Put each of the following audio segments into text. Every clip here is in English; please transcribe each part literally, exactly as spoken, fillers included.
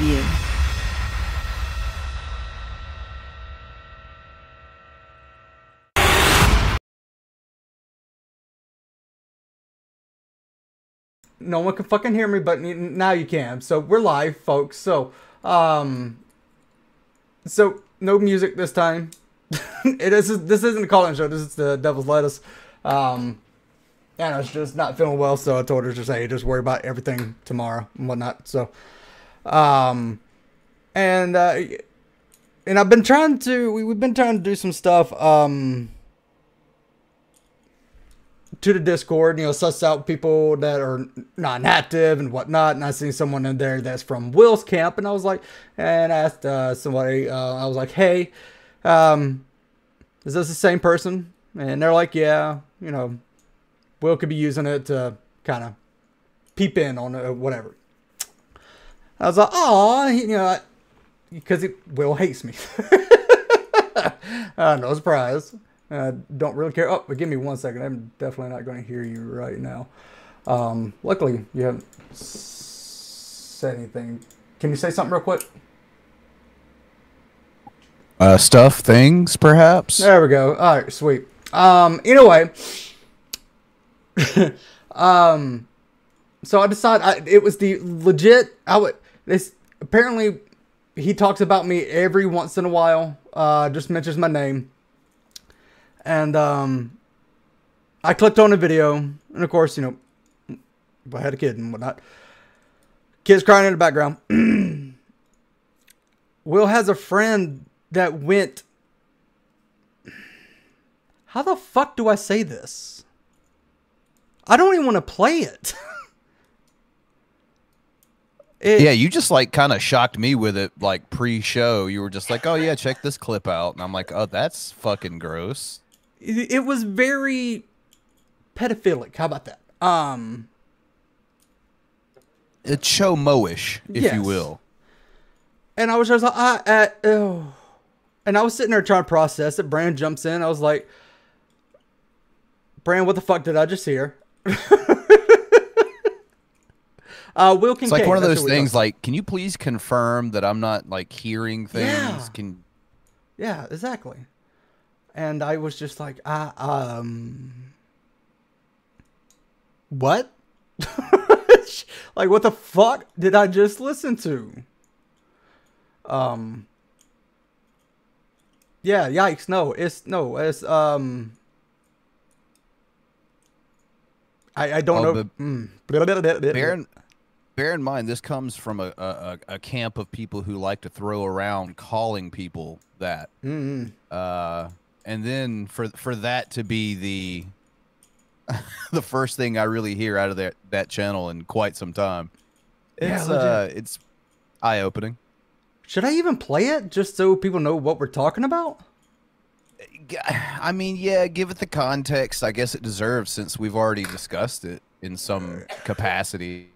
you. No one can fucking hear me, but now you can. So we're live, folks. So, um, so no music this time. it is. This isn't a call-in show. This is the Devil's Lettuce. Um, and I was just not feeling well, so I told her to say, just worry about everything tomorrow and whatnot. So, um, and uh, and I've been trying to. We, we've been trying to do some stuff. Um. To the Discord, you know, suss out people that are non-active and whatnot. And I seen someone in there that's from Will's camp, and I was like, and I asked uh, somebody, uh, I was like, hey, um, is this the same person? And they're like, yeah, you know, Will could be using it to kind of peep in on it or whatever. I was like, oh, you know, because Will hates me. uh, no surprise. Uh, don't really care. Oh, but give me one second. I'm definitely not going to hear you right now. Um, luckily, you haven't said anything. Can you say something real quick? Uh, stuff, things, perhaps. There we go. All right, sweet. Um, anyway, um, so I decided I, it was the legit. I would. This apparently he talks about me every once in a while. Uh, just mentions my name. And um, I clicked on a video, and of course, you know, I had a kid and whatnot. Kids crying in the background. Will has a friend that went. How the fuck do I say this? I don't even want to play it. It, yeah, you just like kind of shocked me with it, like pre-show. You were just like, "Oh yeah, check this clip out," and I'm like, "Oh, that's fucking gross." It, it was very pedophilic. How about that? Um, it's show mo-ish, if yes. you will. And I was just like, "I," uh, oh. and I was sitting there trying to process it. Bran jumps in. I was like, "Bran, what the fuck did I just hear?" Uh, Will Kincaid, it's like one of those things. Like, can you please confirm that I'm not like hearing things? Yeah. Can, yeah, exactly. And I was just like, I, um, what? Like, what the fuck did I just listen to? Um, yeah, yikes! No, it's no, it's um. I I don't oh, know. Mm. Baron. Bear in mind, this comes from a, a, a camp of people who like to throw around calling people that. Mm-hmm. Uh, and then for for that to be the the first thing I really hear out of that, that channel in quite some time, it's, yeah, uh, it's eye-opening. Should I even play it just so people know what we're talking about? I mean, yeah, give it the context I guess it deserves since we've already discussed it in some capacity.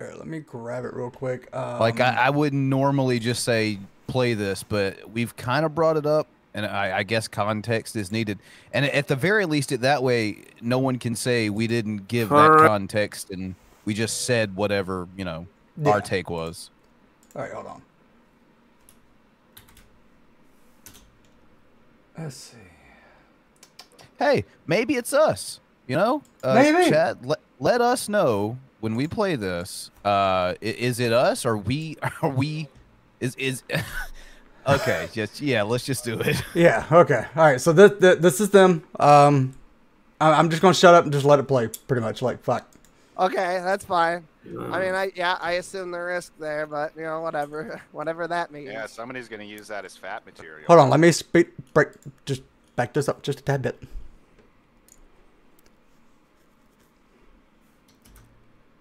Let me grab it real quick. Um, like I, I wouldn't normally just say play this, but we've kind of brought it up, and I, I guess context is needed. And at the very least, it that way no one can say we didn't give that context and we just said whatever you know yeah. our take was. All right, hold on. Let's see. Hey, maybe it's us. You know, uh, maybe chat. Let, let us know. When we play this, uh, is it us or we? Are we? Is is? Okay, just yeah. Let's just do it. Yeah. Okay. All right. So this this, this is them. Um, I'm just gonna shut up and just let it play. Pretty much. Like fuck. Okay, that's fine. I mean, I yeah, I assume the risk there, but you know, whatever, whatever that means. Yeah, somebody's gonna use that as fat material. Hold on. Let me speak. Break. Just back this up just a tad bit.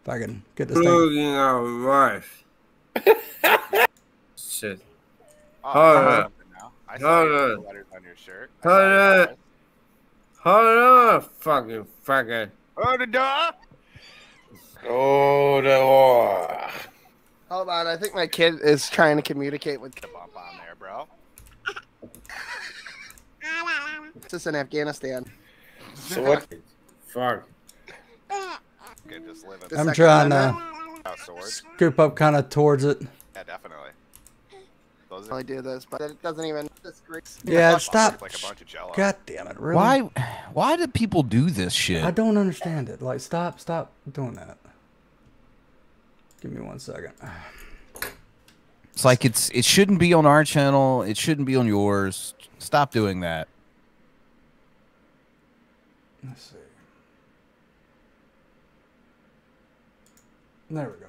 If I can get this thing. Our life. Shit. Hold up. Hold up. Hold up. Hold up. Fucking fucking. Hold the door. Hold the door. Hold on. I think my kid is trying to communicate with the bump on there, bro. It's just in Afghanistan. So what? Fuck. Just I'm trying to. without swords. Scoop up kind of towards it. Yeah, definitely. Those are... I do this, but it doesn't even. Yeah, stop. Like a bunch of Jello. God damn it! Really? Why? Why do people do this shit? I don't understand it. Like, stop, stop doing that. Give me one second. It's like it's it shouldn't be on our channel. It shouldn't be on yours. Stop doing that. Let's see. There we go.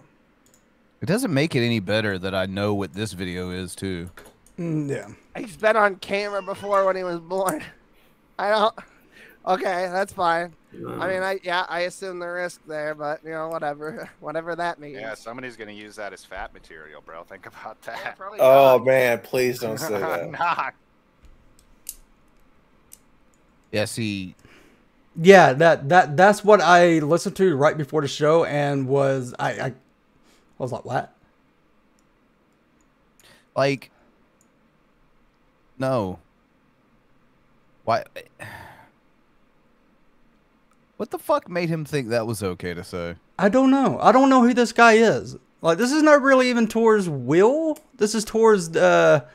It doesn't make it any better that I know what this video is, too. Mm, yeah. He's been on camera before when he was born. I don't... Okay, that's fine. Mm. I mean, I yeah, I assume the risk there, but, you know, whatever. Whatever that means. Yeah, somebody's going to use that as fat material, bro. Think about that. Yeah, oh, not. Man, please don't say that. Nah. Yeah, see... Yeah, that that that's what I listened to right before the show, and was I I, I was like, what? Like, no. Why? What the fuck made him think that was okay to say? I don't know. I don't know who this guy is. Like, this is not really even towards Will. This is towards uh,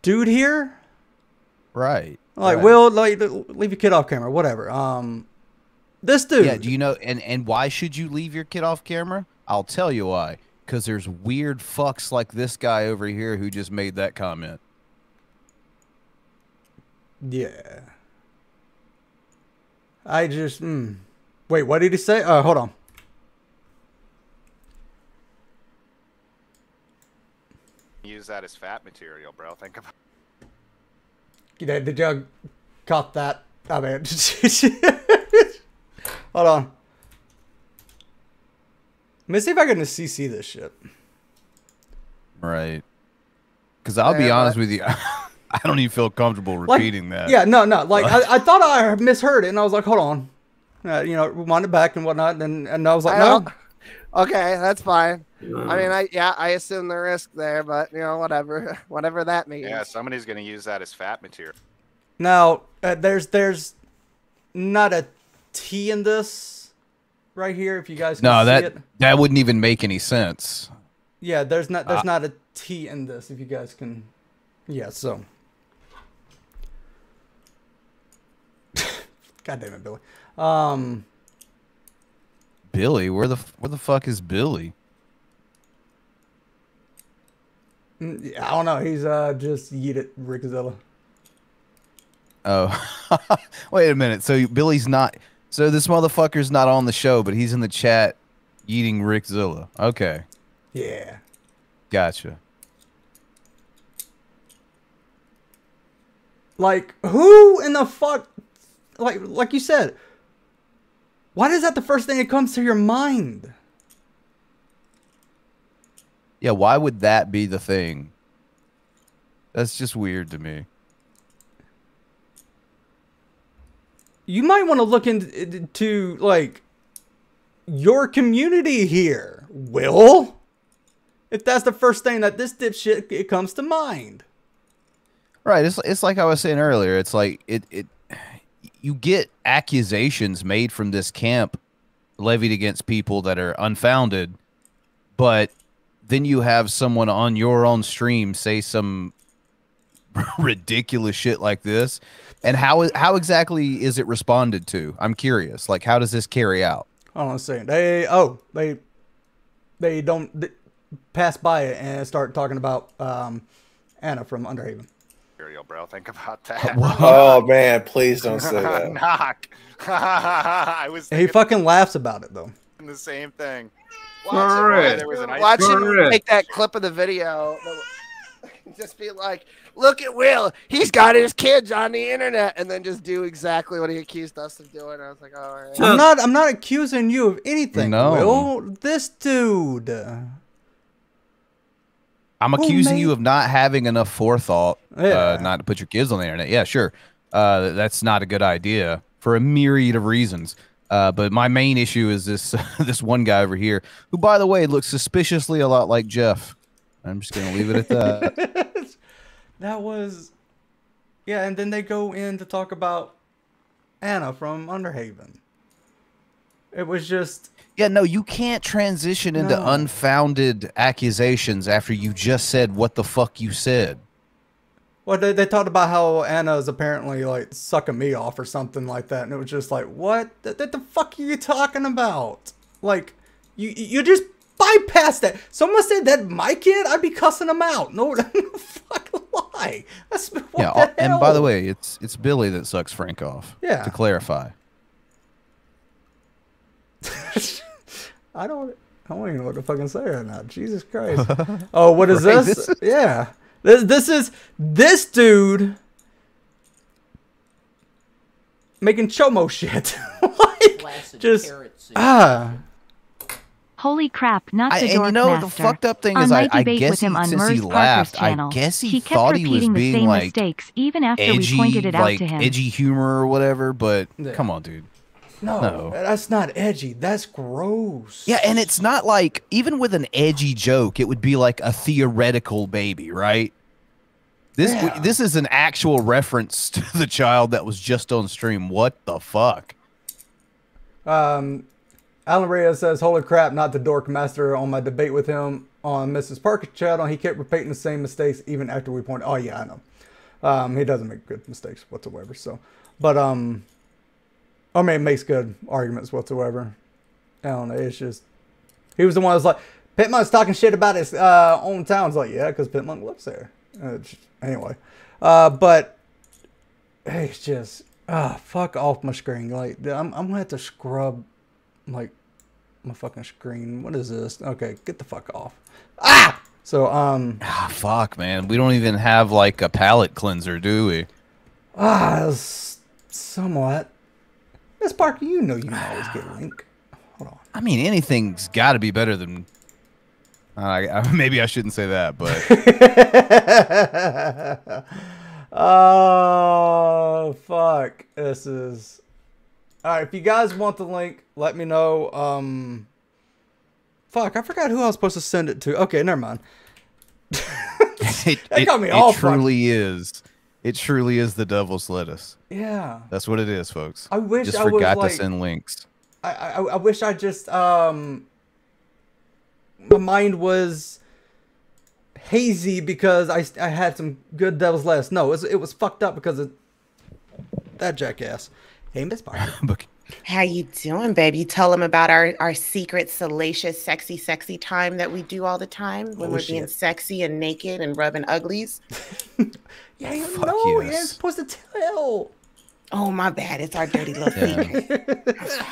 dude here. Right. Like, right. Will, like, leave your kid off camera, whatever. Um, this dude. Yeah, do you know, and, and why should you leave your kid off camera? I'll tell you why. Because there's weird fucks like this guy over here who just made that comment. Yeah. I just, hmm. Wait, what did he say? Uh, hold on. Use that as fat material, bro. Think about it. You know, did y'all caught that? I mean, hold on. Let me see if I can C C this shit. Right. Because I'll yeah, be honest but, with you, I don't even feel comfortable repeating like, that. Yeah, no, no. Like, I, I thought I misheard it, and I was like, hold on. Uh, you know, rewind it back and whatnot, and, and I was like, I no. Okay, that's fine. Mm. I mean, I yeah, I assume the risk there, but you know, whatever, whatever that means. Yeah, somebody's gonna use that as fat material. Now, uh, there's there's not a T in this right here. If you guys can no, see that it. that wouldn't even make any sense. Yeah, there's not there's uh, not a T in this. If you guys can, yeah. So, God damn it, Billy. Um. Billy, where the where the fuck is Billy? I don't know. He's uh just yeet it, Rickzilla. Oh, wait a minute. So Billy's not. So this motherfucker's not on the show, but he's in the chat, yeeting Rickzilla. Okay. Yeah. Gotcha. Like who in the fuck? Like like you said. Why is that the first thing that comes to your mind? Yeah, why would that be the thing? That's just weird to me. You might want to look into, like, your community here, Will. If that's the first thing that this dipshit it comes to mind. Right, it's, it's like I was saying earlier. It's like, it... it you get accusations made from this camp levied against people that are unfounded, but then you have someone on your own stream say some ridiculous shit like this. And how, how exactly is it responded to? I'm curious. Like, how does this carry out? Hold on a second. They, oh, they, they don't they pass by it and start talking about um, Anna from Underhaven. Bro, think about that. Oh man, please don't say that. Knock. I was he fucking laughs about it though. The same thing. Watch him take that clip of the video. Just be like, "Look at Will. He's got his kids on the internet," and then just do exactly what he accused us of doing. I was like, "All right." I'm not. I'm not accusing you of anything, no. Will. This dude. I'm accusing oh, you of not having enough forethought, yeah. uh, not to put your kids on the internet. Yeah, sure. Uh, that's not a good idea for a myriad of reasons. Uh, but my main issue is this this one guy over here, who, by the way, looks suspiciously a lot like Jeff. I'm just going to leave it at that. That was... Yeah, and then they go in to talk about Anna from Underhaven. It was just... Yeah, no, you can't transition into no. unfounded accusations after you just said what the fuck you said. Well, they, they talked about how Anna's apparently, like, sucking me off or something like that, and it was just like, what? What the fuck are you talking about? Like, you you just bypassed that. Someone said that my kid, I'd be cussing them out. No, no fucking lie. That's, what yeah, the and hell? By the way, it's it's Billy that sucks Frank off. Yeah. To clarify. I don't, I don't even know what to fucking say right now. Jesus Christ. Oh, what is right, this? this? Yeah. This this is this dude making chomo shit. Like, just ah. Holy crap! Not the I, dork and you know master. The fucked up thing is, I, I guess he, since he laughed, I guess he, he kept thought he was being like mistakes, even after edgy, we pointed it out like to him. Edgy humor or whatever. But yeah. Come on, dude. No, no, that's not edgy. That's gross. Yeah, and it's not like, even with an edgy joke, it would be like a theoretical baby, right? This yeah. this is an actual reference to the child that was just on stream. What the fuck? Um, Alan Reyes says, holy crap, not the dork master. On my debate with him on Missus Parker's channel, he kept repeating the same mistakes even after we pointed. Oh, yeah, I know. Um, he doesn't make good mistakes whatsoever, so. But, um... I mean, it makes good arguments whatsoever. I don't know. It's just... He was the one that was like, Pitmonk's talking shit about his uh, own town. It's like, yeah, because Pitmonk lives there. Uh, just, anyway. Uh, but... Hey, it's just... Ah, uh, fuck off my screen. Like, I'm, I'm going to have to scrub, like, my fucking screen. What is this? Okay, get the fuck off. Ah! So, um... Ah, fuck, man. We don't even have, like, a palette cleanser, do we? Ah, somewhat... Miss Parker, you know you can always get a link. Hold on. I mean, anything's got to be better than... Uh, maybe I shouldn't say that, but... Oh, fuck. This is... All right, if you guys want the link, let me know. Um, Fuck, I forgot who I was supposed to send it to. Okay, never mind. it that got me it, all It truly fun. is. It truly is the devil's lettuce. Yeah, that's what it is, folks. I wish just I forgot was, like, to send links. I, I I wish I just um my mind was hazy because I I had some good devil's lettuce. No, it was, it was fucked up because of that jackass. Hey, Miss Parker. How you doing, babe? You tell them about our, our secret, salacious, sexy, sexy time that we do all the time when oh, we're shit. being sexy and naked and rubbing uglies. Yeah, you Fuck know, yes. you're supposed to tell. Oh, my bad. It's our dirty little secret. Yeah.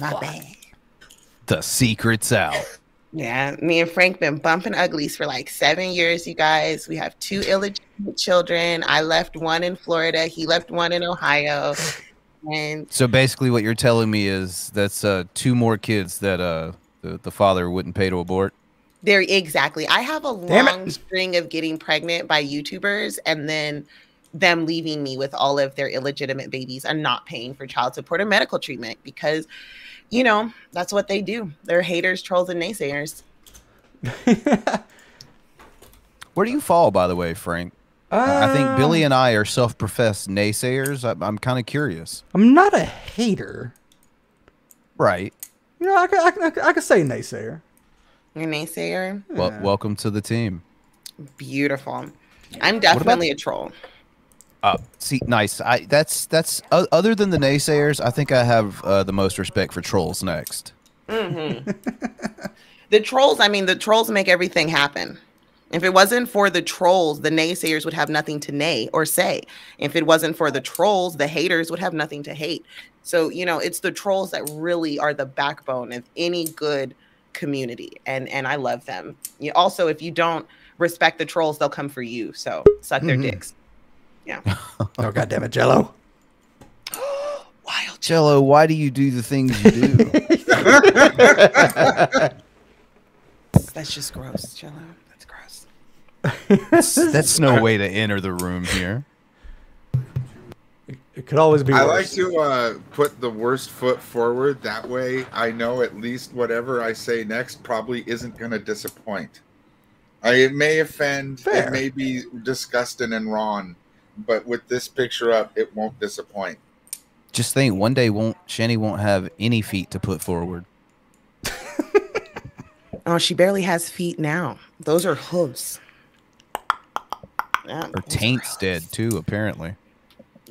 My bad. The secret's out. Yeah, me and Frank been bumping uglies for like seven years, you guys. We have two illegitimate children. I left one in Florida. He left one in Ohio. And so basically what you're telling me is that's uh, two more kids that uh, the, the father wouldn't pay to abort? There, exactly. I have a Damn long it. string of getting pregnant by YouTubers and then them leaving me with all of their illegitimate babies and not paying for child support or medical treatment because, you know, that's what they do. They're haters, trolls, and naysayers. Where do you fall, by the way, Frank? Uh, I think Billy and I are self-professed naysayers. I, I'm kind of curious. I'm not a hater. Right. You know, I could, I could, I could say naysayer. You're a naysayer? Well, yeah. Welcome to the team. Beautiful. I'm definitely a troll. Uh, see, nice. I That's, that's uh, other than the naysayers, I think I have uh, the most respect for trolls next. Mm-hmm. The trolls, I mean, the trolls make everything happen. If it wasn't for the trolls, the naysayers would have nothing to nay or say. If it wasn't for the trolls, the haters would have nothing to hate. So, you know, it's the trolls that really are the backbone of any good community. And and I love them. You, also, if you don't respect the trolls, they'll come for you. So suck their mm-hmm. dicks. Yeah. Oh, God damn it, Jello. Wild Jello, why do you do the things you do? That's just gross, Jello. that's, that's no way to enter the room here. It, it could always be worse. I like to uh, put the worst foot forward. That way I know at least whatever I say next probably isn't going to disappoint. I, it may offend. Fair. It may be disgusting and wrong. But with this picture up, it won't disappoint. just think one day won't Shani won't have any feet to put forward. Oh, she barely has feet now. Those are hooves. Her taint's dead too, apparently.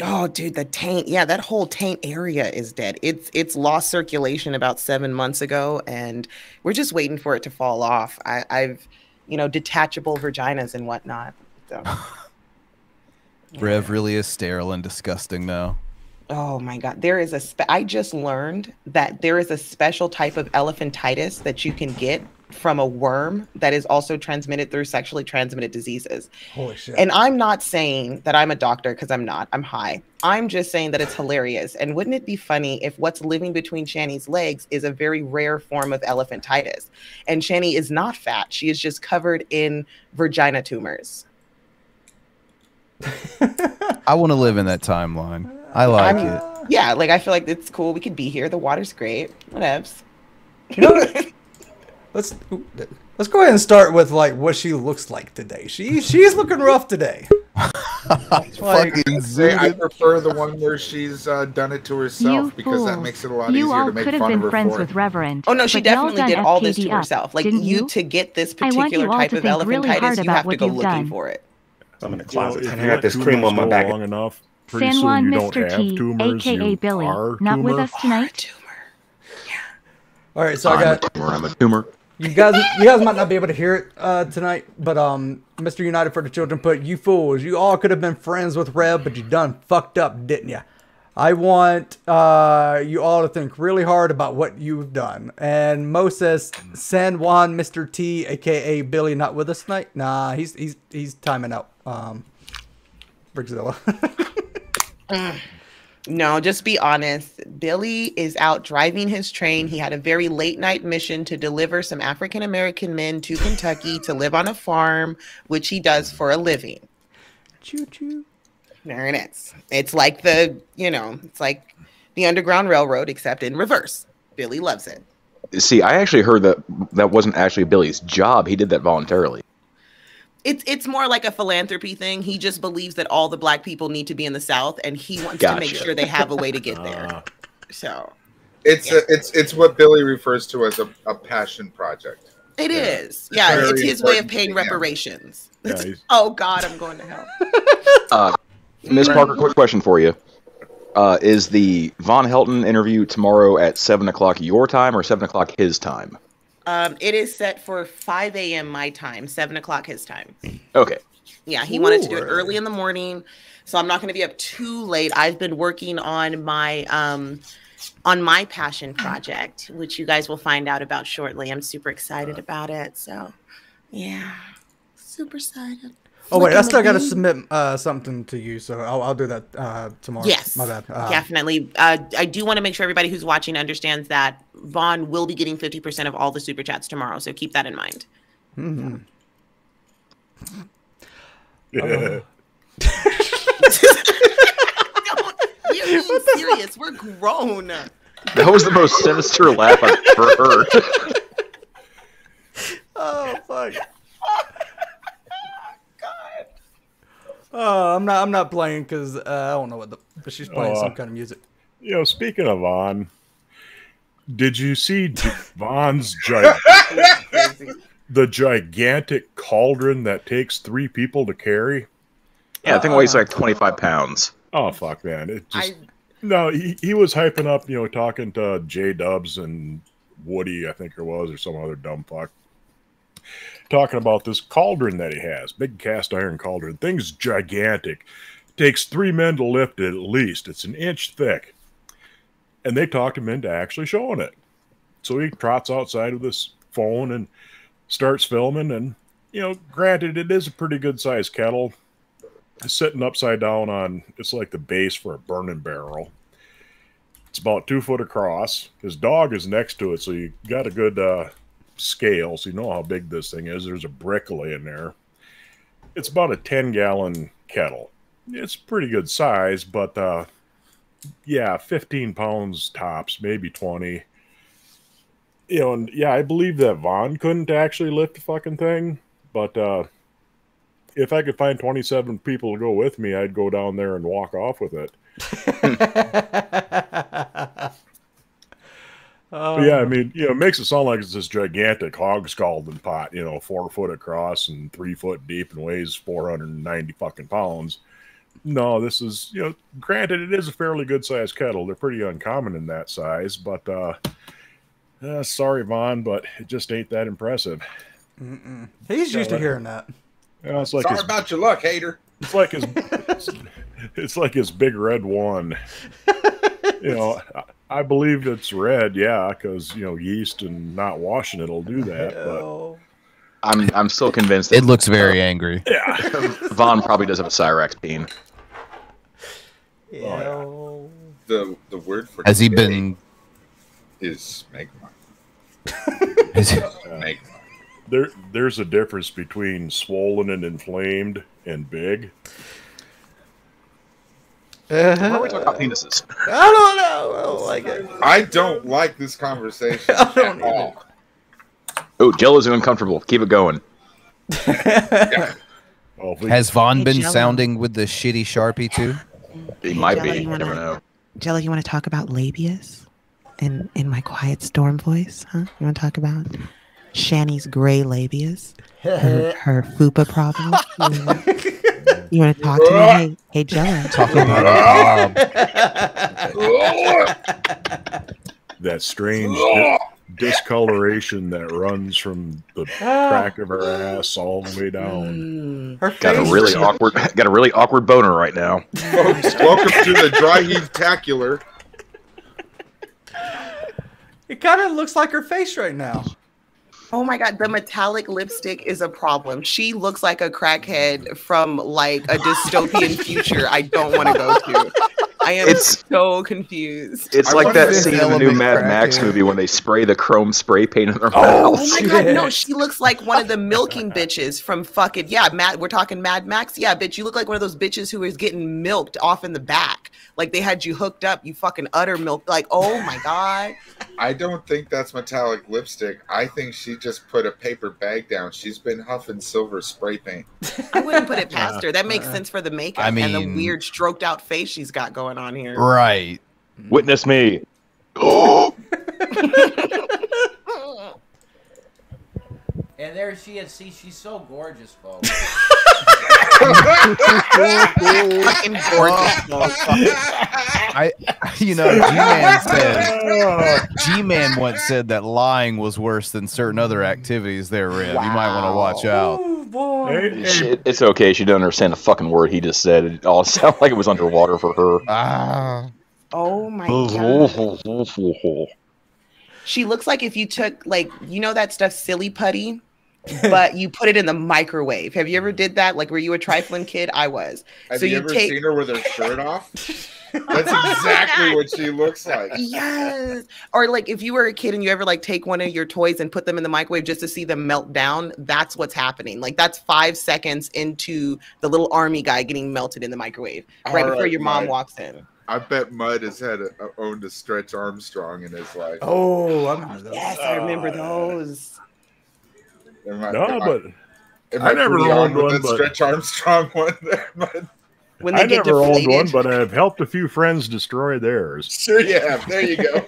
Oh, dude, the taint. Yeah, that whole taint area is dead. It's it's lost circulation about seven months ago, and we're just waiting for it to fall off. I, I've, you know, detachable vaginas and whatnot. So. Yeah. Rev really is sterile and disgusting now. Oh, my God. There is a spe I just learned that there is a special type of elephantitis that you can get from a worm that is also transmitted through sexually transmitted diseases. Holy shit. And I'm not saying that I'm a doctor, because I'm not. I'm high. I'm just saying that it's hilarious. And wouldn't it be funny if what's living between Shani's legs is a very rare form of elephantitis? And Shani is not fat. She is just covered in vagina tumors. I want to live in that timeline. I like I'm, it. Yeah, like I feel like it's cool. We could be here. The water's great. Whatevs. You know what? Let's let's go ahead and start with like what she looks like today. She she's looking rough today. Like, I prefer the one where she's uh, done it to herself you because fools. That makes it a lot you easier to make fun of her. You all could have been friends with Reverend. Oh no, she definitely did all F K D this to up, herself. Like you, you to get this particular type of elephantitis, really you have to go looking done. For it. I'm in the closet. You know, I got this cream on my back. Long enough. Pretty San Juan Mister T, tumors, A K A Billy, not tumor. With us tonight. Yeah. All right, so I'm I got. A tumor, I'm a tumor. You guys, you guys might not be able to hear it uh, tonight, but um, Mister United for the Children put, "You fools, you all could have been friends with Rev, but you done fucked up, didn't you? I want uh, you all to think really hard about what you've done." And Mo says, "San Juan Mister T, A K A Billy, not with us tonight." Nah, he's he's he's timing out. Um, Rickzilla. Mm. No, just be honest. Billy is out driving his train. He had a very late night mission to deliver some African-American men to Kentucky to live on a farm, which he does for a living. Choo-choo. There it is. It's like the, you know, it's like the Underground Railroad, except in reverse. Billy loves it. See, I actually heard that that wasn't actually Billy's job. He did that voluntarily. It's it's more like a philanthropy thing. He just believes that all the black people need to be in the South, and he wants gotcha. To make sure they have a way to get there. So, it's yeah. a, it's it's what Billy refers to as a, a passion project. It yeah. is, yeah. It's, it's his way of paying reparations. Yeah, oh God, I'm going to hell. uh, Miss Parker, quick question for you: uh, is the Vaughn Helton interview tomorrow at seven o'clock your time or seven o'clock his time? Um, it is set for five A M my time, seven o'clock his time. Okay. Yeah, he Ooh, wanted to do it early in the morning, so I'm not going to be up too late. I've been working on my um, on my passion project, which you guys will find out about shortly. I'm super excited about it. So, yeah, super excited. Oh, wait, I still got to submit uh, something to you, so I'll, I'll do that uh, tomorrow. Yes, my bad. Uh, definitely. Uh, I do want to make sure everybody who's watching understands that Vaughn will be getting fifty percent of all the Super Chats tomorrow, so keep that in mind. Mm-hmm. Yeah. Uh, no, you're being serious. We're grown. That was the most sinister laugh I've ever heard. Oh, fuck. Oh, I'm not. I'm not playing because uh, I don't know what the. But she's playing uh, some kind of music. You know, speaking of Vaughn, did you see Vaughn's giant, the gigantic cauldron that takes three people to carry? Yeah, I think uh, it weighs like twenty-five pounds. Oh fuck, man! It just I... no. He, he was hyping up, you know, talking to J Dubs and Woody, I think it was, or some other dumb fuck. Talking about this cauldron that he has, big cast iron cauldron. Thing's gigantic. Takes three men to lift it at least. It's an inch thick. And they talked him into actually showing it. So he trots outside with his phone and starts filming. And, you know, granted, it is a pretty good sized kettle. It's sitting upside down on, it's like the base for a burning barrel. It's about two foot across. His dog is next to it, so you got a good, uh, scale, so you know how big this thing is. There's a brick laying there. It's about a ten gallon kettle. It's pretty good size, but uh, yeah, fifteen pounds tops, maybe twenty. You know, and yeah, I believe that Vaughn couldn't actually lift the fucking thing, but uh, if I could find twenty-seven people to go with me, I'd go down there and walk off with it. But yeah, I mean, you know, it makes it sound like it's this gigantic hog scalding pot, you know, four foot across and three foot deep and weighs four hundred ninety fucking pounds. No, this is, you know, granted, it is a fairly good sized kettle. They're pretty uncommon in that size, but uh, uh, sorry, Vaughn, but it just ain't that impressive. Mm-mm. He's so, used to hearing that. You know, it's like sorry his, about your luck, hater. It's like his, it's, it's like his big red one. You know, I, I believe it's red, yeah, because you know yeast and not washing it'll do that. But I'm I'm still convinced. That it looks very uh, angry. Yeah, Vaughn probably does have a Cyrex bean. Yeah. Oh, yeah. The the word for has he been is megmar. Is he? Megmar. There, there's a difference between swollen and inflamed and big. Uh, Why are we talking about penises? I don't know. I don't like it. I don't like this conversation I don't at all. Oh, Jello's uncomfortable. Keep it going. Yeah. Oh, has Vaughn hey, been Jello. sounding with the shitty Sharpie too? He hey, might Jello, be. You wanna, never know. Jello, you want to talk about labias? In in my quiet storm voice, huh? You want to talk about Shani's gray labias, her, her fupa problem. Yeah. You want to talk to me? Hey, hey Jello. Talk about that strange di discoloration that runs from the crack of her ass all the way down. Her got a really awkward, got a really awkward boner right now. Folks, welcome to the dry heave tacular. It kind of looks like her face right now. Oh my God, the metallic lipstick is a problem. She looks like a crackhead from like a dystopian future I don't want to go to. I am it's, so confused. It's I like that scene in the new Mad Max movie when they spray the chrome spray paint in their oh, mouths. Oh my God, no, she looks like one of the milking bitches from fucking, yeah, Mad, we're talking Mad Max. Yeah, bitch, you look like one of those bitches who is getting milked off in the back. Like they had you hooked up, you fucking udder milk. Like, oh my God. I don't think that's metallic lipstick. I think she just put a paper bag down. She's been huffing silver spray paint. I wouldn't put it past her. That makes sense for the makeup I mean, and the weird stroked out face she's got going on here. Right. Witness me. And there she is. See, she's so gorgeous, folks. I, you know, G Man said G Man once said that lying was worse than certain other activities. There, Rev, wow. You might want to watch out. Ooh, boy. She, it's okay. She doesn't understand a fucking word he just said. It all sounded like it was underwater for her. Ah. Oh my God. She looks like if you took like you know that stuff, silly putty. But you put it in the microwave. Have you ever did that? Like, were you a trifling kid? I was. Have so you, you ever take... seen her with her shirt off? That's exactly what she looks like. Yes. Or like, if you were a kid and you ever like take one of your toys and put them in the microwave just to see them melt down, that's what's happening. Like, that's five seconds into the little army guy getting melted in the microwave right, right before your mom Mud. walks in. I bet Mud has had a, owned a Stretch Armstrong in his life. Oh, I remember those. Yes, I remember those. I, no, I, but I, I never owned one. But Stretch Armstrong one there, but when they I get never deflated. owned one, but I've helped a few friends destroy theirs. Sure, you have. There you go.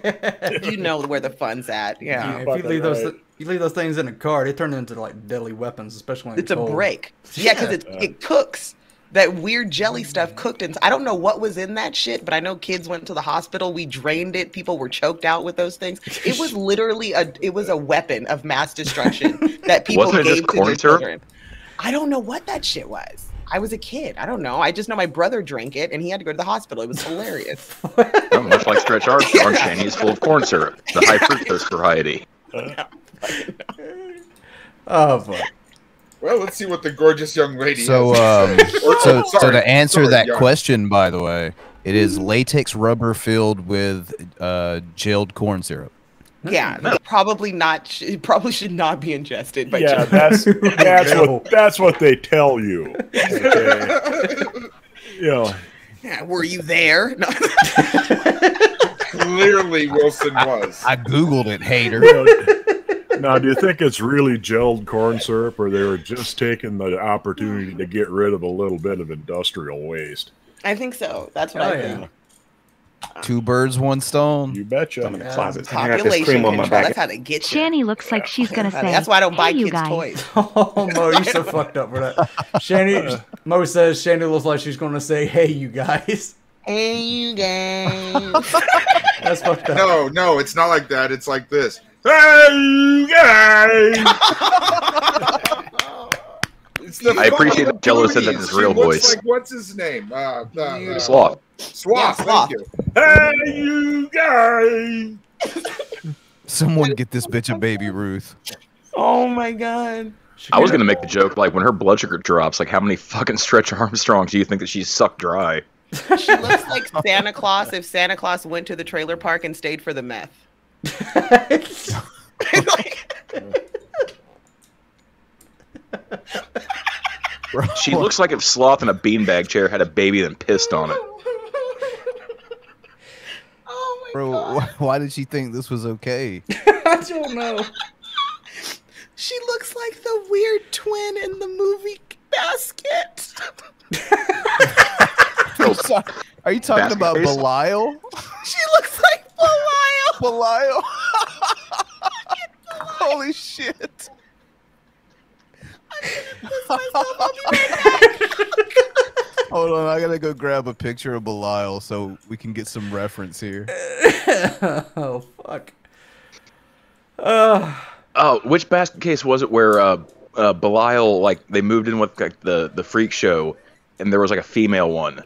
You know where the fun's at. Yeah. yeah if you leave right. those, you leave those things in a car, they turn into like deadly weapons, especially when it's, it's a cold. break. Yeah, because it it cooks. That weird jelly stuff cooked in. I don't know what was in that shit, but I know kids went to the hospital. We drained it. People were choked out with those things. It was literally a. It was a weapon of mass destruction that people Wasn't gave to their children. I don't know what that shit was. I was a kid. I don't know. I just know my brother drank it, and he had to go to the hospital. It was hilarious. Not much like Stretch Armstrong, Shani's full of corn syrup, the high fructose variety. Uh, oh boy. Well, let's see what the gorgeous young lady so, um, or, so, sorry, so to answer sorry, that young. question, by the way, it is latex rubber filled with uh, gelled corn syrup. Yeah, no. probably not. It probably should not be ingested. By yeah, that's that's what that's what they tell you. Okay. You know. Yeah, were you there? No. Clearly, Wilson was. I, I googled it, hater. Now, do you think it's really gelled corn syrup, or they were just taking the opportunity to get rid of a little bit of industrial waste? I think so. That's what oh, I yeah. think. Two birds, one stone. You betcha. I'm in the closet. Population control. That's how they get you. Shani looks like she's gonna say, "That's why I don't buy kids' toys." Oh, Mo, you're so fucked up for that. Shani, Mo says Shani looks like she's gonna say, "Hey, you guys." Hey, you guys. That's fucked up. No, no, it's not like that. It's like this. Hey, you guys. I appreciate that Jello said that in his real voice. Like, what's his name? Uh, uh, uh, Sloth. Sloth, yeah, thank you. Hey, you guys! Someone get this bitch a Baby Ruth. Oh my god. She I was gonna make the joke, like, when her blood sugar drops, like, how many fucking Stretch Armstrongs do you think that she's sucked dry? She looks like Santa Claus if Santa Claus went to the trailer park and stayed for the meth. Like, she looks like if Sloth in a beanbag chair had a baby and pissed on it. Oh my Bro, God. Why did she think this was okay? I don't know. She looks like the weird twin in the movie Basket. Are you talking Basket about face? Belial? She looks like Belial. Belial. Holy shit. Hold on, I gotta go grab a picture of Belial so we can get some reference here. Oh fuck! Oh, oh, which Basket case was it where uh, uh, Belial, like, they moved in with like the the freak show, and there was like a female one?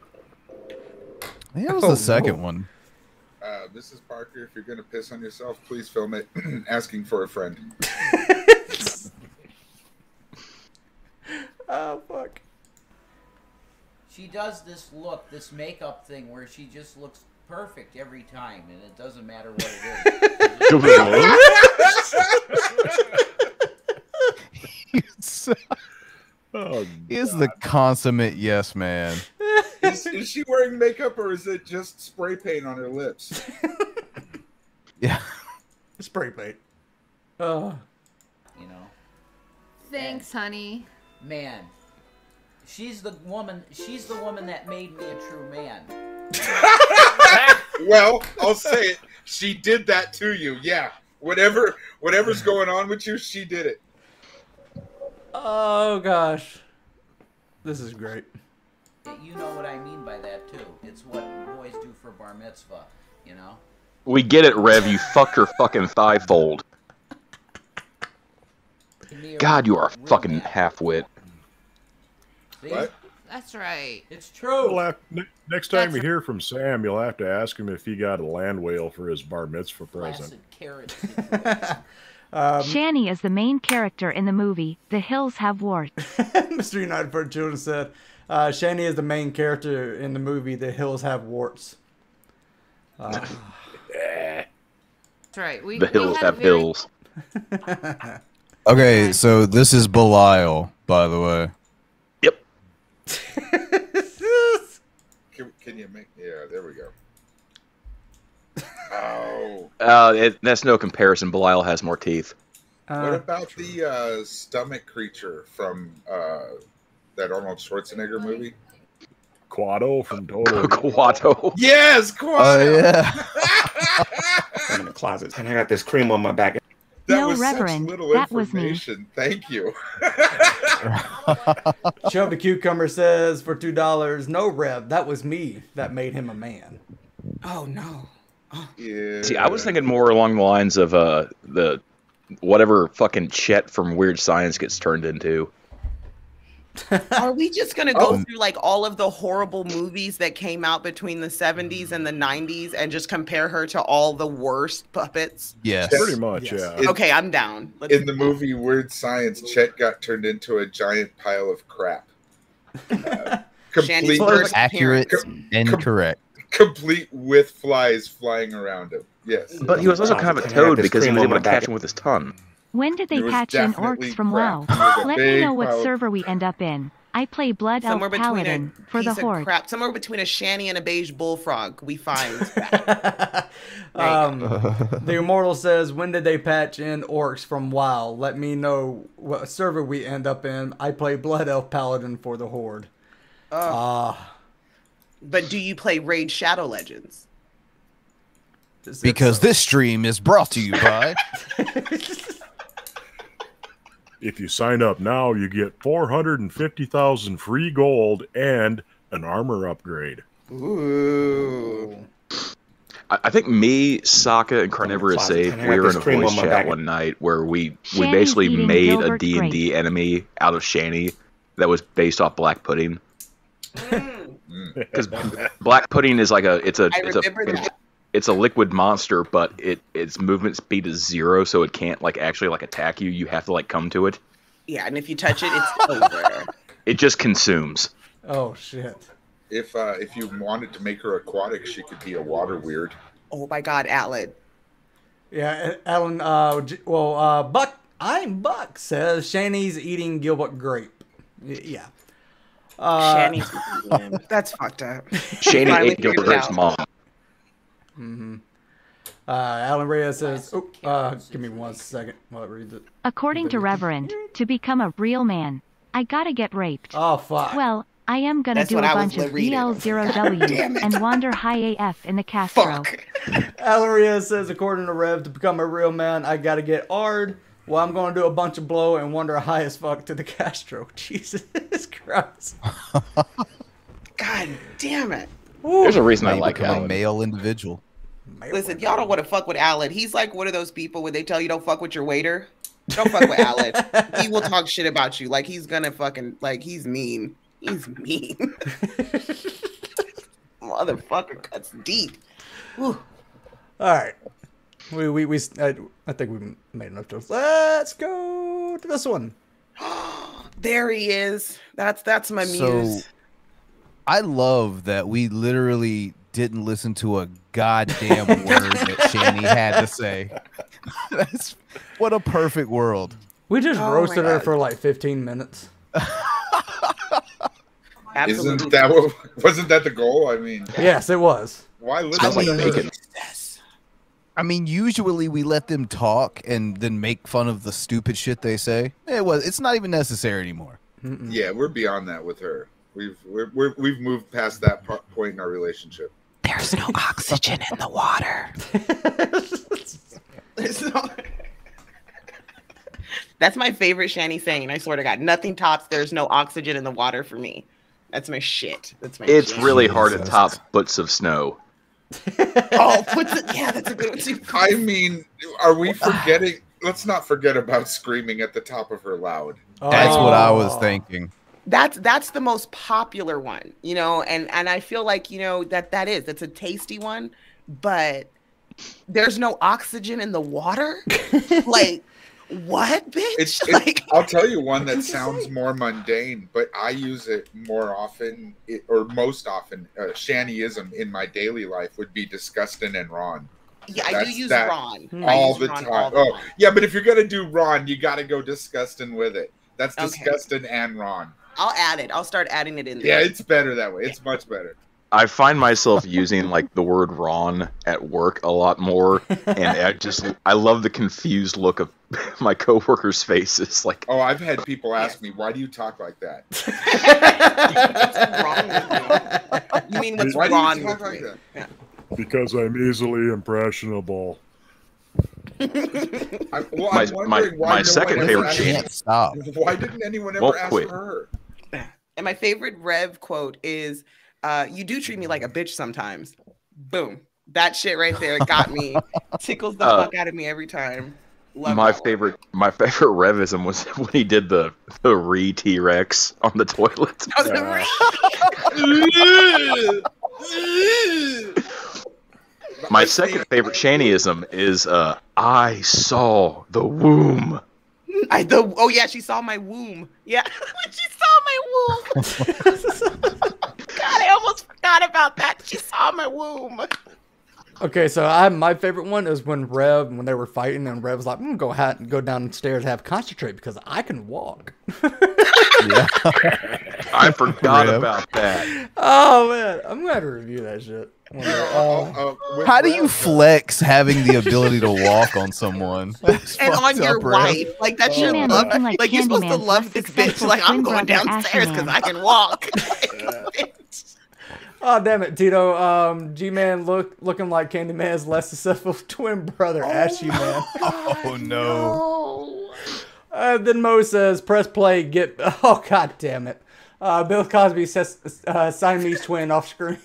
I think it was oh, the second cool. one. Uh, Missus Parker, if you're gonna piss on yourself, please film it. Asking for a friend. Oh fuck! She does this look, this makeup thing, where she just looks perfect every time, and it doesn't matter what it is. Oh, he is the consummate yes man. Is, is she wearing makeup, or is it just spray paint on her lips? Yeah, spray paint. Oh, you know. Thanks, honey. Man, she's the woman. She's the woman that made me a true man. Well, I'll say it. She did that to you. Yeah. Whatever, whatever's going on with you, she did it. Oh gosh, this is great. You know what I mean by that too. It's what boys do for bar mitzvah. You know. We get it, Rev. You fucked her fucking thigh fold. God, you are a fucking half-wit. What? That's right. It's true. Have, ne next time That's you hear from Sam, you'll have to ask him if he got a land whale for his bar mitzvah present. um, Shani is the main character in the movie The Hills Have Warts. Mister United for Children said, uh, Shani is the main character in the movie The Hills Have Warts. Uh, That's right. We, the we Hills Have very... Hills. Okay, so this is Belial, by the way. Can, can you make? Yeah, there we go. Oh, uh, it, that's no comparison. Belial has more teeth. Uh, what about the uh, stomach creature from uh, that Arnold Schwarzenegger movie? Quado from Total. Quado. Yes, Quado. Oh, yeah. I'm in the closet, and I got this cream on my back. That no, was Reverend, such little that information. Was me. Thank you. Chub the Cucumber says for two dollars. No, Rev, that was me that made him a man. Oh no. Oh. Yeah. See, I was thinking more along the lines of uh the whatever fucking Chet from Weird Science gets turned into. Are we just gonna go oh. through like all of the horrible movies that came out between the seventies and the nineties and just compare her to all the worst puppets? Yes, yes. Pretty much. Yes. Yeah. It, okay, I'm down. Let's in the movie Weird Science, Chet got turned into a giant pile of crap. Uh, complete, accurate com and com correct. Complete with flies flying around him. Yes, but he was also kind of a toad because he was able to catch him with his tongue. When did they patch in orcs from WoW? Let me know what problem. server we end up in. I play Blood Elf Paladin for the Horde. Crap. Somewhere between a Shani and a beige bullfrog, we find. um, the Immortal says, when did they patch in orcs from WoW? Let me know what server we end up in. I play Blood Elf Paladin for the Horde. Ah. Uh, uh, but do you play Raid Shadow Legends? This because this stream is brought to you by... If you sign up now, you get four hundred fifty thousand free gold and an armor upgrade. Ooh. I, I think me, Sokka, and Carnivorous Ape, we were in a voice chat one night where we, we basically made a D and D enemy out of Shani that was based off black pudding. Because black pudding is like a... It's a, it's a It's a liquid monster, but it its movement speed is zero, so it can't like actually like attack you. You have to like come to it. Yeah, and if you touch it, it's over. It just consumes. Oh shit! If uh, if you wanted to make her aquatic, she could be a water weird. Oh my God, Alan. Yeah, Alan. Uh, well, uh, Buck. I'm Buck. Says Shani's eating Gilbert grape. Yeah. Uh, Shani's. That's fucked up. Shani ate Gilbert grape's mom. Mm-hmm. Uh, Alan Reyes says, oh, uh, give me one second while I read it. According to Reverend, to become a real man, I gotta get raped. Oh, fuck. Well, I am gonna That's do a bunch of B L zero W and wander high A F in the Castro. Fuck. Alan Reyes says, according to Rev, to become a real man, I gotta get hard. Well, I'm gonna do a bunch of blow and wander high as fuck to the Castro. Jesus Christ. God damn it. Ooh, there's a reason I like Alan. A male individual. Listen, y'all don't want to fuck with Alan. He's like one of those people when they tell you don't fuck with your waiter. Don't fuck with Alan. He will talk shit about you. Like he's gonna fucking like he's mean. He's mean. Motherfucker cuts deep. Whew. All right, we we we. I, I think we made enough jokes. Let's go to this one. There he is. That's that's my muse. So, I love that we literally didn't listen to a goddamn word that Shani had to say. That's, what a perfect world. We just oh roasted her for like fifteen minutes. Isn't that what, wasn't that the goal? I mean, yes, it was. Why listen to like bacon? Yes. I mean, usually we let them talk and then make fun of the stupid shit they say. It was. It's not even necessary anymore. Mm-mm. Yeah, we're beyond that with her. We've we're, we're, we've moved past that point in our relationship. There's no oxygen in the water. There's no... That's my favorite Shani saying. I swear to God, nothing tops. There's no oxygen in the water for me. That's my shit. That's my. It's shit. Really hard to top butts of snow. Oh, puts it, yeah, that's a good one too. I mean, are we forgetting? Let's not forget about screaming at the top of her loud. Oh. That's what I was thinking. That's that's the most popular one, you know, and and I feel like, you know, that that is that's a tasty one, but there's no oxygen in the water. Like what, bitch? It's, it's, like, I'll tell you one that sounds more mundane, but I use it more often, it, or most often. Uh, Shaniism in my daily life would be disgusting and Ron. Yeah, that's I do use Ron all the time. Oh, yeah, but if you're gonna do Ron, you got to go disgusting with it. That's disgusting okay. and Ron. I'll add it. I'll start adding it in there. Yeah, it's better that way. It's yeah. much better. I find myself using like the word Ron at work a lot more, and I just I love the confused look of my coworkers' faces. Like, oh, I've had people ask me, "Why do you talk like that?" What's wrong with you? You mean what's wrong with like that? Yeah. Because I'm easily impressionable. I, well, my I'm my, why my no second favorite chant. Stop. Why didn't anyone ever Won't ask quit. For her? And my favorite Rev quote is, uh, "You do treat me like a bitch sometimes." Boom, that shit right there got me. Tickles the uh, fuck out of me every time. Love my favorite, one. my favorite Revism was when he did the the re T Rex on the toilet. Oh, the re My second favorite Shaniism is uh, I saw the womb. I the oh yeah, she saw my womb. Yeah, she saw my womb. God, I almost forgot about that. She saw my womb. Okay, so I my favorite one is when Rev when they were fighting and Rev's like, "I'm gonna go out and go downstairs and have concentrate because I can walk." Yeah. I forgot Rev. about that. Oh man, I'm gonna have to review that shit. Uh, How do you flex having the ability to walk on someone? And on your wife. Rev. Like, that's your love. Like, like you're supposed man. to love this bitch. Like, I'm going downstairs because I can walk. Like, Oh, damn it, Tito. Um, G Man look looking like Candyman's less successful twin brother, oh Ashy Man. God, oh no. no. Uh, then Mo says, "Press play. Get." Oh god, damn it. Uh, Bill Cosby says, uh, "Siamese twin off screen."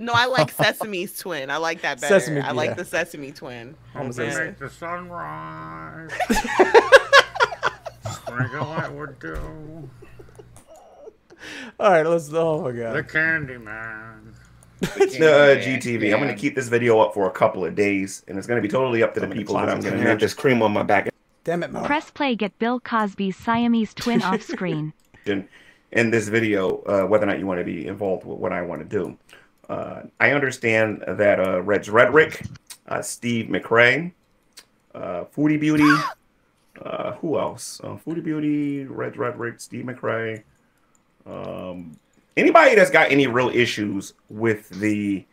No, I like Sesame's twin. I like that better. Sesame, I like yeah. the Sesame twin. Home to make the sunrise. Sprinkle light would do. All right, let's. Oh my god. The Candyman. It's uh, G T V. Yeah. I'm gonna keep this video up for a couple of days, and it's gonna be totally up to I'm the people. But I'm gonna have this cream on my back. Damn it, Mo. Press play. Get Bill Cosby's Siamese twin off screen. In this video, uh, whether or not you want to be involved with what I want to do. Uh, I understand that uh, Red's Rhetoric, uh, Steve McRae, uh, Foodie Beauty, uh, who else? Uh, Foodie Beauty, Red's Rhetoric, Steve McRae. Um, anybody that's got any real issues with the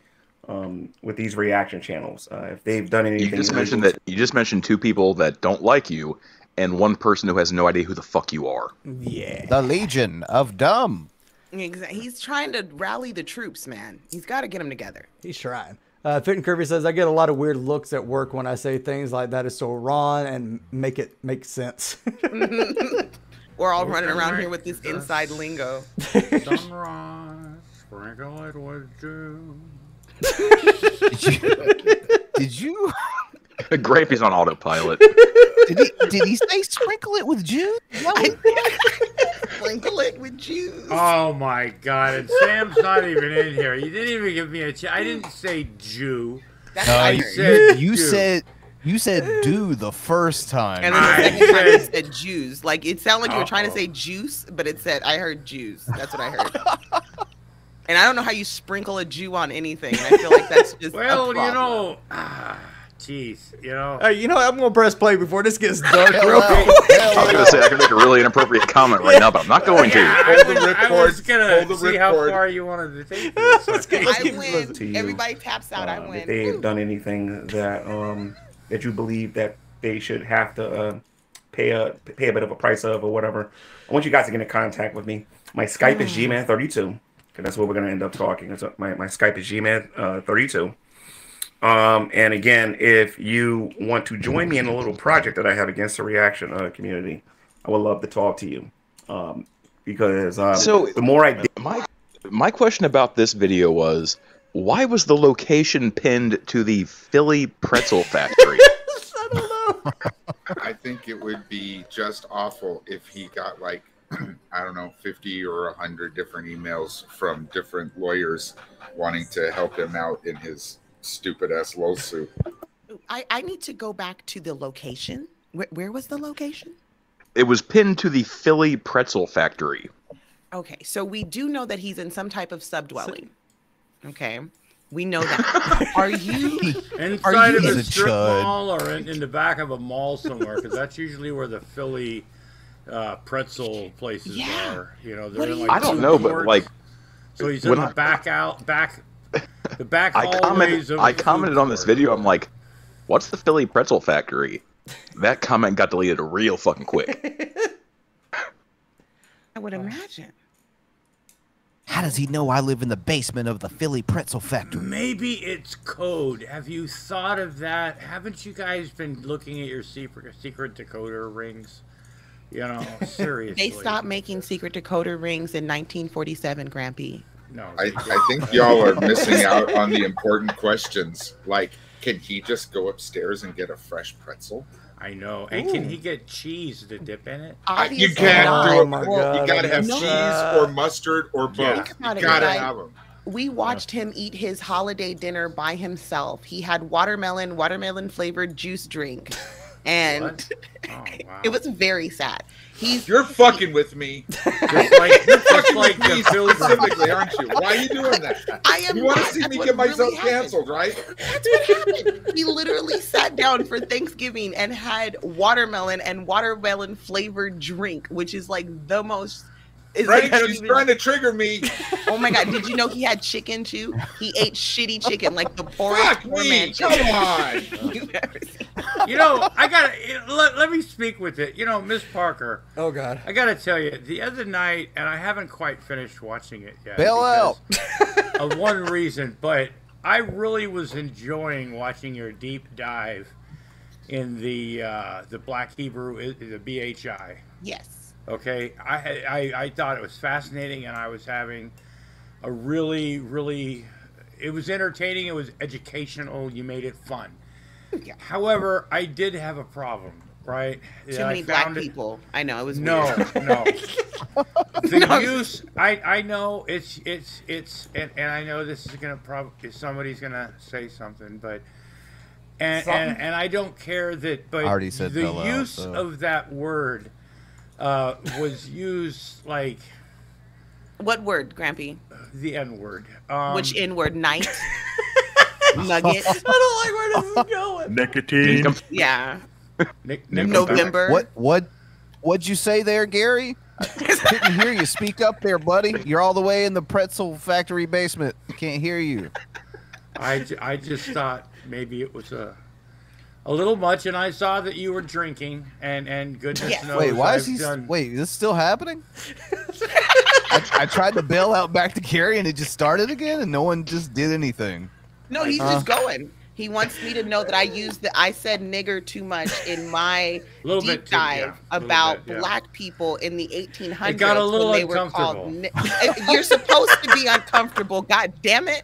um, with these reaction channels, uh, if they've done anything, you just mentioned that you just mentioned two people that don't like you, and one person who has no idea who the fuck you are. Yeah, the Legion of Dumb. Exactly. He's trying to rally the troops, man. He's got to get them together. He's trying. Uh, Fit and Kirby says, "I get a lot of weird looks at work when I say things like that is so wrong and make it make sense." We're all running around here with this inside lingo. Sunrise, sprinkle it with dew. Did you? Grampy's on autopilot. Did he? Did he say sprinkle it with juice? No, sprinkle it with juice. Oh my god! And Sam's not even in here. You didn't even give me a chance. I didn't say Jew. That's uh, you said you, you said. You said "do" the first time, and then the second time you said "Jews." Like it sounded like you were trying to say "juice," but it said "I heard Jews." That's what I heard. And I don't know how you sprinkle a Jew on anything. And I feel like that's just well, a you know, jeez, ah, you know. Uh, you know, I'm gonna press play before this gets dark. Real quick. I was gonna say I can make a really inappropriate comment right yeah. now, but I'm not going yeah, to. I, hold the rip I was gonna hold the see rip how cord. Far you wanted to take this. Let's get, let's I win. Everybody taps out. Uh, I win. They have done anything that. Um, that you believe that they should have to uh, pay a pay a bit of a price of or whatever. I want you guys to get in contact with me. My Skype is G Man thirty-two, because that's what we're going to end up talking. That's what my, my Skype is G Man thirty-two. Um, and again, if you want to join me in a little project that I have against the reaction uh, community, I would love to talk to you. Um, because uh, so the more I did... My, my question about this video was... Why was the location pinned to the Philly Pretzel Factory? I don't know. I think it would be just awful if he got like, I don't know, fifty or a hundred different emails from different lawyers wanting to help him out in his stupid ass lawsuit. I, I need to go back to the location. Where, where was the location? It was pinned to the Philly Pretzel Factory. Okay, so we do know that he's in some type of subdwelling. So okay, we know that. Are you inside are you, of a strip mall or in, in the back of a mall somewhere? Because that's usually where the Philly uh, pretzel places yeah. are. You know, they're in, like, I don't know, ports. But like, so he's in the I, back out back the back hallways. I commented, of I commented on this video. I'm like, what's the Philly Pretzel Factory? That comment got deleted real fucking quick. I would imagine. How does he know I live in the basement of the Philly Pretzel Factory? Maybe it's code. Have you thought of that? Haven't you guys been looking at your secret, secret decoder rings? You know, seriously. They stopped making secret decoder rings in nineteen forty-seven, Grampy. No, I, I think y'all are missing out on the important questions. Like, can he just go upstairs and get a fresh pretzel? I know. And ooh. Can he get cheese to dip in it? Obviously you can't not. do it. Oh God, you got to have no. cheese or mustard or both. Yeah. You got to have them. We watched yeah. him eat his holiday dinner by himself. He had watermelon, watermelon flavored juice drink. And oh, wow. it was very sad. He's, you're fucking with me. Just like, you're fucking like me specifically, aren't you? Why are you doing that? I am you want to see me get myself really canceled, happened. Right? That's what happened. He literally sat down for Thanksgiving and had watermelon and watermelon flavored drink, which is like the most Is Frank, she's even... trying to trigger me. Oh my God! Did you know he had chicken too? He ate shitty chicken, like the poor, poor man. Come on. You, you know, I got to let, let me speak with it. You know, Miss Parker. Oh God. I got to tell you, the other night, and I haven't quite finished watching it yet. Bail out. Of one reason, but I really was enjoying watching your deep dive in the uh, the Black Hebrew, the B H I. Yes. Okay, I, I I thought it was fascinating, and I was having a really, really, it was entertaining, it was educational, you made it fun. Yeah. However, I did have a problem, right? Too many black people. I know, it was weird. No, no. The use, I, I know it's, it's, it's, and, and I know this is going to probably, somebody's going to say something, but, and, something? and, and I don't care that, but I already said the hello, use so. of that word Uh, was used like... What word, Grampy? The N-word. Um, Which N-word? Night? Nugget? I don't like where this is going. Nicotine. Yeah. Nick November. What, what, what'd you say there, Gary? I couldn't hear you. Speak up there, buddy. You're all the way in the pretzel factory basement. Can't hear you. I, I just thought maybe it was a... A little much, and I saw that you were drinking, and and goodness yeah. knows. Wait, why I've is he? Done... Wait, is this still happening? I, I tried to bail out back to Gary, and it just started again, and no one just did anything. No, he's uh, just going. He wants me to know that I used the I said nigger too much in my deep bit dive too, yeah. about bit, yeah. black people in the eighteen hundreds. It got a little when they uncomfortable. Were called, you're supposed to be uncomfortable. God damn it!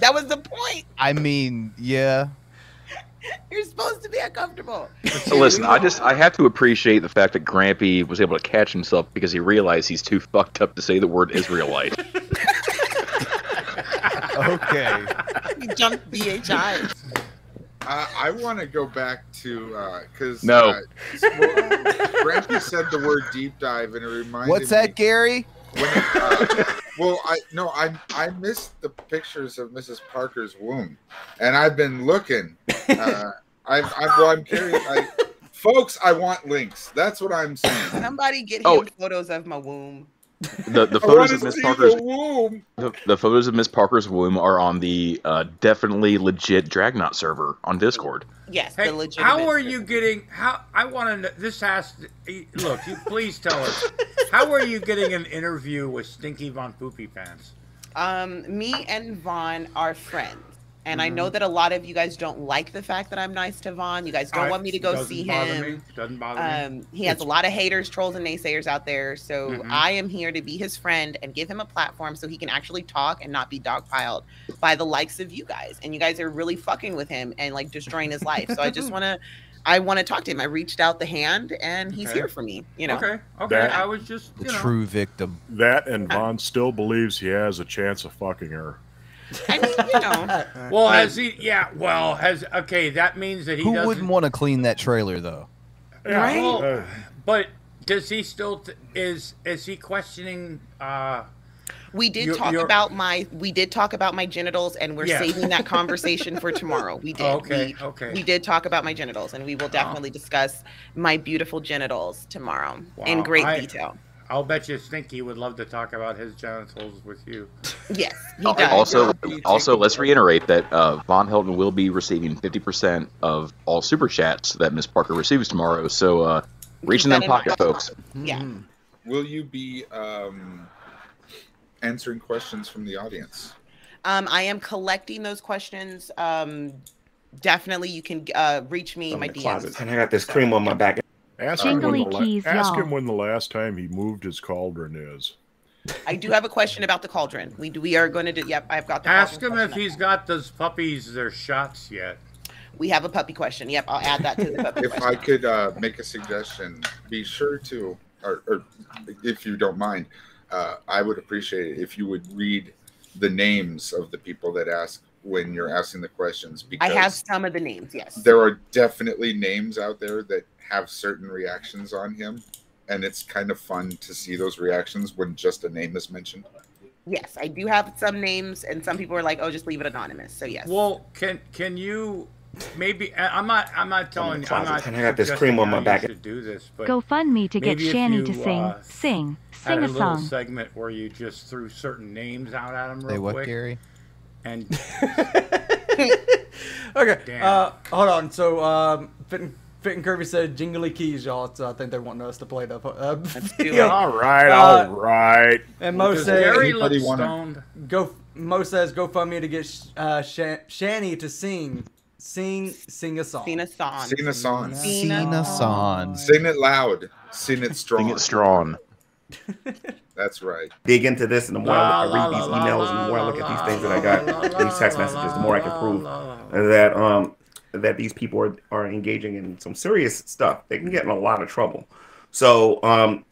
That was the point. I mean, yeah. You're supposed to be uncomfortable. So listen, I just I have to appreciate the fact that Grampy was able to catch himself because he realized he's too fucked up to say the word Israelite. Okay. You jumped B H I. Uh, I want to go back to because uh, no, uh, Grampy said the word deep dive and it reminded. What's that, me Gary? When it, uh, well, I no, I I missed the pictures of Missus Parker's womb, and I've been looking. Uh, I've, I've well, I'm curious, I, folks. I want links. That's what I'm saying. Somebody get him oh, photos of my womb. The the photos of Miss Parker's womb. The, the photos of Miss Parker's womb are on the uh, definitely legit Dragnaut server on Discord. Yes, hey, the legit. How are you getting? How I want to. This has to look. You, please tell us. How are you getting an interview with Stinky Von Poopy Pants? Um, me and Vaughn are friends. And mm-hmm. I know that a lot of you guys don't like the fact that I'm nice to Vaughn. You guys don't I, want me to go see him. Me. Doesn't bother um, me. He has a lot of haters, trolls, and naysayers out there. So mm-hmm. I am here to be his friend and give him a platform so he can actually talk and not be dogpiled by the likes of you guys. And you guys are really fucking with him and like destroying his life. So I just want to... I want to talk to him. I reached out the hand, and he's okay. here for me. You know. Okay. Okay. That, I was just you the know. true victim. That and Vaughn still believes he has a chance of fucking her. I mean, you know. Well, has he? Yeah. Well, has okay. That means that he. Who doesn't, wouldn't want to clean that trailer though? Yeah, right. Well, but does he still? Is is he questioning? Uh, We did you're, talk you're... about my we did talk about my genitals, and we're yeah. saving that conversation for tomorrow. We did. Okay. We, okay. We did talk about my genitals, and we will definitely oh. discuss my beautiful genitals tomorrow wow. in great I, detail. I'll bet you Stinky would love to talk about his genitals with you. Yes, he does. Also, also, let's reiterate that uh, Vaughn Helton will be receiving fifty percent of all super chats that Miss Parker receives tomorrow. So, uh, reaching them pocket, folks. Yeah. Mm. Will you be? Um... answering questions from the audience? Um, I am collecting those questions. Um, definitely, you can uh, reach me in my D Ms. And I got this cream on my back. Ask, him when, keys, ask him when the last time he moved his cauldron is. I do have a question about the cauldron. We do. We are going to do. Yep, I've got the ask him if he's got those puppies, their shots yet. We have a puppy question. Yep, I'll add that to the puppy if question. I could uh, make a suggestion, be sure to, or, or if you don't mind, Uh, I would appreciate it if you would read the names of the people that ask when you're asking the questions. Because I have some of the names, yes. There are definitely names out there that have certain reactions on him, and it's kind of fun to see those reactions when just a name is mentioned. Yes, I do have some names, and some people are like, oh, just leave it anonymous. So, yes. Well, can, can you Maybe I'm not. I'm not telling you. I'm not. And I got this cream on my back. You should do this, but GoFundMe to get Shani you, to sing, uh, sing, sing a, a song. Segment where you just threw certain names out at him real they what, quick. Gary? And okay, damn. Uh, hold on. So, um, Fit and, Fit and Kirby said "Jingly Keys," y'all. So I think they're wanting us to play the. Uh, all right, all right. Uh, and Mo says, "Gary looks stoned." Go. Mo says, "GoFundMe to get uh, Shani to sing." Sing, sing a song. Sing a song. Sing a song. Sing a song. Sing it loud. Sing it strong. Sing it strong. That's right. Dig into this, and the more I read these emails, and the more I look at these things that I got, these text messages, the more I can prove that um that these people are are engaging in some serious stuff. They can get in a lot of trouble. So um,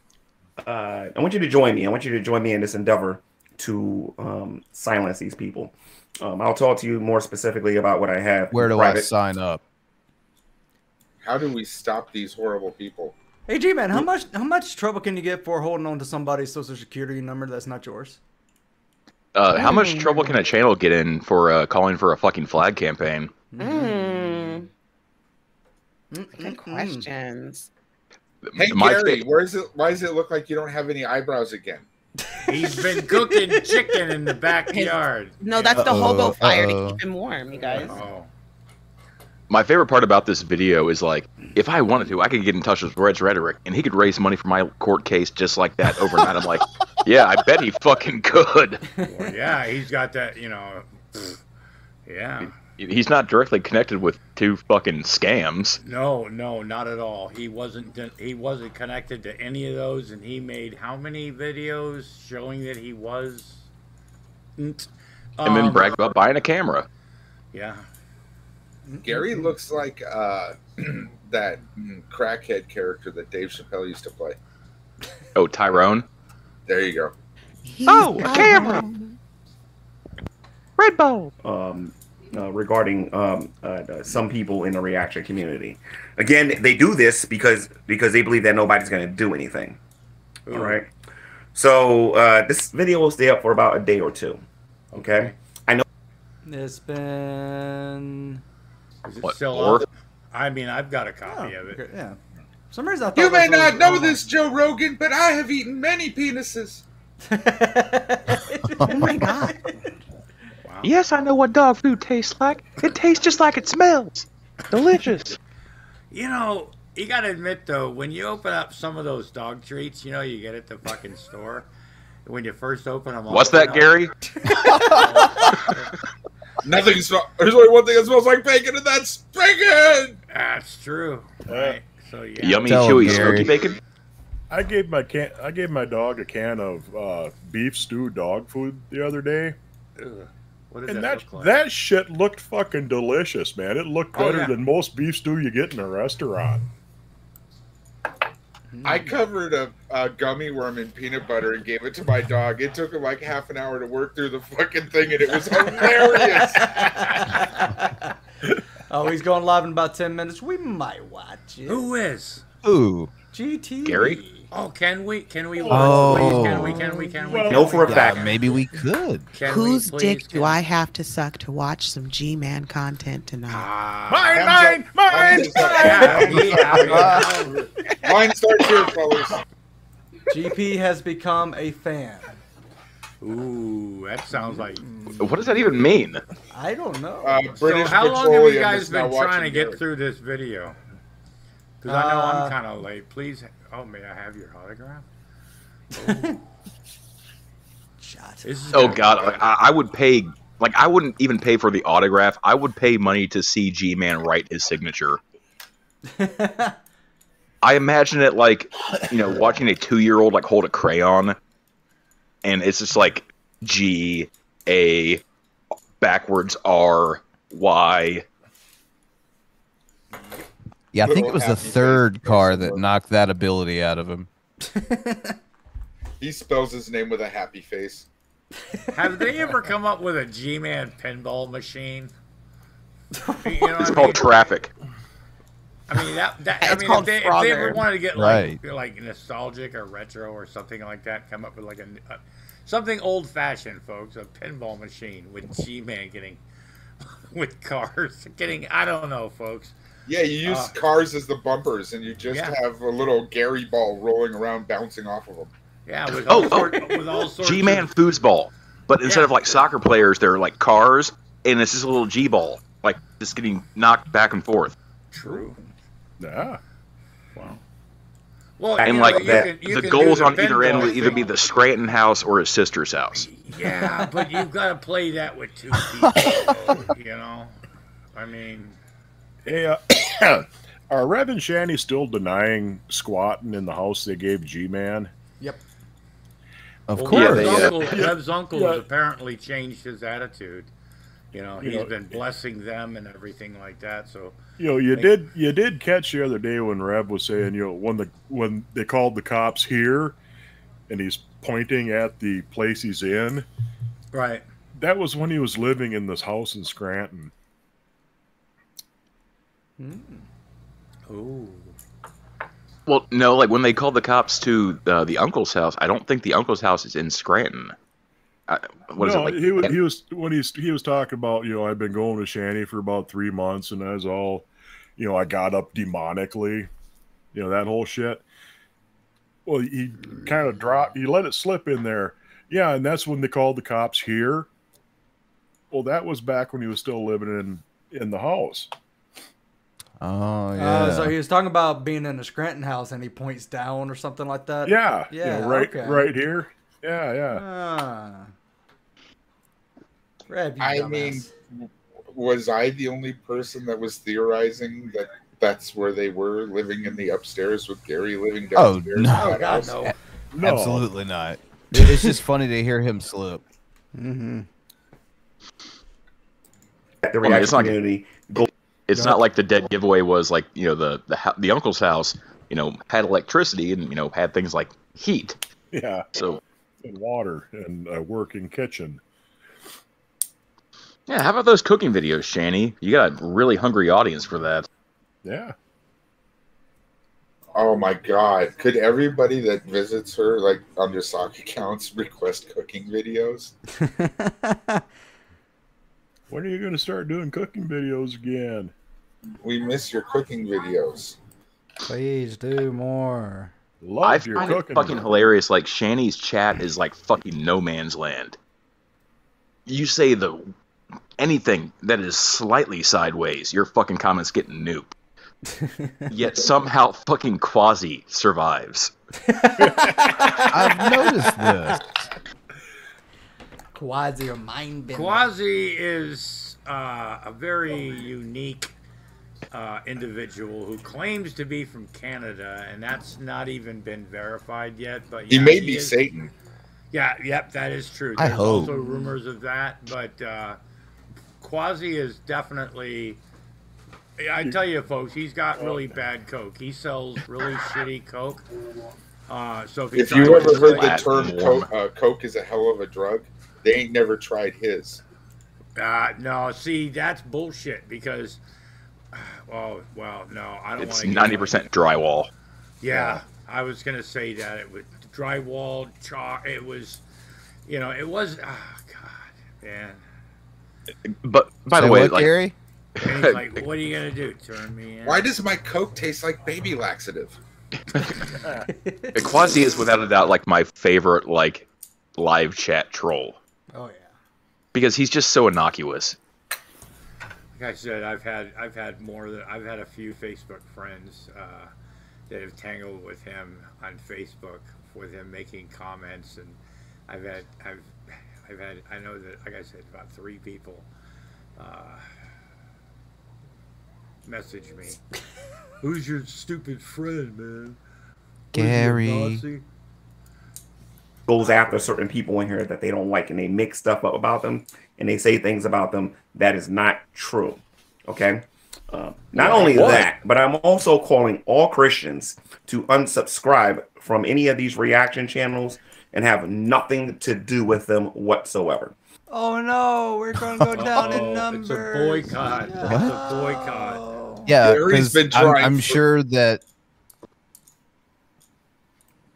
uh, I want you to join me. I want you to join me in this endeavor to um silence these people. Um, I'll talk to you more specifically about what I have. Where do I sign up? How do we stop these horrible people? Hey, G Man, how much how much trouble can you get for holding on to somebody's social security number that's not yours? Uh, how mm. much trouble can a channel get in for uh, calling for a fucking flag campaign? Mm. Mm. Good questions. Hey, My Gary, where is it? Why does it look like you don't have any eyebrows again? He's been cooking chicken in the backyard. No, that's uh-oh, the hobo fire uh-oh. to keep him warm, you guys. Uh-oh. My favorite part about this video is, like, if I wanted to, I could get in touch with Red's Rhetoric, and he could raise money for my court case just like that overnight. I'm like, yeah, I bet he fucking could. Well, yeah, he's got that, you know, yeah. He's not directly connected with two fucking scams. No, no, not at all. He wasn't. He wasn't connected to any of those, and he made how many videos showing that he was. Um, and then bragged about buying a camera. Yeah. Gary looks like uh, that crackhead character that Dave Chappelle used to play. Oh, Tyrone. There you go. He's oh, a camera. Red Bull. Um. Uh, regarding um, uh, some people in the reaction community. Again, they do this because because they believe that nobody's going to do anything. Ooh. All right. So uh, this video will stay up for about a day or two. Okay. I know. It's been. Is it what, still up? I mean, I've got a copy oh, of it. Okay, yeah. For some reason I thought you may not know this, Joe Rogan, but I have eaten many penises. Oh my God. Yes, I know what dog food tastes like. It tastes just like it smells. Delicious. You know, you gotta admit though, when you open up some of those dog treats, you know, you get at the fucking store. When you first open them, what's that, up, Gary? Nothing. Smells. There's only one thing that smells like bacon, and that's bacon. That's true. Right. So yeah. Yummy, chewy, smoky bacon. I gave my can. I gave my dog a can of uh, beef stew dog food the other day. Ugh. What and that that, like? that shit looked fucking delicious, man. It looked better oh, yeah. than most beef stew you get in a restaurant. Mm. I covered a, a gummy worm in peanut butter and gave it to my dog. It took him like half an hour to work through the fucking thing, and it was hilarious. Oh, he's going live in about ten minutes. We might watch it. Who is? Ooh. G T. Gary. Oh, can we? Can we watch? Oh. Please, can we? Can we? Can we? Can no, we, for a fact. Yeah, maybe we could. Can Whose we, dick do I have to suck to watch some G Man content tonight? Uh, mine, mine, mine, mine. Yeah, yeah, yeah. Mine starts here, fellas. G P has become a fan. Ooh, that sounds like. What does that even mean? I don't know. Uh, so, how long have you guys been trying to get Derek. through this video? Because I know uh, I'm kind of late. Please. Oh, may I have your autograph? Oh, oh God. Like, I, I would pay, like, I wouldn't even pay for the autograph. I would pay money to see G Man write his signature. I imagine it like, you know, watching a two year old, like, hold a crayon. And it's just like G, A, backwards R, Y. Yeah, I think it was the third car that knocked that ability out of him. He spells his name with a happy face. Have they ever come up with a G-Man pinball machine? You know it's called mean? Traffic. I mean, that, that, I mean if, they, if they ever wanted to get like, right. like nostalgic or retro or something like that, come up with like a, a something old-fashioned, folks, a pinball machine with G-Man getting... with cars. Getting, I don't know, folks. Yeah, you use uh, cars as the bumpers, and you just yeah. have a little Gary ball rolling around, bouncing off of them. Yeah, with all, oh, sort, oh. With all sorts. G Man of... foosball, but instead yeah. of like soccer players, they're like cars, and it's just a little G ball, like just getting knocked back and forth. True. Yeah. Wow. Well, and like know, that, can, the goals the on either end would either be the Scranton house or his sister's house. Yeah, but you've got to play that with two people, you know. I mean. Yeah, are Rev and Shani still denying squatting in the house they gave G Man? Yep. Of well, course. Rev's yeah. uncle, Rev's uncle yeah. has apparently changed his attitude. You know, he's you know, been blessing them and everything like that. So you know, you did you did catch the other day when Rev was saying, you know, when the when they called the cops here, and he's pointing at the place he's in. Right. That was when he was living in this house in Scranton. Mm. Oh. Well, no, like when they called the cops to uh, the uncle's house, I don't think the uncle's house is in Scranton. I, what no, is it, like, he, was, he was when he's he was talking about, you know, I've been going to Shani for about three months, and I was all, you know, I got up demonically, you know, that whole shit. Well, he kind of dropped, he let it slip in there, yeah, and that's when they called the cops here. Well, that was back when he was still living in in the house. Oh yeah. Uh, so he was talking about being in the Scranton house, and he points down or something like that. Yeah, yeah, you know, right, okay. right here. Yeah, yeah. Ah. Rev, I mean, was I the only person that was theorizing that that's where they were living in the upstairs with Gary living downstairs? Oh no, God, no. A no, absolutely not. It's just funny to hear him slip. Mm-hmm. The well, it's not community. It's no. not like the dead giveaway was like, you know, the, the the uncle's house, you know, had electricity and, you know, had things like heat. Yeah. So and water and a working kitchen. Yeah. How about those cooking videos, Shani? You got a really hungry audience for that. Yeah. Oh, my God. Could everybody that visits her, like, on their sock accounts request cooking videos? When are you going to start doing cooking videos again? We miss your cooking videos. Please do more. Love I your find cooking it fucking videos. Hilarious. Like, Shani's chat is like fucking no man's land. You say the anything that is slightly sideways, your fucking comments get nuked. Yet somehow fucking Quasi survives. I've noticed this. Quasi or mind bender. Quasi is uh, a very unique uh, individual who claims to be from Canada, and that's not even been verified yet. But yeah, he may he be is, Satan. Yeah, yep, that is true. There's I hope. Also rumors of that, but uh, Quasi is definitely. I tell you, folks, he's got really bad coke. He sells really shitty coke. Uh, so if, if you ever heard the term coke, uh, coke is a hell of a drug. They ain't never tried his. Uh, no, see, that's bullshit because, oh, well, no, I don't want to. It's ninety percent drywall. Yeah, yeah, I was going to say that. It was drywall, chalk, it was, you know, it was, oh, God, man. But, by the way, like, Gary? And he's like, what are you going to do, turn me in? Why does my Coke taste like baby laxative? Quasi is, without a doubt, like, my favorite, like, live chat troll. Oh yeah, because he's just so innocuous. Like I said, I've had I've had more than I've had a few Facebook friends uh, that have tangled with him on Facebook with him making comments, and I've had I've I've had I know that like I said about three people uh, message me. Who's your stupid friend, man? Gary. Goes after certain people in here that they don't like, and they mix stuff up about them, and they say things about them that is not true. Okay, uh, not yeah, only what? that, but I'm also calling all Christians to unsubscribe from any of these reaction channels and have nothing to do with them whatsoever. Oh no, we're going to go down in numbers. It's a boycott. Yeah. It's a boycott. Yeah, because I'm, I'm sure that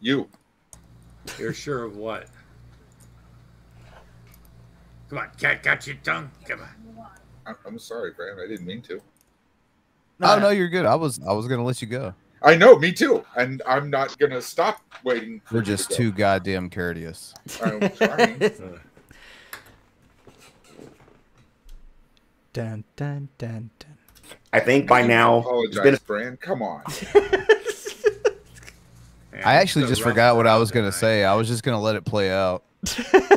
you. You're sure of what? Come on, cat, got your tongue? Come on. I'm sorry, Bran. I didn't mean to. No, uh, no, you're good. I was I was gonna let you go. I know, me too. And I'm not gonna stop waiting. We're just too goddamn courteous. I'm sorry. Dun, dun, dun, dun. I think by now, apologize, been... Bran. Come on. Man, I actually just forgot what I was going to say. I was just going to let it play out. Well,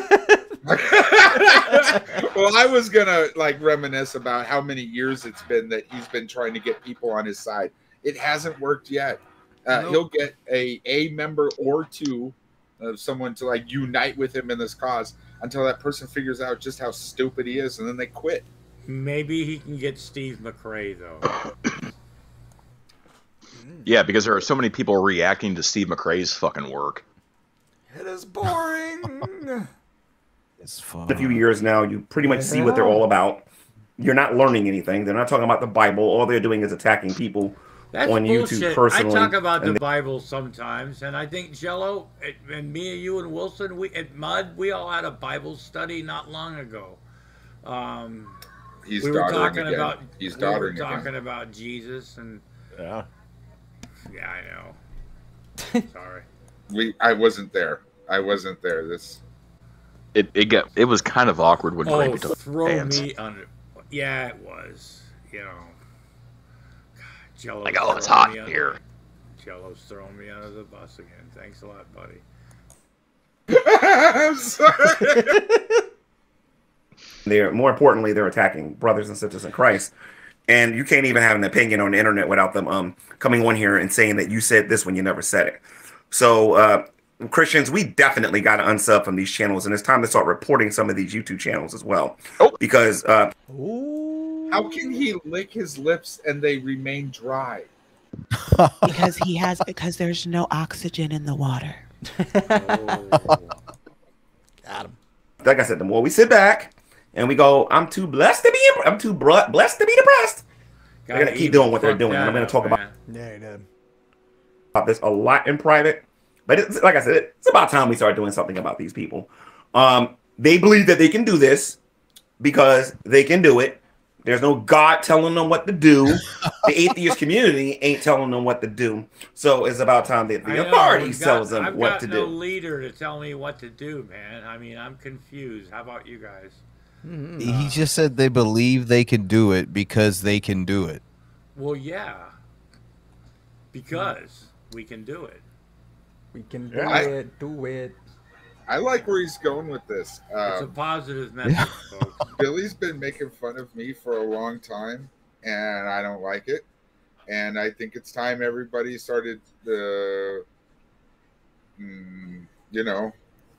I was going to like reminisce about how many years it's been that he's been trying to get people on his side. It hasn't worked yet. Uh, nope. He'll get a, a member or two of someone to like unite with him in this cause until that person figures out just how stupid he is, and then they quit. Maybe he can get Steve McRae, though. Yeah, because there are so many people reacting to Steve McRae's fucking work. It is boring. It's fun. A few years now, you pretty much see what they're all about. You're not learning anything. They're not talking about the Bible. All they're doing is attacking people That's on bullshit. YouTube personally. I talk about the Bible sometimes, and I think Jello, and me and you and Wilson, we at Mud, we all had a Bible study not long ago. Um... He's we were talking again. about He's we were talking again. about Jesus and yeah, yeah, I know. Sorry, we I wasn't there. I wasn't there. This it it got it was kind of awkward when oh, took throw hands. me under. Yeah, it was. You know, God, Jello's like oh, it's hot under, here. Jello's throwing me under the bus again. Thanks a lot, buddy. I'm sorry. They're more importantly, they're attacking brothers and sisters in Christ, and you can't even have an opinion on the internet without them um coming on here and saying that you said this when you never said it. So uh, Christians, we definitely got to unsub from these channels, and it's time to start reporting some of these YouTube channels as well. Oh, because uh, how can he lick his lips and they remain dry? Because he has because there's no oxygen in the water. Oh. Got him. Like I said, the more we sit back. And we go, I'm too blessed to be, I'm too blessed to be depressed. Gotta they're going to keep doing what they're doing. And I'm going to talk about, yeah, you did. about this a lot in private. But it's, like I said, it's about time we start doing something about these people. Um, they believe that they can do this because they can do it. There's no God telling them what to do. The atheist community ain't telling them what to do. So it's about time that the authority tells them I've what got to no do. leader to tell me what to do, man. I mean, I'm confused. How about you guys? Mm-hmm. He just said they believe they can do it because they can do it. Well, yeah, because we can do it. We can do yeah, it, I, do it. I like where he's going with this. Um, it's a positive message, yeah. folks. Billy's been making fun of me for a long time, and I don't like it. And I think it's time everybody started, uh, mm, you know,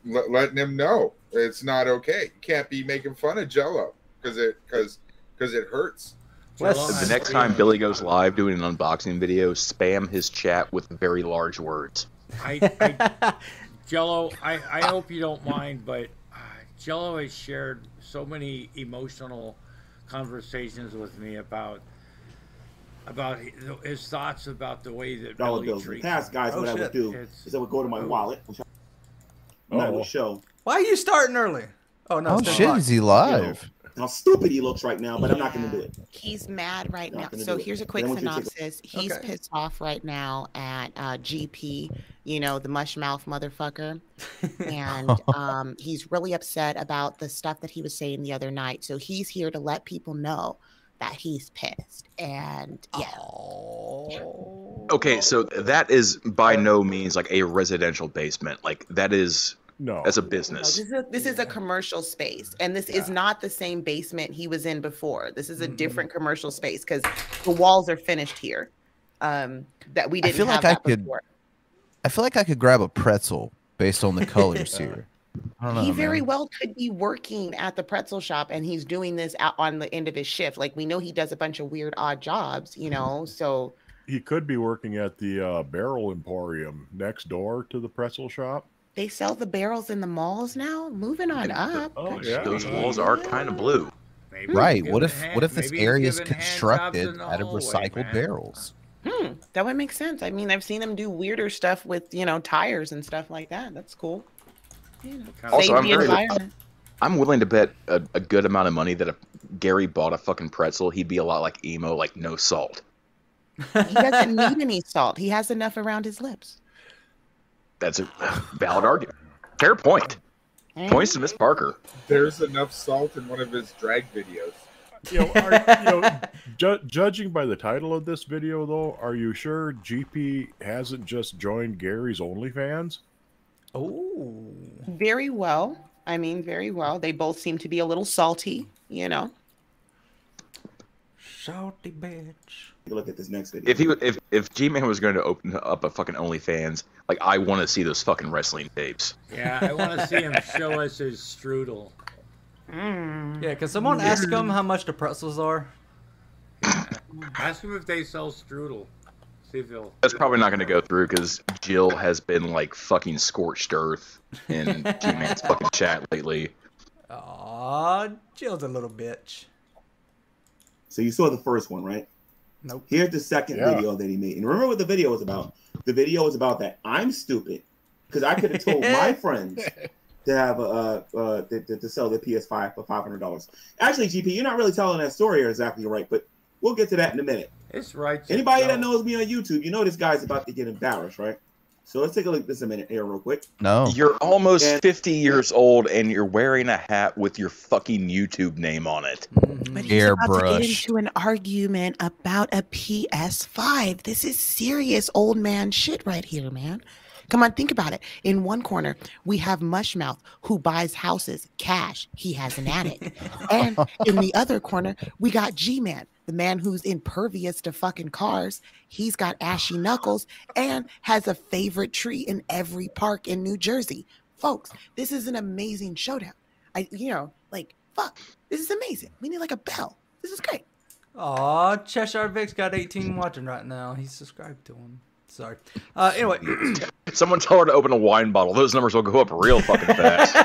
let, letting him know. It's not okay. You can't be making fun of Jello because it because because it hurts. The next time Billy goes live doing an unboxing video, spam his chat with very large words. I, I, Jello, I, I hope you don't mind, but uh, Jello has shared so many emotional conversations with me about about his thoughts about the way that dollar bills. In the past, guys, oh, what shit. I would do it's, is I would go to my wallet, which I, and oh. I would show. Why are you starting early? Oh, no. Oh, shit. Is he live? You know, how stupid he looks right now, but yeah. I'm not going to do it. He's mad right now. So here's it. a quick synopsis. He's okay. pissed off right now at uh, G P, you know, the mushmouth motherfucker. And um, he's really upset about the stuff that he was saying the other night. So he's here to let people know that he's pissed. And yeah. Oh. Okay. So that is by no means like a residential basement. Like that is... No, that's a business. No, this, is a, this is a commercial space, and this yeah. is not the same basement he was in before. This is a mm-hmm. different commercial space because the walls are finished here. Um, that we didn't I feel have like I could, before. I feel like I could grab a pretzel based on the colors here. I don't know, he very man. well could be working at the pretzel shop, and he's doing this out on the end of his shift. Like we know he does a bunch of weird, odd jobs, you know. So he could be working at the uh, barrel emporium next door to the pretzel shop. They sell the barrels in the malls now. Moving on up. Oh, yeah. Those walls are kind of blue. Maybe right. What if hand, what if this area is constructed out of recycled way, barrels? Hmm. That would make sense. I mean, I've seen them do weirder stuff with, you know, tires and stuff like that. That's cool. Yeah. Also, I'm, very, I'm willing to bet a, a good amount of money that a Gary bought a fucking pretzel, he'd be a lot like Emo, like no salt. He doesn't need any salt. He has enough around his lips. That's a valid argument. Fair point. Points to Miss Parker. There's enough salt in one of his drag videos. You know, are, you know, ju judging by the title of this video, though, are you sure G P hasn't just joined Gary's OnlyFans? Oh, very well. I mean, very well. They both seem to be a little salty, you know. Salty bitch. Look at this next video. If he, if if G Man was going to open up a fucking OnlyFans, like I want to see those fucking wrestling tapes. Yeah, I want to see him show us his strudel. Mm. Yeah, can someone mm. ask him how much the pretzels are? Ask him if they sell strudel. See if they'll. That's probably not going to go through because Jill has been like fucking scorched earth in G Man's fucking chat lately. Aw, Jill's a little bitch. So you saw the first one, right? Nope. Here's the second yeah. video that he made. And remember what the video was about. The video was about that I'm stupid because I could have told my friends to have a, uh, uh, to, to sell the P S five for five hundred dollars. Actually, G P, you're not really telling that story exactly right, but we'll get to that in a minute. It's right. Anybody that knows me on YouTube, you know this guy's about to get embarrassed, right? So let's take a look at this a minute here real quick. No. You're almost and, fifty years old and you're wearing a hat with your fucking YouTube name on it. But he's airbrush. About to get into an argument about a P S five. This is serious old man shit right here, man. Come on, think about it. In one corner, we have Mushmouth, who buys houses, cash. He has an attic. And in the other corner, we got G-Man, the man who's impervious to fucking cars. He's got ashy knuckles and has a favorite tree in every park in New Jersey. Folks, this is an amazing showdown. I, you know, like, fuck, this is amazing. We need like a bell. This is great. Aw, Cheshire Vic's got eighteen watching right now. He's subscribed to him. Sorry. Uh, anyway. Someone tell her to open a wine bottle. Those numbers will go up real fucking fast.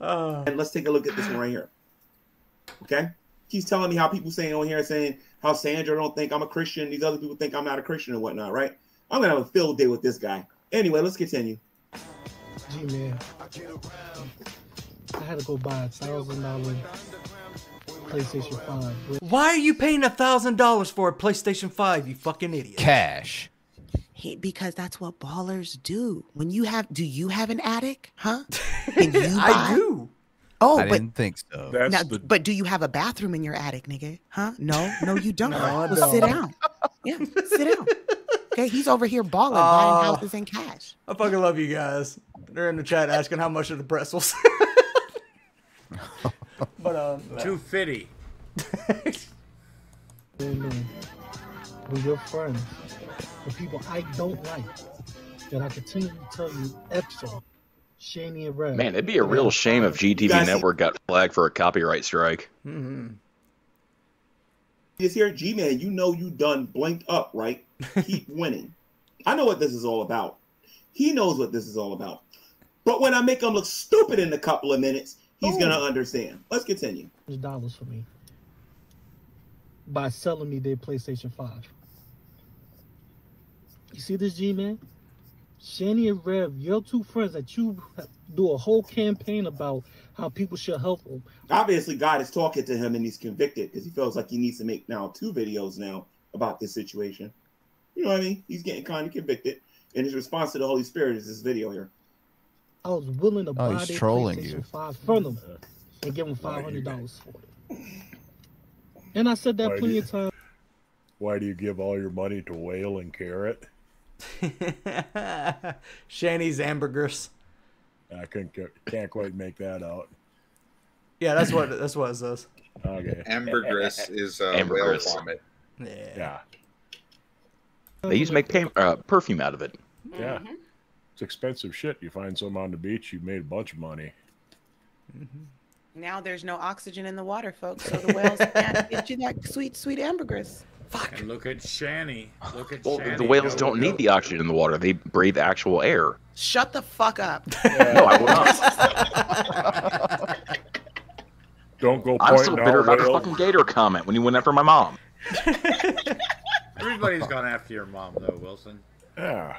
uh, and let's take a look at this one right here. Okay? He's telling me how people saying on here saying how Sandra don't think I'm a Christian. These other people think I'm not a Christian and whatnot, right? I'm going to have a field day with this guy. Anyway, let's continue. Hey, man. I had to go buy a thousand dollars PlayStation five. Why are you paying a thousand dollars for a PlayStation five, you fucking idiot? Cash. Hey, because that's what ballers do. When you have, do you have an attic, huh? Can you I buy? do. Oh, I but didn't think so. Now, the... But do you have a bathroom in your attic, nigga? Huh? No, no, you don't. no, well, don't. Sit down. Yeah, sit down. Okay, he's over here balling, uh, buying houses in cash. I fucking love you guys. They're in the chat asking how much are the pretzels. But um, two fifty. With your friends, the people I don't like, that I continue to tell you, Epson, Shani, and Rev. Man, it'd be a real shame if G T V Network got flagged for a copyright strike. Mm-hmm. This here, G-Man, you know you done blinked up, right? Keep winning. I know what this is all about. He knows what this is all about. But when I make him look stupid in a couple of minutes, he's going to understand. Let's continue. Dollars for me by selling me their PlayStation five. You see this, G-Man? Shani and Rev, your two friends that you do a whole campaign about how people should help them. Obviously, God is talking to him and he's convicted because he feels like he needs to make now two videos now about this situation. You know what I mean? He's getting kind of convicted. And his response to the Holy Spirit is this video here. I was willing to oh, buy this PlayStation five from them and give them five hundred dollars for it. And I said that why plenty you, of times. Why do you give all your money to Whale and Carrot? Shani's Ambergris. I couldn't, can't quite make that out. Yeah, that's what that's what it says. Okay. Ambergris is uh, ambergris. Whale vomit. Yeah. yeah. They used to make uh, perfume out of it. Yeah. Mm-hmm. It's expensive shit. You find some on the beach, you made a bunch of money. Mm-hmm. Now there's no oxygen in the water, folks, so the whales can't get you that sweet, sweet ambergris. Fuck. And look at Shani. Look at well, Shani. The whales don't need the oxygen in the water. They breathe actual air. Shut the fuck up. Yeah. No, I will not. Don't go pointing I'm still bitter about the fucking gator comment when you went after my mom. Everybody's gone after your mom, though, Wilson. Yeah.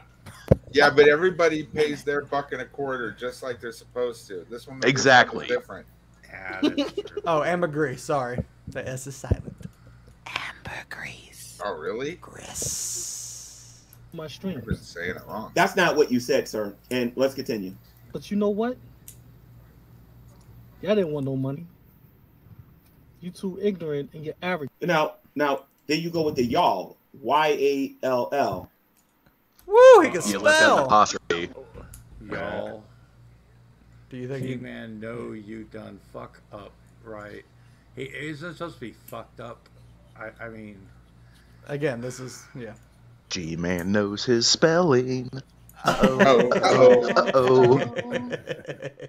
Yeah, but everybody pays their buck and a quarter just like they're supposed to. This one exactly different. Yeah, that's true. Oh, ambergris. Sorry, the S is silent. Ambergris. Oh, really? Gris. My stream. I'm just saying it wrong. That's not what you said, sir. And let's continue. But you know what? Y'all didn't want no money. You too ignorant and you're average. Now, now, there you go with the y'all. Y A L L. Woo, he can spell. You left out the apostrophe. Y'all. Do you think G Man you... know you done fuck up, right? He isn't supposed to be fucked up. I, I mean... Again, this is... Yeah. G Man knows his spelling. Uh-oh. Uh-oh. Uh-oh. Uh-oh.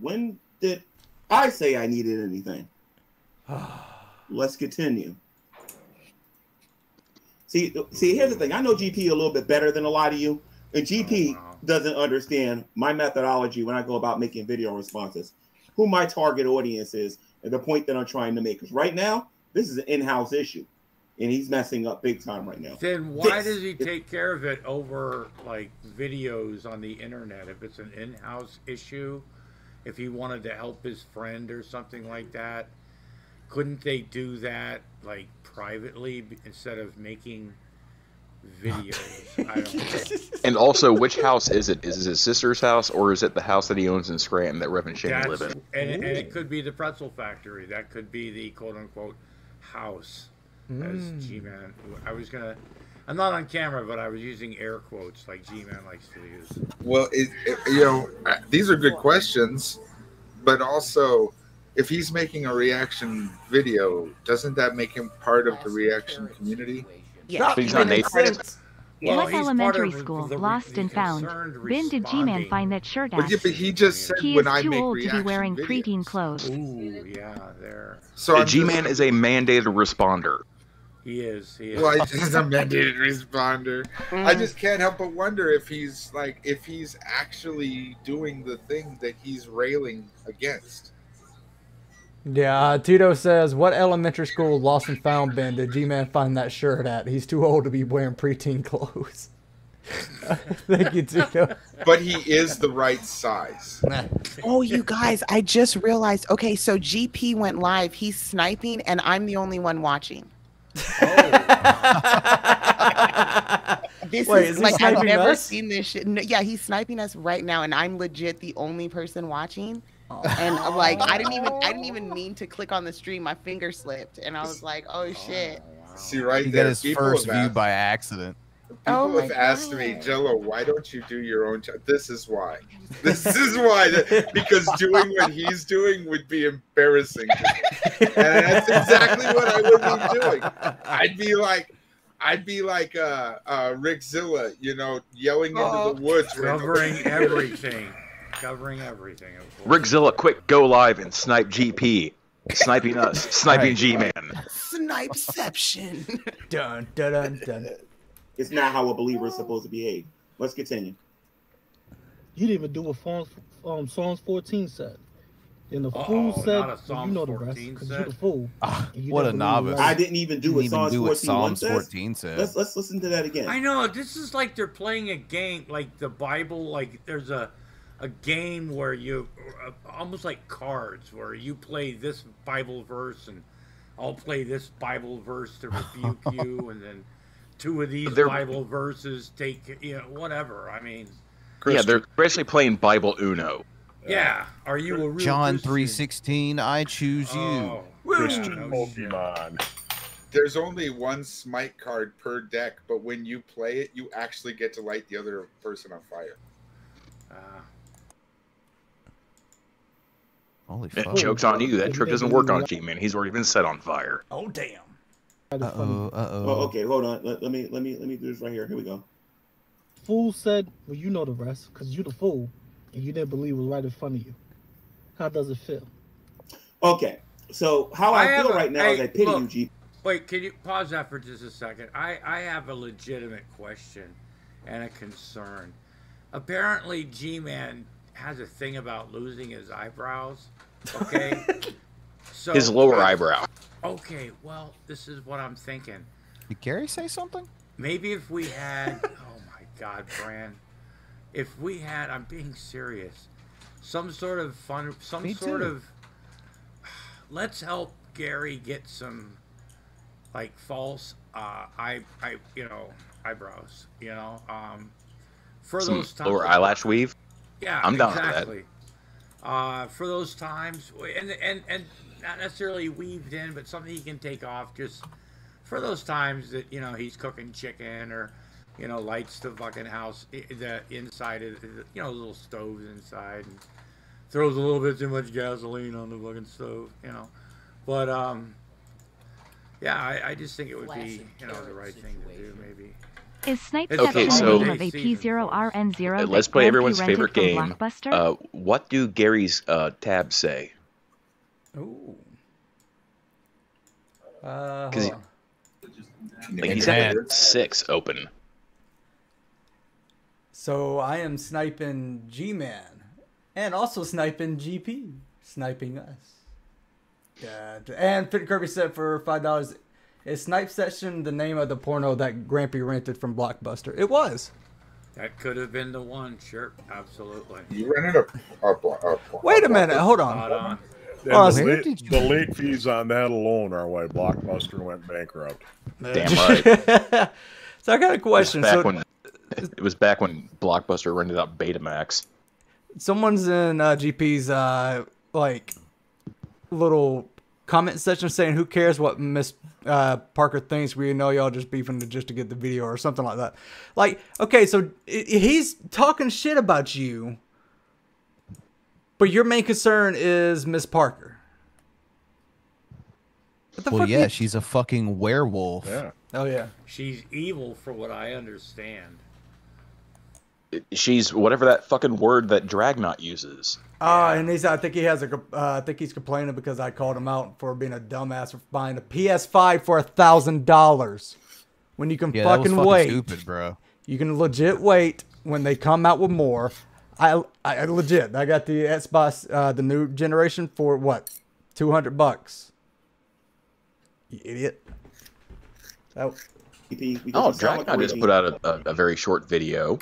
When did I say I needed anything? Let's continue. See, see, here's the thing. I know G P a little bit better than a lot of you, and G P doesn't understand my methodology when I go about making video responses, who my target audience is, and the point that I'm trying to make. Because right now, this is an in-house issue, and he's messing up big time right now. Then why this, does he take care of it over, like, videos on the internet if it's an in-house issue? If he wanted to help his friend or something like that, couldn't they do that like privately instead of making videos? I don't know. And also, which house is it? Is it his sister's house, or is it the house that he owns in Scranton that Rev and Shani live in? And, and it could be the pretzel factory. That could be the quote-unquote house. Mm. As G-Man, I was gonna. I'm not on camera, but I was using air quotes like G-Man likes to use. Well, it, it, you know, these are good questions, but also, if he's making a reaction video, doesn't that make him part of the reaction community? Yeah. He's not native. Well, what elementary school? The, Lost the and found. When did G-Man find that shirt at? But, yeah, but he just said, he when I make reaction videos. He is too old to be wearing videos. Preteen clothes. Ooh, yeah, there. So G-Man just... is a mandated responder. He is. He is. Well, he's a mandated responder. Mm. I just can't help but wonder if he's like, if he's actually doing the thing that he's railing against. Yeah, Tito says, "What elementary school Lost and Found bin did G-Man find that shirt at? He's too old to be wearing preteen clothes." Thank you, Tito. But he is the right size. Oh, you guys! I just realized. Okay, so G P went live. He's sniping, and I'm the only one watching. Oh. This Wait, is, is like I've never us? seen this shit. No, yeah, he's sniping us right now, and I'm legit the only person watching. Oh. And I'm like, I didn't even, I didn't even mean to click on the stream. My finger slipped, and I was like, oh shit. Oh, wow. See, right there, his first view by accident. People oh have asked God. me, Jello, why don't you do your own job? This is why. This is why. The, because doing what he's doing would be embarrassing to me. And that's exactly what I would be doing. I'd be like, I'd be like uh, uh, Rickzilla, you know, yelling oh, into the woods. Covering everything. Covering everything. Rickzilla, quick, go live and snipe G P. Sniping us. Sniping right. G-Man. Snipeception. Dun, dun, dun, dun. It's not how a believer is supposed to behave. Let's continue. You didn't even do what Psalms, um, Psalms fourteen said. And the fool oh, said, well, you know the rest, because you're the fool. Uh, you what a novice. I didn't even do didn't what, even Psalms, do what Psalms fourteen says. Let's, let's listen to that again. I know. This is like they're playing a game, like the Bible, like there's a, a game where you, uh, almost like cards, where you play this Bible verse, and I'll play this Bible verse to rebuke you, and then... Two of these they're, Bible verses take, you know, whatever. I mean, Christian. Yeah, they're basically playing Bible Uno. Yeah. Are you a real John three sixteen? I choose you. Oh, Christian Pokemon. There's only one smite card per deck, but when you play it, you actually get to light the other person on fire. Uh, Holy fuck! That joke's on you. That trick doesn't work on G-Man. He's already been set on fire. Oh damn. Uh-oh, uh-oh. Oh, okay, hold on. Let, let me let me let me do this right here. Here we go. Fool said, well, you know the rest, because you're the fool, and you didn't believe was right in front of you. How does it feel? Okay. So how I, I feel a, right now hey, is I pity look, you, G. Wait, can you pause that for just a second? I, I have a legitimate question and a concern. Apparently G-Man has a thing about losing his eyebrows. Okay. So his lower I, eyebrow. Okay, well, this is what I'm thinking. Did Gary say something? Maybe if we had... oh, my God, Bran. If we had, I'm being serious, some sort of fun, some Me sort too. of, let's help Gary get some, like, false, uh, I, I, you know, eyebrows, you know, um, for some those times. Lower eyelash weave? Yeah, I'm down exactly. for that. Uh, for those times, and, and, and not necessarily weaved in, but something he can take off just for those times that, you know, he's cooking chicken or, you know, lights the fucking house, the inside of, you know, little stoves inside, and throws a little bit too much gasoline on the fucking stove, you know. But, um, yeah, I, I just think it would be, you know, the right thing to do, maybe. Is Snipe okay, so of a P zero R N zero uh, let's play everyone's favorite game. Uh, what do Gary's uh, tabs say? Oh. Uh, because like, he's had six open. So I am sniping G Man, and also sniping G P, sniping us. Yeah, and Fit and Kirby said for five dollars. Is Snipe Session the name of the porno that Grampy rented from Blockbuster? It was. That could have been the one, sure, absolutely. You rented a, a, a, a Wait a minute, hold on. Hold on. Oh, the, late, did you... the late fees on that alone are why Blockbuster went bankrupt. Damn right. So I got a question. It was, back so... when, it was back when Blockbuster rented out Betamax. Someone's in uh, G P's uh, like little comment section saying, "Who cares what Miss uh, Parker thinks? We know y'all just beefing to, just to get the video," or something like that. Like, okay, so he's talking shit about you, but your main concern is Miss Parker. What the well, fuck yeah, you... she's a fucking werewolf. Yeah. Oh yeah, she's evil, for what I understand. She's whatever that fucking word that Dragnaut uses. Oh, and he's, I think he has a, uh, I think he's complaining because I called him out for being a dumbass for buying a P S five for a thousand dollars. When you can yeah, fucking, that was fucking wait, stupid, bro. You can legit wait when they come out with more. I, I legit, I got the Xbox, uh, the new generation for what, two hundred bucks. You idiot. That, we, we, we oh, Dragnaut just put out a, a, a very short video.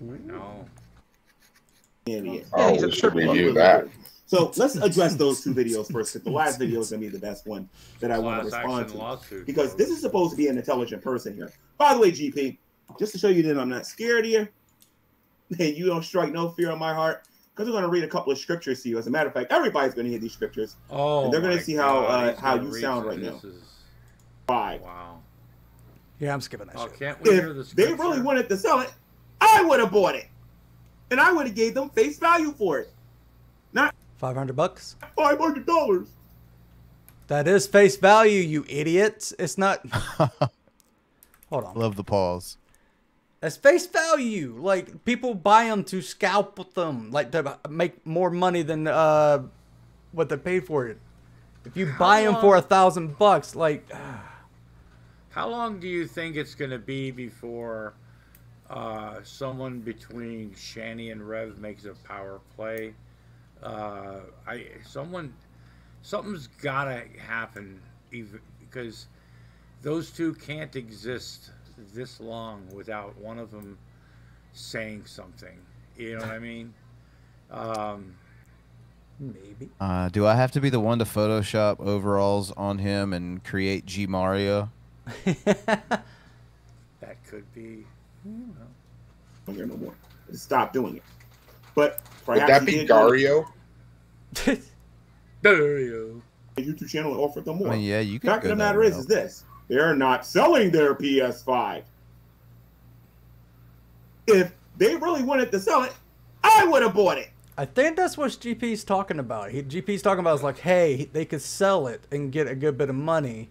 No. Idiot. Oh, yeah, we should review that. So let's address those two videos first, because the last video is going to be the best one that I want to respond to. Because this is supposed to be an intelligent person here. By the way, G P, just to show you that I'm not scared of you, and you don't strike no fear on my heart, because we're going to read a couple of scriptures to you. As a matter of fact, everybody's going to hear these scriptures. Oh, and they're going to see how uh, how you sound right now. Bye. Wow. Yeah, I'm skipping that shit. If they really wanted to sell it, I would have bought it, and I would have gave them face value for it. Not five hundred bucks. Five hundred dollars. That is face value, you idiots. It's not. Hold on. Love the pause. That's face value. Like, people buy them to scalp them, like to make more money than uh, what they paid for it. If you buy them for a thousand bucks, like, how long do you think it's gonna be before? Uh, someone between Shani and Rev makes a power play. Uh, I someone, something's gotta happen, even, because those two can't exist this long without one of them saying something. You know what I mean? Um, maybe. Uh, do I have to be the one to Photoshop overalls on him and create G Mario? That could be. I don't hear no more. Stop doing it. But perhaps would that be Dario? Dario. A YouTube channel and offer them more. I mean, yeah, you can. Fact of the matter is, is this: they're not selling their P S five. If they really wanted to sell it, I would have bought it. I think that's what G P's talking about. He, G P's talking about is like, hey, they could sell it and get a good bit of money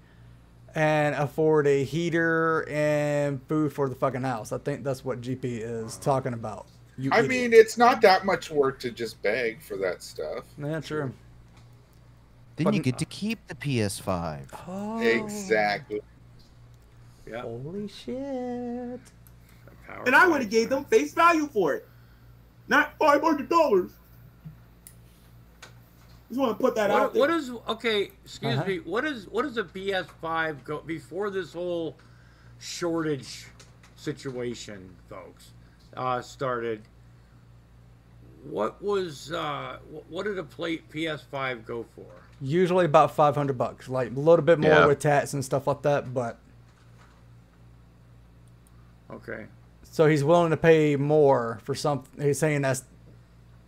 and afford a heater and food for the fucking house. I think that's what G P is talking about. You I idiot. mean, it's not that much work to just beg for that stuff. Yeah, true. Then but, you get to keep the P S five. Oh. Exactly. Yeah. Holy shit. And I would have gave them face value for it. Not five hundred dollars. Just want to put that what, out there. What is okay? Excuse uh-huh. me. What is what is a P S five go before this whole shortage situation, folks, uh, started, what was uh, what did a plate P S five go for? Usually about five hundred bucks, like a little bit more yeah. with tats and stuff like that. But okay, so he's willing to pay more for something. He's saying that's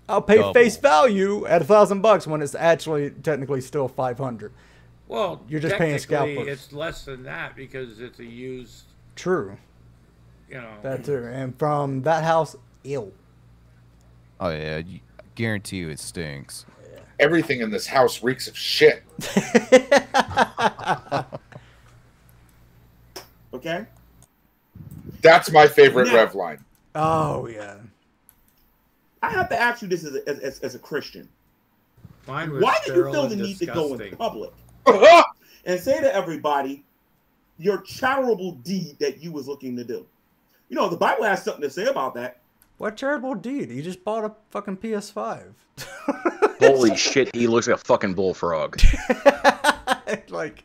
I'll pay Double. face value at a thousand bucks when it's actually technically still five hundred. Well, you're just paying scalpers. It's less than that because it's a used. True. You know that too, and from that house, ill. Oh yeah, I guarantee you it stinks. Yeah. Everything in this house reeks of shit. Okay. That's my favorite now, Rev line. Oh yeah. I have to ask you this as a, as, as a Christian. Mine was Why did you feel the need disgusting. to go in public and say to everybody your charitable deed that you was looking to do? You know, the Bible has something to say about that. What charitable deed? He just bought a fucking P S five. Holy shit, he looks like a fucking bullfrog. Like,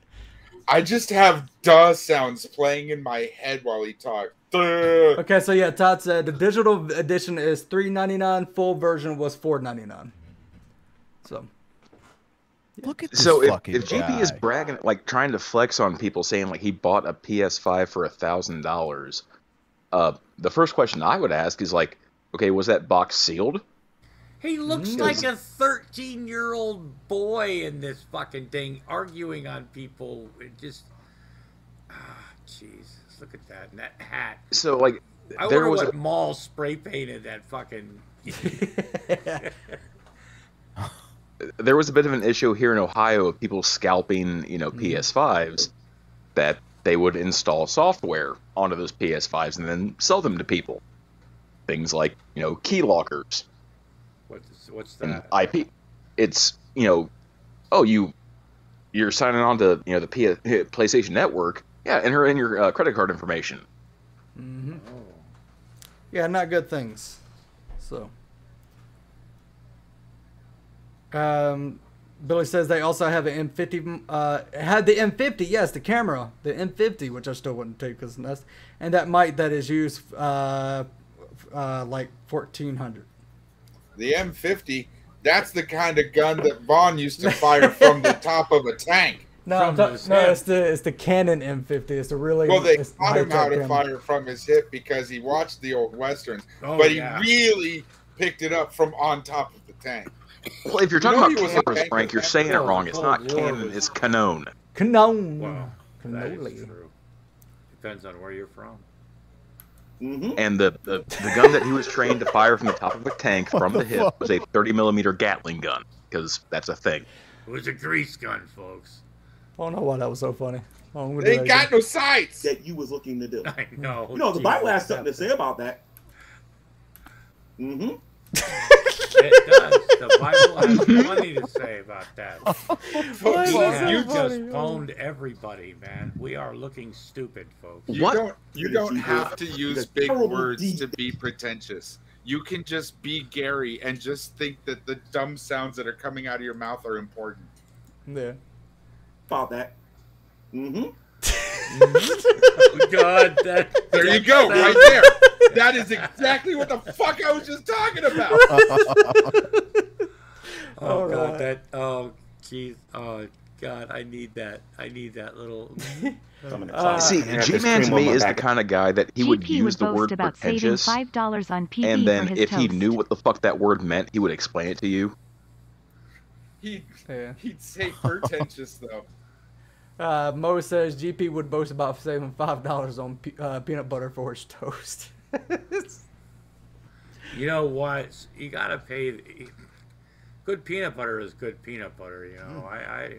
I just have duh sounds playing in my head while he talked. Duh. Okay, so yeah, Todd said the digital edition is three ninety-nine. Full version was four ninety-nine. So, yeah. Look at this so if, if G P is bragging, like trying to flex on people, saying like he bought a P S five for a thousand dollars. Uh, the first question I would ask is like, okay, was that box sealed? He looks mm-hmm. like a thirteen-year-old boy in this fucking thing, arguing on people. It just, ah, Jesus, look at that and that hat. So like, I there wonder was what a... Maul spray painted that fucking. There was a bit of an issue here in Ohio of people scalping, you know, P S fives that they would install software onto those P S fives and then sell them to people. Things like, you know, key lockers. What's, what's that? I P. It's, you know, oh, you, you're signing on to, you know, the P S, PlayStation Network. Yeah, enter in your uh, credit card information. Mm-hmm. Oh. Yeah, not good things. So... Um, Billy says they also have an M fifty. Uh, had the M fifty, yes, the camera, the M fifty, which I still wouldn't take because that's and that mic that is used, uh, uh, like fourteen hundred. The M fifty, that's the kind of gun that Vaughn used to fire from the top of a tank. No, no, it's the it's the Canon M fifty. It's the really well. They taught him how to fire from his hip because he watched the old westerns, oh, but yeah. he really picked it up from on top of the tank. Well, if you're talking you about cameras, Frank, you're saying it wrong. It's not Canon, it's Canone. Canone. Wow, that is true. Depends on where you're from. Mm-hmm. And the, the the gun that he was trained to fire from the top of a tank from the hip was a thirty millimeter Gatling gun, because that's a thing. It was a grease gun, folks. I don't know why that was so funny. Oh, they ain't got again. no sights that you was looking to do. I know. You know, the Bible has something to say about that. Mm-hmm. It does. The Bible has plenty to say about that. Folks, well, you so just pwned everybody, man. We are looking stupid, folks. You what? don't, you don't have to use big words to be pretentious. You can just be Gary and just think that the dumb sounds that are coming out of your mouth are important. Yeah. About that. Mm-hmm. Oh, God, that, there that, you go, that, right there. That is exactly what the fuck I was just talking about. oh All God, right. that. Oh, jeez. Oh, God, I need that. I need that little. uh, See, G Man to me is the kind of guy that he G P would use would the word about pretentious, saving five dollars on P B and then for his if toast. he knew what the fuck that word meant, he would explain it to you. He yeah. he'd say pretentious though. Uh, Mo says G P would boast about saving five dollars on pe uh, peanut butter for his toast. You know what? You gotta pay. The... Good peanut butter is good peanut butter. You know, mm. I, I,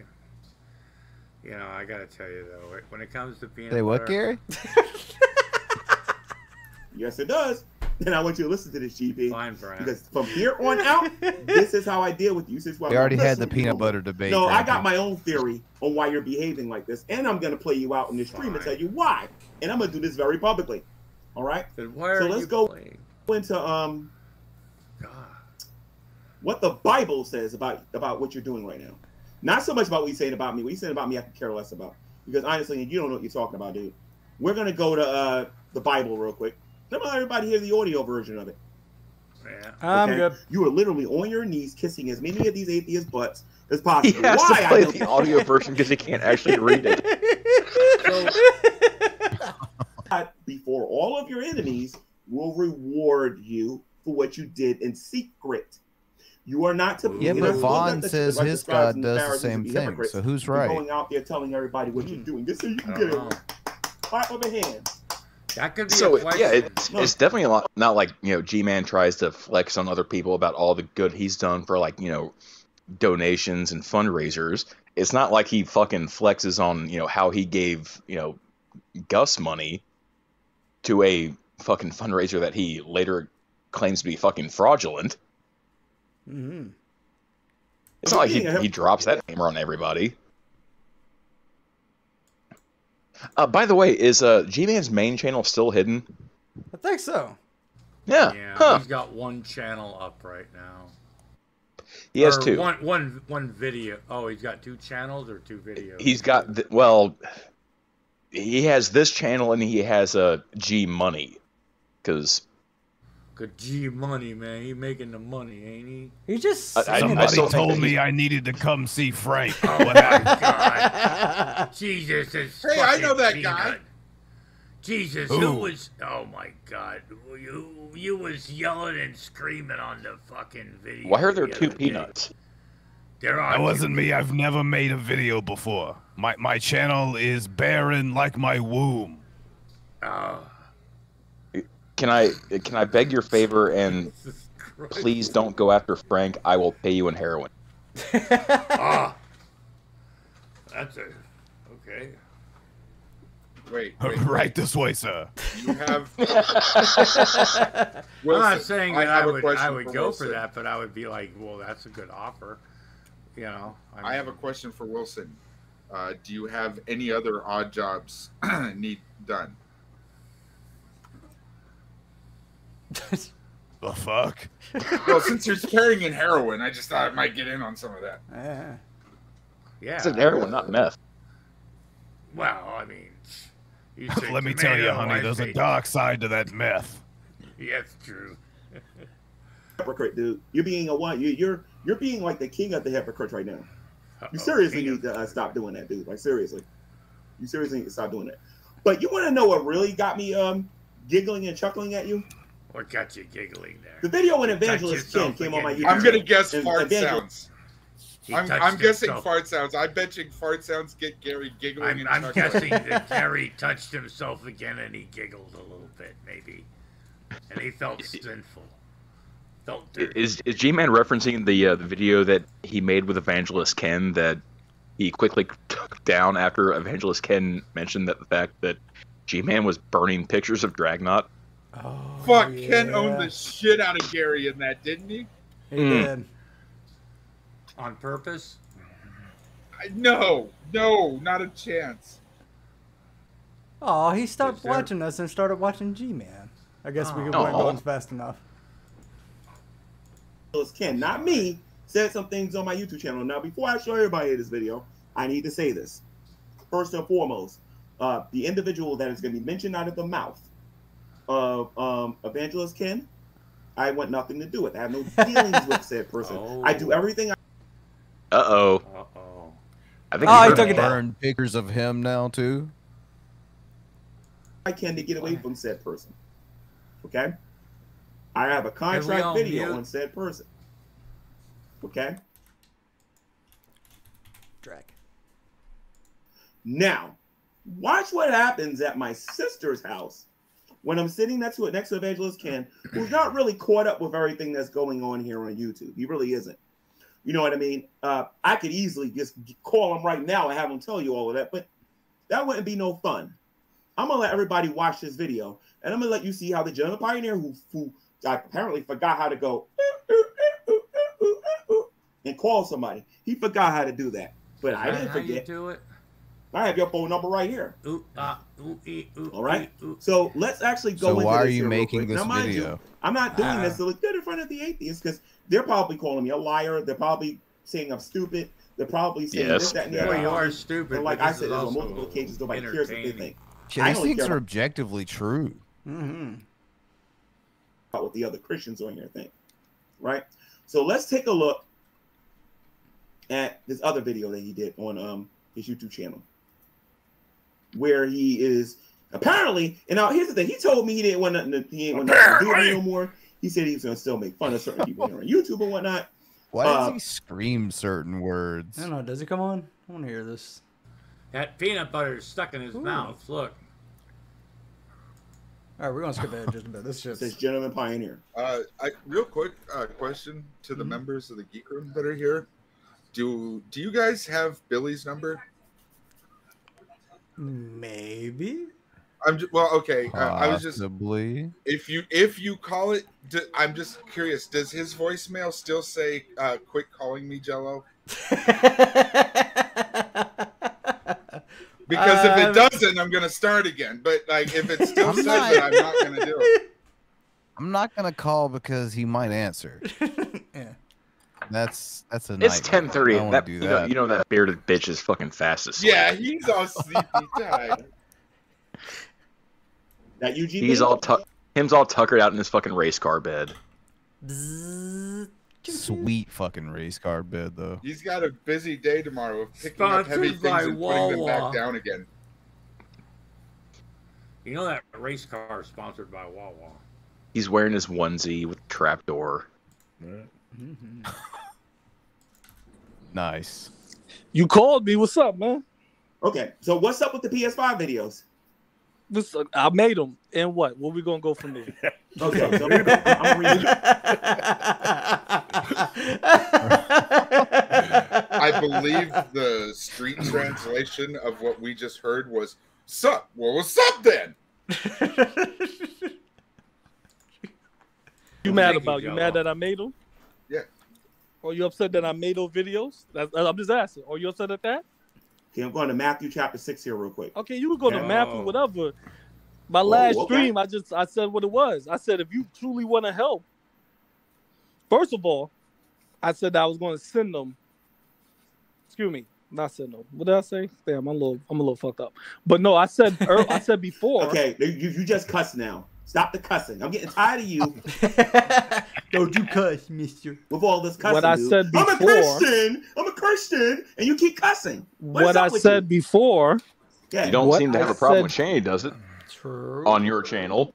you know, I gotta tell you though, when it comes to peanut, say what, butter, Gary? Yes, it does. And I want you to listen to this, G P. Fine, Brad. Because from here on out, this is how I deal with you. Since we already had the peanut butter debate. No, I got my own theory on why you're behaving like this, and I'm gonna play you out in the stream and tell you why. And I'm gonna do this very publicly. All right. Then why are you playing? So let's go into um, what the Bible says about about what you're doing right now. Not so much about what you're saying about me. What you're saying about me, I can care less about, because honestly, you don't know what you're talking about, dude. We're gonna go to uh, the Bible real quick. Come on, everybody hear the audio version of it. Yeah. Okay? I'm good. You are literally on your knees kissing as many of these atheist butts as possible. He has Why to play I the audio version because he can't actually read it. So, before all of your enemies will reward you for what you did in secret. You are not to. Yeah, but Vaughn says his God does the same thing. So who's right? You're going out there telling everybody what you're doing. This is how you get it. Clap of the hands. That could be so. It, yeah, it's, no. it's definitely a lot, not like you know. G Man tries to flex on other people about all the good he's done for like you know donations and fundraisers. It's not like he fucking flexes on you know how he gave you know Gus money to a fucking fundraiser that he later claims to be fucking fraudulent. Mm-hmm. It's not like he, he drops that hammer on everybody. Uh, by the way, is uh, G-Man's main channel still hidden? I think so. Yeah. Yeah, huh. He's got one channel up right now. He or has two. One, one, one video. Oh, he's got two channels or two videos? He's got, the, well, he has this channel and he has uh, G-Money. Because... Good G-Money, man. He making the money, ain't he? He just... I, somebody I still told me I needed to come see Frank. Oh, my God. Jesus is Hey, I know that peanut. guy. Jesus, Ooh. who was... Oh, my God. You, you was yelling and screaming on the fucking video. Why are there the two peanuts? Day. There are... That wasn't me. I've never made a video before. My, my channel is barren like my womb. Oh. Uh, Can I can I beg your favor and please don't go after Frank? I will pay you in heroin. ah, that's it. Okay. Wait, wait. Right this way, sir. You have. Wilson, I'm not saying that I, I would I would go Wilson. for that, but I would be like, well, that's a good offer. You know. I, mean, I have a question for Wilson. Uh, do you have any other odd jobs need done? The fuck? Well, since you're carrying in heroin, I just thought I might get in on some of that. Uh, yeah. It's in heroin, not meth. Well, I mean... You Let me tell you, honey, there's a dark side to that meth. Yeah, it's true. Hypocrite, dude. You're being a what? You're, you're being like the king of the hypocrites right now. Uh-oh, you seriously need to uh, stop doing that, dude. Like, seriously. You seriously need to stop doing that. But you want to know what really got me um giggling and chuckling at you? What got you giggling there? The video when Evangelist Ken came on my YouTube. I'm gonna guess fart sounds. I'm, I'm guessing himself. fart sounds. I bet you fart sounds get Gary giggling. I'm, and I'm guessing that Gary touched himself again and he giggled a little bit, maybe, and he felt sinful. Felt dirty. Is is G-Man referencing the uh, the video that he made with Evangelist Ken that he quickly took down after Evangelist Ken mentioned that the fact that G-Man was burning pictures of Dragnaut? Oh, Fuck, yeah. Ken owned the shit out of Gary in that, didn't he? He mm. did. On purpose? I, no, no, not a chance. Oh, he stopped there... watching us and started watching G-Man. I guess oh. we weren't oh. going fast enough. Ken, not me, said some things on my YouTube channel. Now, before I show everybody this video, I need to say this. First and foremost, uh, the individual that is going to be mentioned out of the mouth of um, Evangelist Ken, I want nothing to do with. I have no dealings with said person. Oh. I do everything. I uh oh. Uh oh. I think oh, he took it down. Burn pictures of him now too. I can to get away from said person. Okay. I have a contract video mute? on said person. Okay. Drag. Now, watch what happens at my sister's house. When I'm sitting next to it, next to Evangelist Ken, who's not really caught up with everything that's going on here on YouTube. He really isn't. You know what I mean? Uh, I could easily just call him right now and have him tell you all of that, but that wouldn't be no fun. I'm going to let everybody watch this video, and I'm going to let you see how the General Pioneer, who, who apparently forgot how to go and call somebody. He forgot how to do that, but I didn't forget. How you do it? I have your phone number right here. Ooh, uh, ooh, ee, ooh, All right. Ooh, ooh. So let's actually go so into this. So why are you making this now, video? You, I'm not doing uh, this to look good in front of the atheists because they're probably calling me a liar. They're probably saying I'm stupid. They're probably saying yes, this, that, and the other. You are stupid. And like I said, there's multiple cases. Nobody cares what they think. Yeah, these things care. are objectively true. Mm-hmm. About what the other Christians on here think, right? So let's take a look at this other video that he did on um his YouTube channel, where he is apparently, and now here's the thing, he told me he didn't want nothing to, he didn't want nothing to do it no more. He said he was gonna still make fun of certain people here on YouTube and whatnot. Why does uh, he scream certain words? I don't know. Does it come on? I want to hear this. That peanut butter is stuck in his Ooh. mouth. Look. All right, we're gonna skip that just a bit. This just this gentleman pioneer. Uh, I, real quick uh, question to the mm-hmm. members of the Geek Room that are here. Do do you guys have Billy's number? Maybe. I'm just, well, okay. Uh, I was just if you if you call it. Do, I'm just curious. Does his voicemail still say uh, "Quit calling me, Jello"? Because uh, if it doesn't, I'm gonna start again. But like, if it still I'm says not, it, I'm not gonna do it. I'm not gonna call because he might answer. Yeah. That's that's a. It's ten thirty. That, you, that. Know, you know that bearded bitch is fucking fast as sleep. Yeah, he's all sleepy tired. That U G B? He's all tuck. Him's all tuckered out in his fucking race car bed. Sweet fucking race car bed though. He's got a busy day tomorrow of picking Sponsored up heavy things and Wawa. putting them back down again. You know that race car is sponsored by Wawa. He's wearing his onesie with trapdoor. Mm-hmm. Nice. You called me. What's up, man? Okay, so what's up with the P S five videos? I made them, and what? Where we gonna go from there? Okay, so I'm gonna read. I believe the street translation of what we just heard was "sup." Well, what's up then? You mad about? You mad that I made them? Yeah. Are you upset that I made those videos? That's, I'm just asking. Are you upset at that? Okay, I'm going to Matthew chapter six here real quick. Okay, you would go to oh. Matthew, whatever. My oh, last okay. stream, I just I said what it was. I said, if you truly want to help, first of all, I said I was going to send them. Excuse me, not send them. What did I say? Damn, I'm a little, I'm a little fucked up. But no, I said I said before. Okay, you, you just cuss now. Stop the cussing. I'm getting tired of you. Don't you cuss, mister. With all this cussing, what I dude. said before, I'm a Christian. I'm a Christian, and you keep cussing. What, what I said you? before. Yeah. You don't seem to have I a problem with Shani, does it? True. On your channel.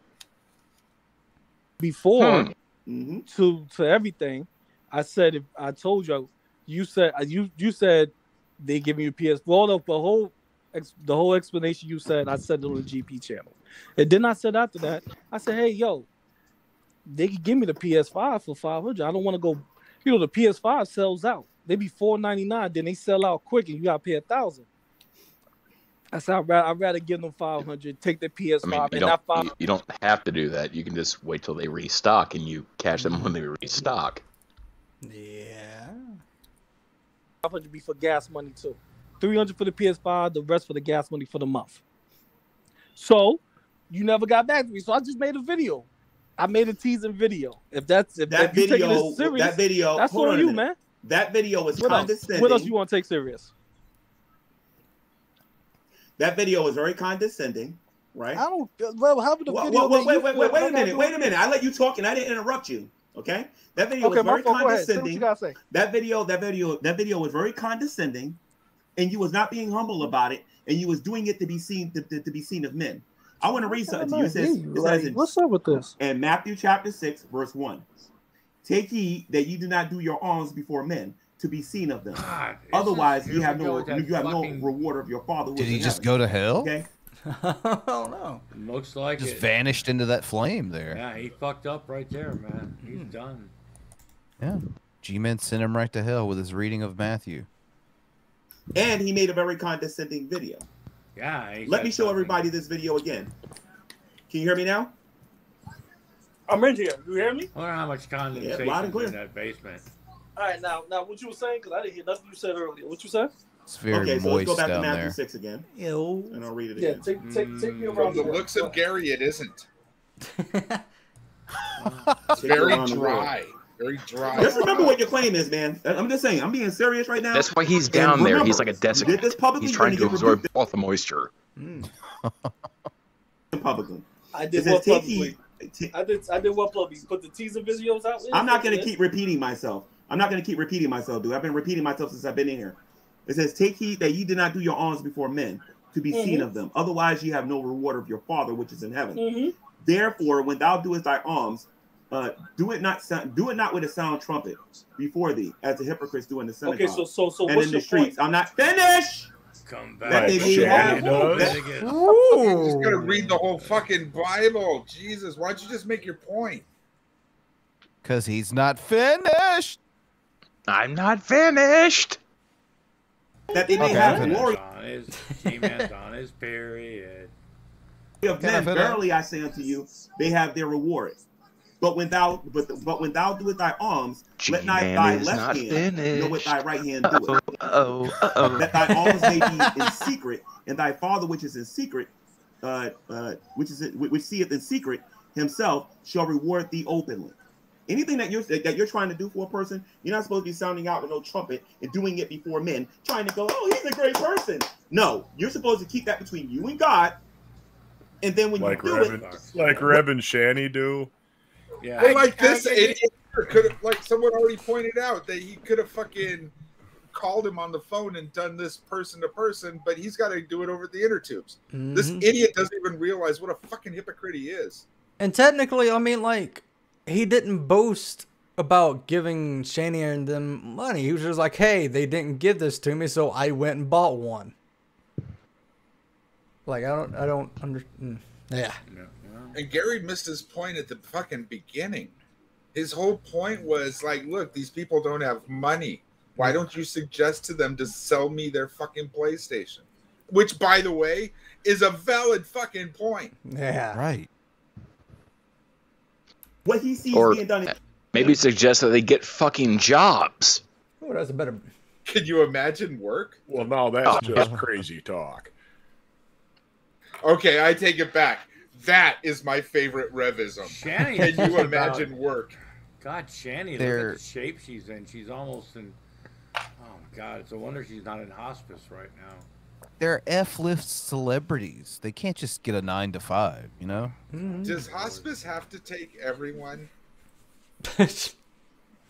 Before hmm. mm-hmm. to to everything, I said. If I told you, you said you you said they give you P S. Well, the whole the whole explanation you said, I said it on the G P channel. And then I said after that, I said, hey, yo, they could give me the P S five for five hundred dollars. I don't want to go, you know, the P S five sells out. They be four ninety-nine, then they sell out quick and you got to pay a thousand dollars. I said, I'd rather, I'd rather give them five hundred dollars, take the P S five. I mean, and not five hundred dollars. You don't have to do that. You can just wait till they restock and you cash them when they restock. Yeah. five hundred dollars be for gas money too. three hundred dollars for the P S five, the rest for the gas money for the month. So, you never got back to me, so I just made a video. I made a teasing video. If that's if, that if you're video, taking it serious, that video, that's on you, man. That video was what condescending. Else? What else you want to take serious? That video was very condescending, right? I don't. Well, how about the well, video? Well, wait, wait, wait, wait, wait a minute, wait a minute. I let you talk and I didn't interrupt you. Okay, that video okay, was very phone, condescending. That video, that video, that video was very condescending, and you was not being humble about it, and you was doing it to be seen to, to, to be seen of men. I want to read something to you. It says, it says in, what's up with this? And Matthew chapter six, verse one. Take heed that you do not do your alms before men to be seen of them. God, Otherwise, you have no you have fucking... no reward of your father. Did he just heaven. go to hell? Okay. I don't know. Looks like just it. vanished into that flame there. Yeah, he fucked up right there, man. He's mm. done. Yeah. G Man sent him right to hell with his reading of Matthew. And he made a very condescending video. Yeah, let me show something. everybody this video again. Can you hear me now? I'm in here. You hear me? I wonder how much condensation yeah, is in that basement. All right, now, now what you were saying, because I didn't hear nothing you said earlier. What you said? It's very okay, so moist let's go back to Matthew there. six again. Ew. And I'll read it again. Yeah, take, take, take me around. From the looks of Gary, it isn't. Very dry. Very dry. Just remember what your claim is, man. I'm just saying. I'm being serious right now. That's why he's down remember, there. He's like a desiccant. He's trying to absorb all the moisture. Mm. Publicly. I did one publicly. I did. I did one publicly. Put the teaser videos out. I'm not gonna keep repeating myself. I'm not gonna keep repeating myself, dude. I've been repeating myself since I've been in here. It says, "Take heed that ye did not do your alms before men, to be mm-hmm. seen of them. Otherwise, ye have no reward of your Father which is in heaven. Mm-hmm. Therefore, when thou doest thy alms, uh, do it not do it not with a sound trumpet before thee, as the hypocrites do in the synagogue. Okay, so so so and what's in the streets. Point? I'm not finished. Come back. That they be yeah, I'm just gonna read the whole fucking Bible. Jesus, why don't you just make your point? Because he's not finished. I'm not finished. That they may okay, have glory. G Man's on his period. Of men, verily I say unto you, they have their reward. But when thou, but, but when thou doest thy alms, G let not thy left hand know what thy right hand doeth. Uh oh, uh oh. That thy alms may be in secret, and thy Father which is in secret, uh, uh, which is which seeth in secret, himself shall reward thee openly. Anything that you're that you're trying to do for a person, you're not supposed to be sounding out with no trumpet and doing it before men, trying to go, oh, he's a great person. No, you're supposed to keep that between you and God. And then when like you do Rev it, and, like Rev and Shani do, yeah, well, like this idiot could have, like someone already pointed out that he could have fucking called him on the phone and done this person to person, but he's got to do it over the inner tubes. Mm-hmm. This idiot doesn't even realize what a fucking hypocrite he is. And technically, I mean, like. He didn't boast about giving Shani and them money. He was just like, hey, they didn't give this to me, so I went and bought one. Like, I don't, I don't understand. Yeah. And Gary missed his point at the fucking beginning. His whole point was like, look, these people don't have money. Why don't you suggest to them to sell me their fucking PlayStation? Which, by the way, is a valid fucking point. Yeah. Right. What he sees or being done. Maybe suggest that they get fucking jobs. Oh, that's a better. Could you imagine work? Well, no, that's oh, just yeah. crazy talk. Okay, I take it back. That is my favorite Revism. Shani, can you imagine about... work? God, Shani, They're... look at the shape she's in. She's almost in. Oh God, it's a wonder she's not in hospice right now. They're F-lift celebrities. They can't just get a nine to five, you know? Mm-hmm. Does hospice have to take everyone?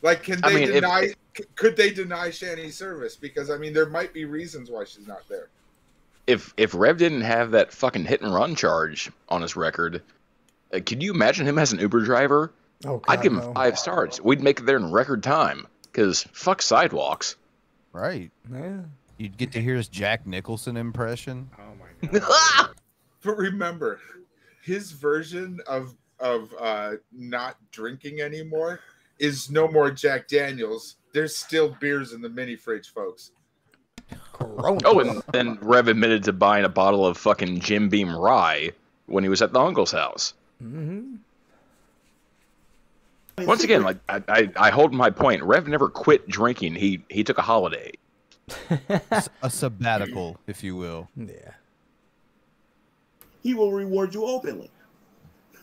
Like, can they I mean, deny? If, if, could they deny Shani service? Because I mean, there might be reasons why she's not there. If if Rev didn't have that fucking hit and run charge on his record, uh, could you imagine him as an Uber driver? Oh, God, I'd give him no. five stars. We'd make it there in record time. Because fuck sidewalks. Right. Yeah. You'd get to hear his Jack Nicholson impression. Oh my God! But remember, his version of of uh, not drinking anymore is no more Jack Daniels. There's still beers in the mini fridge, folks. Corona. Oh, and then Rev admitted to buying a bottle of fucking Jim Beam rye when he was at the uncle's house. Mm-hmm. Once again, like I, I, I hold my point. Rev never quit drinking. He he took a holiday. A sabbatical, if you will. Yeah. He will reward you openly.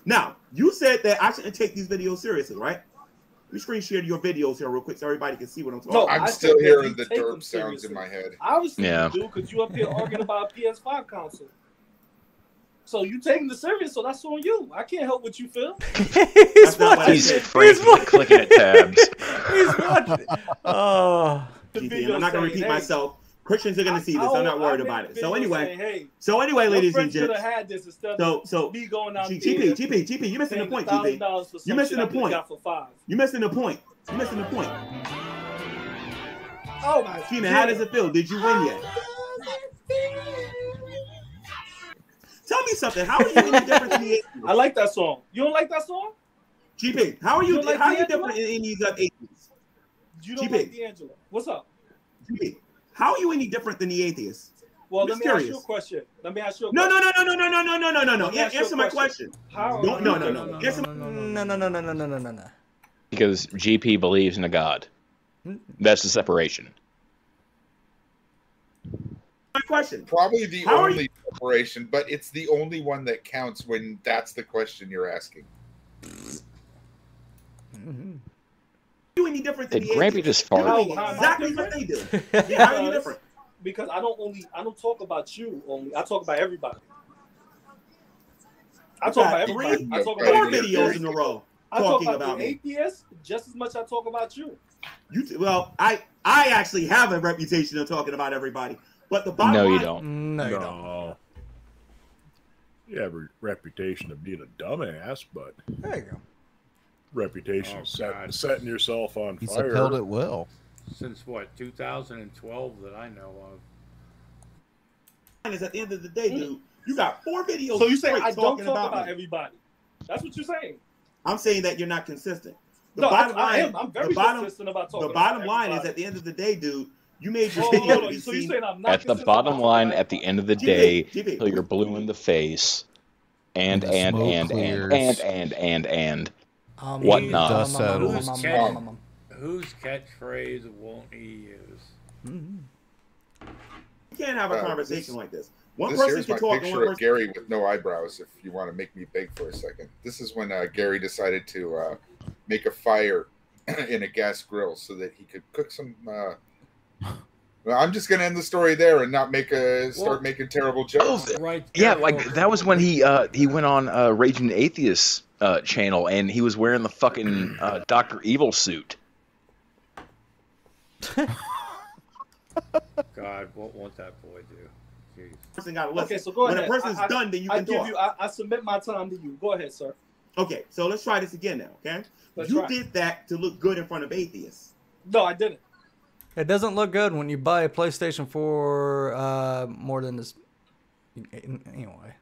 Now, you said that I shouldn't take these videos seriously, right? Let me screen share your videos here real quick so everybody can see what I'm talking about. No, I'm I still hearing the derp sounds seriously. In my head. I was thinking, yeah. dude, because you up here arguing about a P S five console. So you taking the serious, so that's on you. I can't help what you feel. He's watching. He's clicking at tabs. He's watching. Oh. I'm not gonna repeat hey, myself. Christians are gonna see this. I'm not worried about it. So anyway, saying, hey, so anyway, ladies and gents. Had this instead so so me going out G P, G P, G P, you're missing the point, G P. You're missing the point. You're missing the point. You're missing the point. Oh my God. G Man, how does it feel? Did you win yet? Tell me something. How are you any different than the eighties? I like that song. You don't like that song? G P, how are you? you how are you different in these eighties? You don't like D'Angelo. What's up? G P, how are you any different than the atheists? Well, I'm let me curious. ask you a question. Let me ask you a question. No, no, no, no, no, no, no, no, no, no, no. Answer my question. How? No, no, no, no, no, no, no, no, no, no, no, no. Because G P believes in a God. That's the separation. My question. Probably the how only separation, but it's the only one that counts when that's the question you're asking. Mm-hmm. You any different than Did the Grampy just fart? No, exactly what they do. Yeah, how are you different? Because I don't only I don't talk about you only. I talk about everybody. I talk about everybody. I talk about four videos in a row. I talk about, about the atheists just as much I talk about you. You t well, I I actually have a reputation of talking about everybody, but the bottom no, line, you don't. No, you no. don't. You have a reputation of being a dumbass, but there you go. Reputation oh, set, setting yourself on He's fire. He's upheld it well. Since what, two thousand twelve that I know of. Is at the end of the day, dude, you got four videos. So you say I don't talk about, about everybody. That's what you're saying. I'm saying that you're not consistent. The no, bottom I, line, I am. I'm very the bottom, consistent about talking. The bottom about line everybody. is at the end of the day, dude, you made your. Oh, video no, no. So you're saying I'm not. At the bottom line, at the end of the day, till you're blue in the face, and and and and and and and and whatnot. Whose catchphrase won't he use? You can't have a uh, conversation this, like this. One this person can talk. This here's my picture of Gary with no eyebrows. If you want to make me beg for a second, this is when uh, Gary decided to uh, make a fire in a gas grill so that he could cook some. Uh... Well, I'm just going to end the story there and not make a start well, making terrible jokes. Right? Yeah, like that was when he uh, he went on uh, Raging Atheist uh, channel and he was wearing the fucking uh, Doctor Evil suit. God, what won't that boy do? Jeez. Okay, so go ahead. When a person's I, I, done, then you I can give talk. You, I, I submit my time to you. Go ahead, sir. Okay, so let's try this again now, okay? Let's you try. did that to look good in front of atheists. No, I didn't. It doesn't look good when you buy a PlayStation for uh, more than this. Anyway.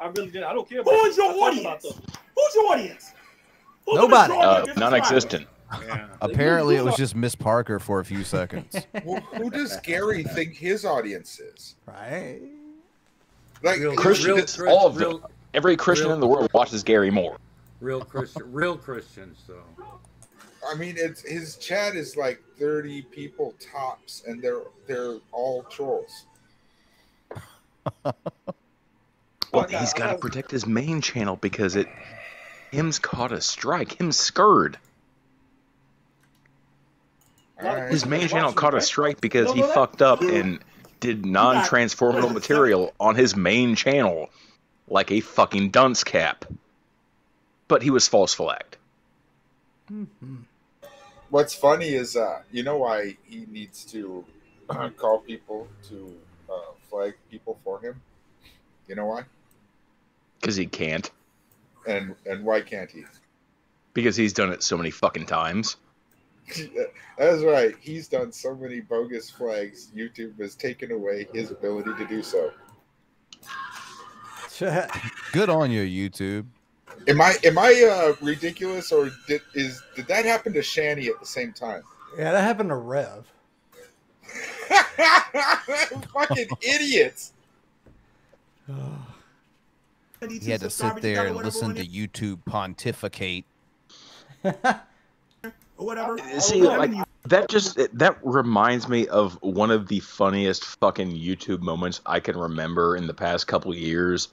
I really didn't. I don't care about Who's your audience? Who's your audience? Who's Nobody. Uh, Non-existent. Yeah. Apparently, it was just Miss Parker for a few seconds. Well, who does Gary think his audience is? Right? Like real, Christian, real, all of real, them. Every Christian real, in the world watches Gary Moore. Real Christian, real Christians, though. I mean, it's his chat is like thirty people tops, and they're they're all trolls. Well, he's got to protect his main channel because it him's caught a strike. Him's scurred. His main channel caught a strike because no, no, he fucked up and did non-transformative material on his main channel like a fucking dunce cap. But he was false flagged. Mm-hmm. What's funny is, uh, you know why he needs to uh, call people to uh, flag people for him? You know why? Because he can't. And, and why can't he? Because he's done it so many fucking times. That's right. He's done so many bogus flags. YouTube has taken away his ability to do so. Good on you, YouTube. Am I am I uh, ridiculous, or did is did that happen to Shani at the same time? Yeah, that happened to Rev. Fucking idiots. He had to sit there and listen to YouTube pontificate. Whatever. See, like, that just that reminds me of one of the funniest fucking YouTube moments I can remember in the past couple years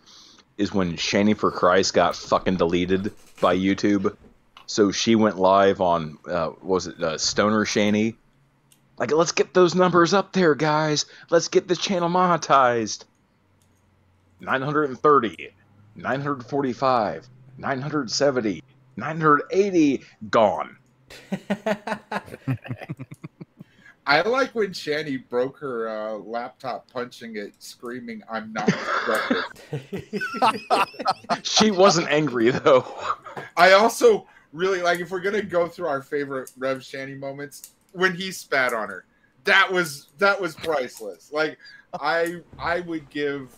is when Shani for Christ got fucking deleted by YouTube. So she went live on uh, what was it uh, Stoner Shani? Like, let's get those numbers up there, guys. Let's get this channel monetized. nine hundred thirty, nine hundred forty-five, nine hundred seventy, nine hundred eighty, gone. I like when Shani broke her uh, laptop punching it, screaming, "I'm not destructive." She wasn't angry though. I also really like, if we're gonna go through our favorite Rev Shani moments, when he spat on her. That was that was priceless. Like I I would give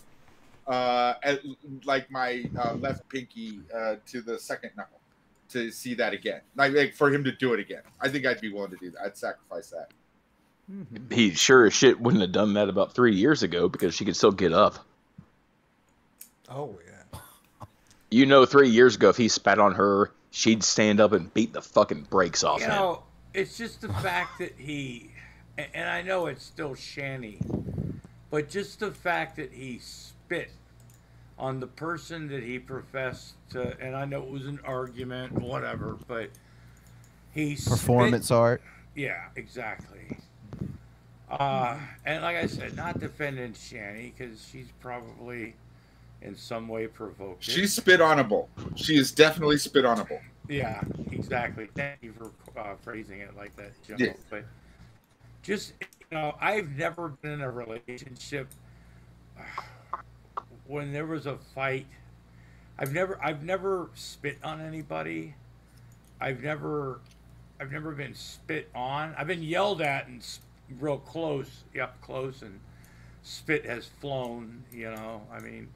uh, at, like my uh, left pinky uh, to the second knuckle to see that again, like, like for him to do it again. I think I'd be willing to do that. I'd sacrifice that. He sure as shit wouldn't have done that about three years ago because she could still get up. Oh yeah. You know, three years ago, if he spat on her, she'd stand up and beat the fucking brakes off you him. You know, it's just the fact that he, and I know it's still Shani, but just the fact that he spit on the person that he professed to, and I know it was an argument, whatever, but he performance spit, art. Yeah, exactly. Uh, and like I said, not defending Shani because she's probably in some way provoked it. She's spit-onable. She is definitely spit-onable. Yeah, exactly. Thank you for uh, phrasing it like that, Joe. Yeah. But just, you know, I've never been in a relationship when there was a fight. I've never, I've never spit on anybody. I've never, I've never been spit on. I've been yelled at and real close, up close, and spit has flown. You know, I mean,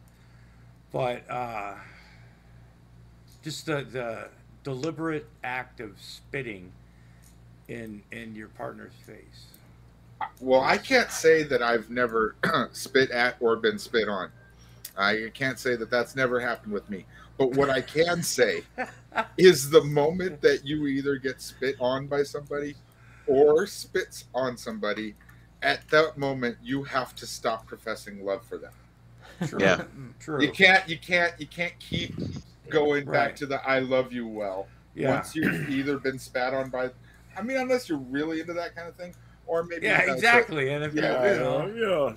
but uh, just the the deliberate act of spitting in in your partner's face. Well, I can't say that I've never spit at or been spit on. I can't say that that's never happened with me. But what I can say is the moment that you either get spit on by somebody or spits on somebody, at that moment you have to stop professing love for them. True. Yeah. True. You can't you can't you can't keep going right. back to the I love you well. Yeah. Once you've either been spat on by, I mean, unless you're really into that kind of thing. Or maybe yeah, exactly. It. And if yeah, you know, know.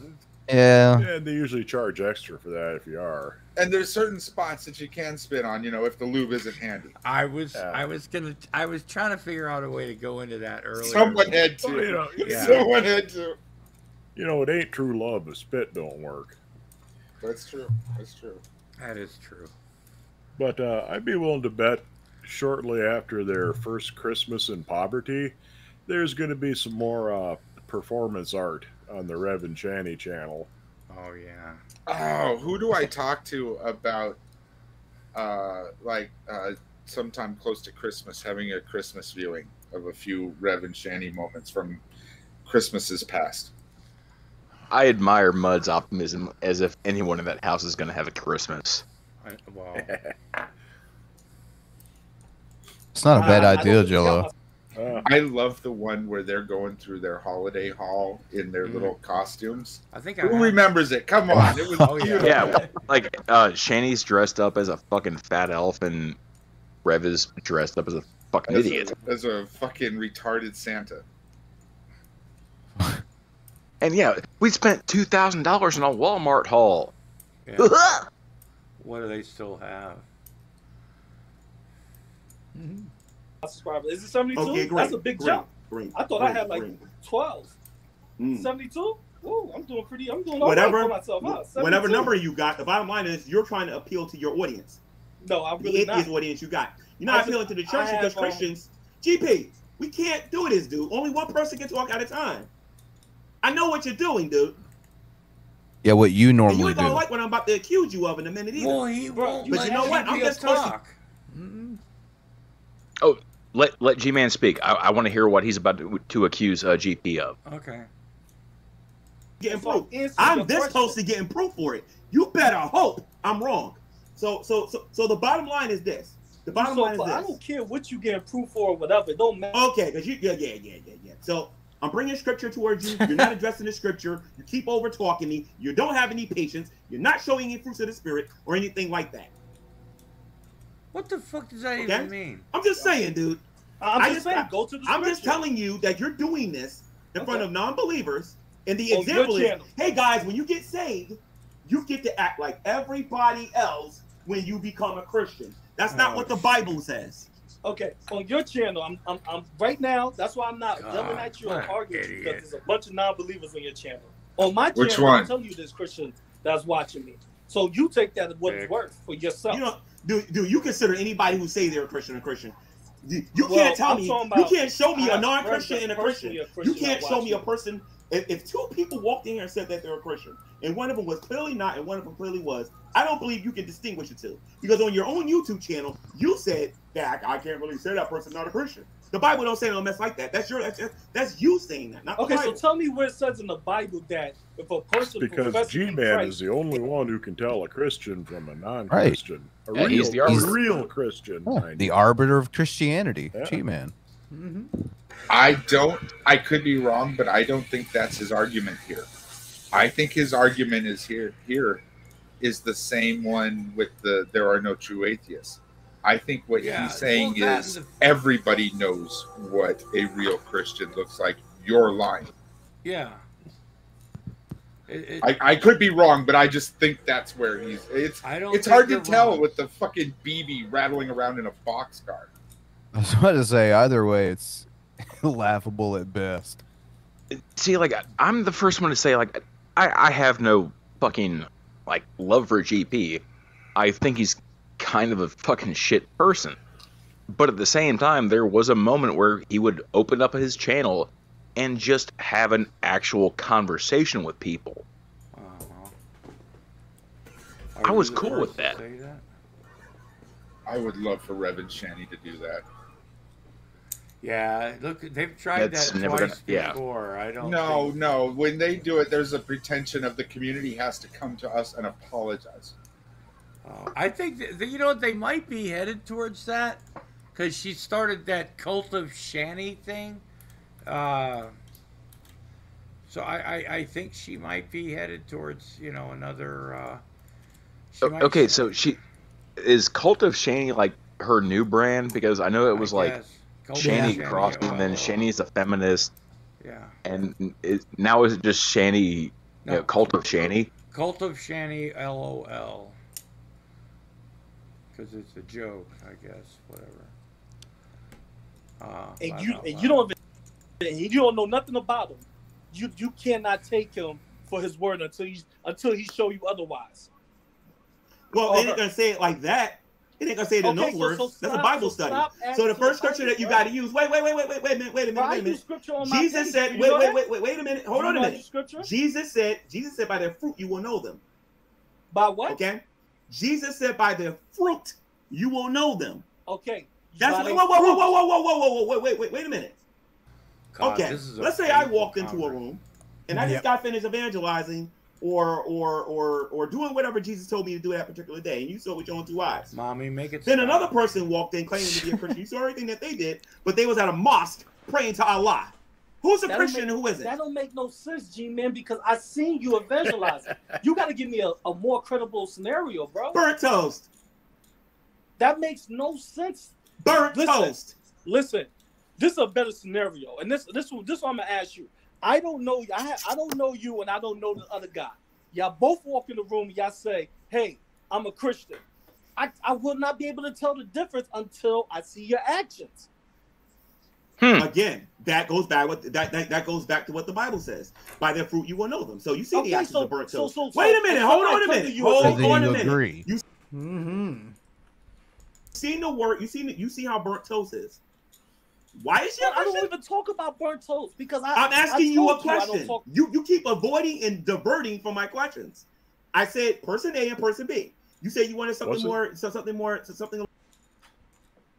Yeah. yeah, and they usually charge extra for that if you are. And there's certain spots that you can spit on, you know, if the lube isn't handy. I was, yeah. I was gonna, I was trying to figure out a way to go into that earlier. Someone had to. Oh, you know, yeah. Someone had to. You know, it ain't true love, but spit don't work. That's true. That's true. That is true. But uh, I'd be willing to bet, shortly after their first Christmas in poverty, there's going to be some more uh, performance art on the Rev and Shani channel. Oh, yeah. Oh, who do I talk to about, uh, like, uh, sometime close to Christmas, having a Christmas viewing of a few Rev and Shani moments from Christmases past? I admire Mud's optimism, as if anyone in that house is going to have a Christmas. I, well, it's not a bad uh, idea, Jello. Uh, I love the one where they're going through their holiday haul in their mm. little costumes. I think I Who have... remembers it? Come on. It was oh, yeah. yeah. Like, uh, Shani's dressed up as a fucking fat elf, and Rev is dressed up as a fucking as idiot. A, as a fucking retarded Santa. And yeah, we spent two thousand dollars on a Walmart haul. Yeah. What do they still have? Mm-hmm. Is it seventy-two? Okay, great, that's a big great, jump. Great, I thought great, I had like great. twelve. Mm. seventy-two? Ooh, I'm doing pretty. I'm doing all whatever, right for myself. Huh? Whatever number you got, the bottom line is you're trying to appeal to your audience. No, I'm really not. The atheist audience you got. You're not I appealing just, to the church I because have, Christians. Um, G P, we can't do this, dude. Only one person can talk at a time. I know what you're doing, dude. Yeah, what you normally do. You ain't gonna do. Like what I'm about to accuse you of in a minute either. Well, he won't. But you know what? I'm just talk. Mm-hmm. Oh. Let let G Man speak. I, I want to hear what he's about to, to accuse uh, G P of. Okay. Getting proof. I'm this close to getting proof for it. You better hope I'm wrong. So so so so the bottom line is this. The bottom line is this. I don't care what you get proof for or whatever. It don't matter. Okay, because you yeah yeah yeah yeah yeah. So I'm bringing scripture towards you. You're not addressing the scripture. You keep over talking me. You don't have any patience. You're not showing any fruits of the spirit or anything like that. What the fuck does that okay. even mean? I'm just saying, dude. I'm just, I just, saying, go to the I'm just telling you that you're doing this in okay. front of non-believers, and the oh, example is, channel. Hey, guys, when you get saved, you get to act like everybody else when you become a Christian. That's not oh, what the Bible says. Okay, on your channel, I'm, I'm, I'm right now, that's why I'm not God, yelling at you and arguing you because there's a bunch of non-believers on your channel. On my Which channel, one? I'm telling you this, Christian, that's watching me. So you take that at what it's worth for yourself. You know, do, do you consider anybody who say they're a Christian a Christian? You, you well, can't tell I'm me, you can't show me I a non-Christian and a Christian. a Christian. You can't show me a person. If, if two people walked in here and said that they're a Christian, and one of them was clearly not, and one of them clearly was, I don't believe you can distinguish the two. Because on your own YouTube channel, you said that I can't really say that person's not a Christian. The Bible don't say no mess like that. That's your. That's, that's you saying that. Not okay, so tell me where it says in the Bible that if a person because G Man is the only one who can tell a Christian from a non-Christian, right. a yeah, real, he's the arbiter. real Christian, yeah, the arbiter of Christianity, yeah. G Man. Mm-hmm. I don't. I could be wrong, but I don't think that's his argument here. I think his argument is here. Here is the same one with the there are no true atheists. I think what yeah, he's saying well, is everybody knows what a real Christian looks like. You're lying. Yeah. It, it, I, I could be wrong, but I just think that's where he's. It's I don't it's hard to tell wrong. with the fucking B B rattling around in a boxcar. I was about to say, either way, it's laughable at best. See, like, I'm the first one to say, like, I, I have no fucking, like, love for G P. I think he's kind of a fucking shit person. But at the same time, there was a moment where he would open up his channel and just have an actual conversation with people. Uh -huh. I was cool with that. that. I would love for Rev and Shani to do that. Yeah, look, they've tried That's that never twice gonna, yeah. before. I don't. No, think... no. When they do it, there's a pretension of the community has to come to us and apologize. Oh, I think that, you know, they might be headed towards that because she started that cult of Shani thing. Uh, so I, I, I think she might be headed towards, you know, another. Uh, okay, might... so she is cult of Shani like her new brand, because I know it was I like. Guess. Shani yeah. crossed, and then Shani is a feminist. Yeah. And it, now is it just Shani, no. you know, Cult of Shani? Cult of Shani, L O L. Because it's a joke, I guess. Whatever. Uh, and you and you don't even, you don't know nothing about him. You you cannot take him for his word until he until he show you otherwise. Well, they ain't gonna say it like that. It ain't gonna say the okay, no words. So, so That's a Bible so study. So the first scripture that you got to use. Wait, wait, wait, wait, wait, wait a minute, wait a minute, wait a minute. Jesus said, wait, wait, wait, wait, wait a minute. Hold on a minute. Jesus said, Jesus said, by their fruit you will know them. By what? Okay. Jesus said, by their fruit you will know them. Okay. That's what. Whoa, whoa, whoa, whoa, whoa, whoa, whoa, whoa, wait, wait, wait, wait a minute. Okay. Let's say I walk into a room and I just got finished evangelizing. Or, or, or, or doing whatever Jesus told me to do that particular day, and you saw it with your own two eyes. Mommy, make it. Then stop. Another person walked in claiming to be a Christian. You saw everything that they did, but they was at a mosque praying to Allah. Who's a that'll Christian? Make, and who isn't? That don't make no sense, G Man, because I seen you evangelizing. You got to give me a, a more credible scenario, bro. Burnt toast. That makes no sense. Burnt listen, toast. Listen, this is a better scenario, and this, this, this, this, I'm gonna ask you. I don't know. I have, I don't know you, and I don't know the other guy. Y'all both walk in the room. Y'all say, "Hey, I'm a Christian." I I will not be able to tell the difference until I see your actions. Hmm. Again, that goes back. What that, that that goes back to what the Bible says: "By their fruit you will know them." So you see okay, the actions so, of burnt toast. So, so, so, Wait a minute. So hold on a minute. You hold on a minute. You mm-hmm. seen the word? You seen You see how burnt toast is. Why is your? I don't even talk about burnt toast because I, I'm asking I you a question. You, you you keep avoiding and diverting from my questions. I said person A and person B. You said you wanted something What's more, it? so something more, so something.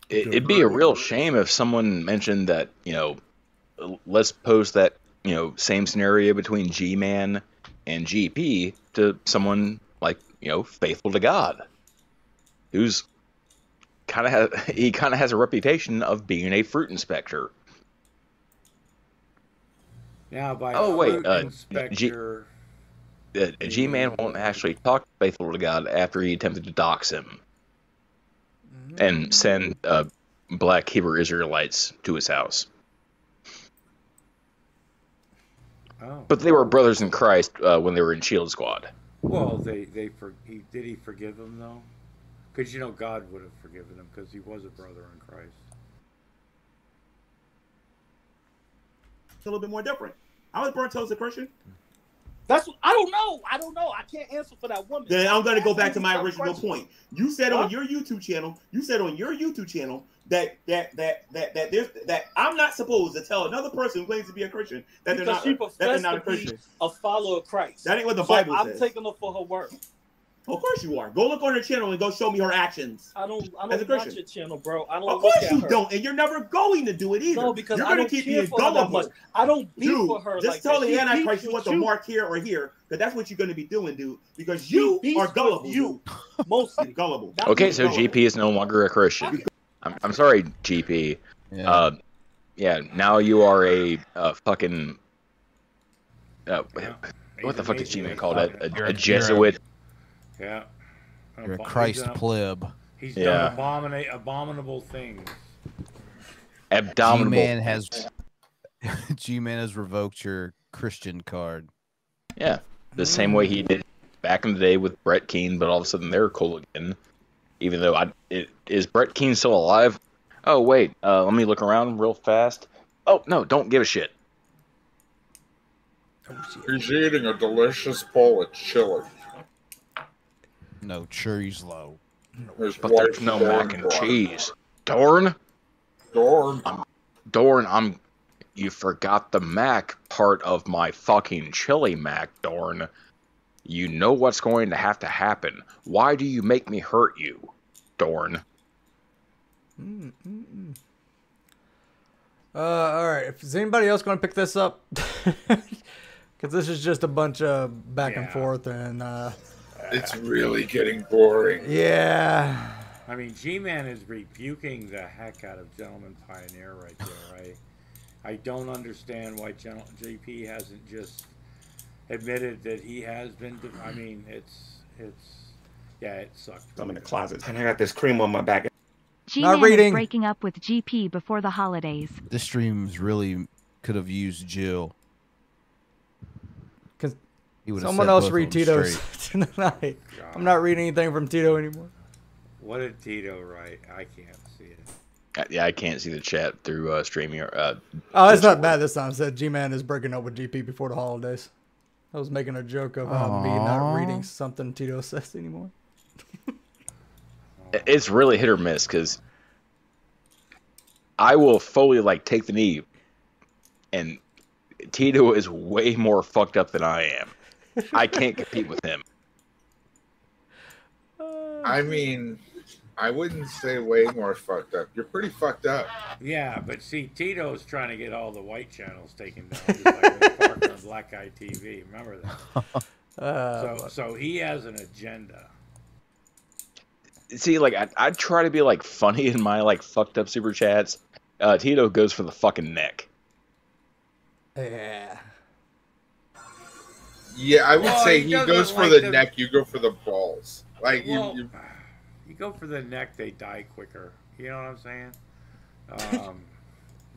It, it'd be a real shame if someone mentioned that, you know, let's post that, you know, same scenario between G Man and G P to someone like, you know, Faithful to God, who's. Kind of has he kind of has a reputation of being a fruit inspector. Now, by oh wait, uh, inspector, G, uh, G Man won't actually talk Faithful to God after he attempted to dox him mm-hmm. and send uh, black Hebrew Israelites to his house. Oh. But they were brothers in Christ uh, when they were in Shield Squad. Well, they they for, he, did he forgive them though? Because, you know, God would have forgiven him because he was a brother in Christ. It's a little bit more different. I was burnt toast a Christian. That's what, I don't know. I don't know. I can't answer for that woman. Then I'm going to go back to my original point. You said on your YouTube channel, you said on your YouTube channel that that that that that there's that I'm not supposed to tell another person who claims to be a Christian that they're not, that they're not a Christian, a follower of Christ. That ain't what the Bible says. I'm taking her for her word. Of course you are. Go look on her channel and go show me her actions. I don't. I don't watch your channel, bro. I don't. Of course you don't, and you're never going to do it either. No, because you're going to keep me going much. I don't be for her. Just tell the Antichrist you want the mark here or here, because that's what you're going to be doing, dude. Because you are gullible. You mostly gullible. Okay, so G P is no longer a Christian. I'm, I'm sorry, G P. Yeah. Uh, yeah. Now you are a uh, fucking. Uh, what the fuck is G Man called? A, a, a Jesuit. Yeah, you're a Christ pleb. He's done yeah. abomin abominable things. Abdominable. G-Man has G-Man has revoked your Christian card. Yeah, the same way he did back in the day with Brett Keene, but all of a sudden they're cool again. Even though I, it, is Brett Keene still alive? Oh wait, uh, let me look around real fast. Oh no, don't give a shit. He's eating a delicious bowl of chili. No, cherries low. His but there's no mac and blood. cheese. Dorn? Dorn. I'm, Dorn, I'm... You forgot the mac part of my fucking chili mac, Dorn. You know what's going to have to happen. Why do you make me hurt you, Dorn? Mm, mm, mm. Uh, alright, is anybody else going to pick this up? Because this is just a bunch of back yeah. and forth and... Uh, it's really getting boring. Yeah. I mean, G-Man is rebuking the heck out of Gentleman Pioneer right there, right? I don't understand why Gen J P hasn't just admitted that he has been... I mean, it's... it's yeah, it sucked. I'm in the closet, and I got this cream on my back. G-Man is breaking up with G P before the holidays. This stream's really could have used Jill. Someone else read Tito's tonight. God. I'm not reading anything from Tito anymore. What did Tito write? I can't see it. I, yeah, I can't see the chat through uh, streaming. Uh, oh, it's not bad this time. It said G-Man is breaking up with G P before the holidays. I was making a joke of uh, me not reading something Tito says anymore. It's really hit or miss because I will fully like take the knee, and Tito is way more fucked up than I am. I can't compete with him. I mean, I wouldn't say way more fucked up. You're pretty fucked up. Yeah, but see, Tito's trying to get all the white channels taken down, just like Parker and Black Eye T V. Remember that? Uh, so, so he has an agenda. See, like I, I try to be like funny in my like fucked up super chats. Uh, Tito goes for the fucking neck. Yeah. Yeah, I would well, say he goes for like the, the neck, you go for the balls. Like well, you, you... you go for the neck, they die quicker. You know what I'm saying? Um,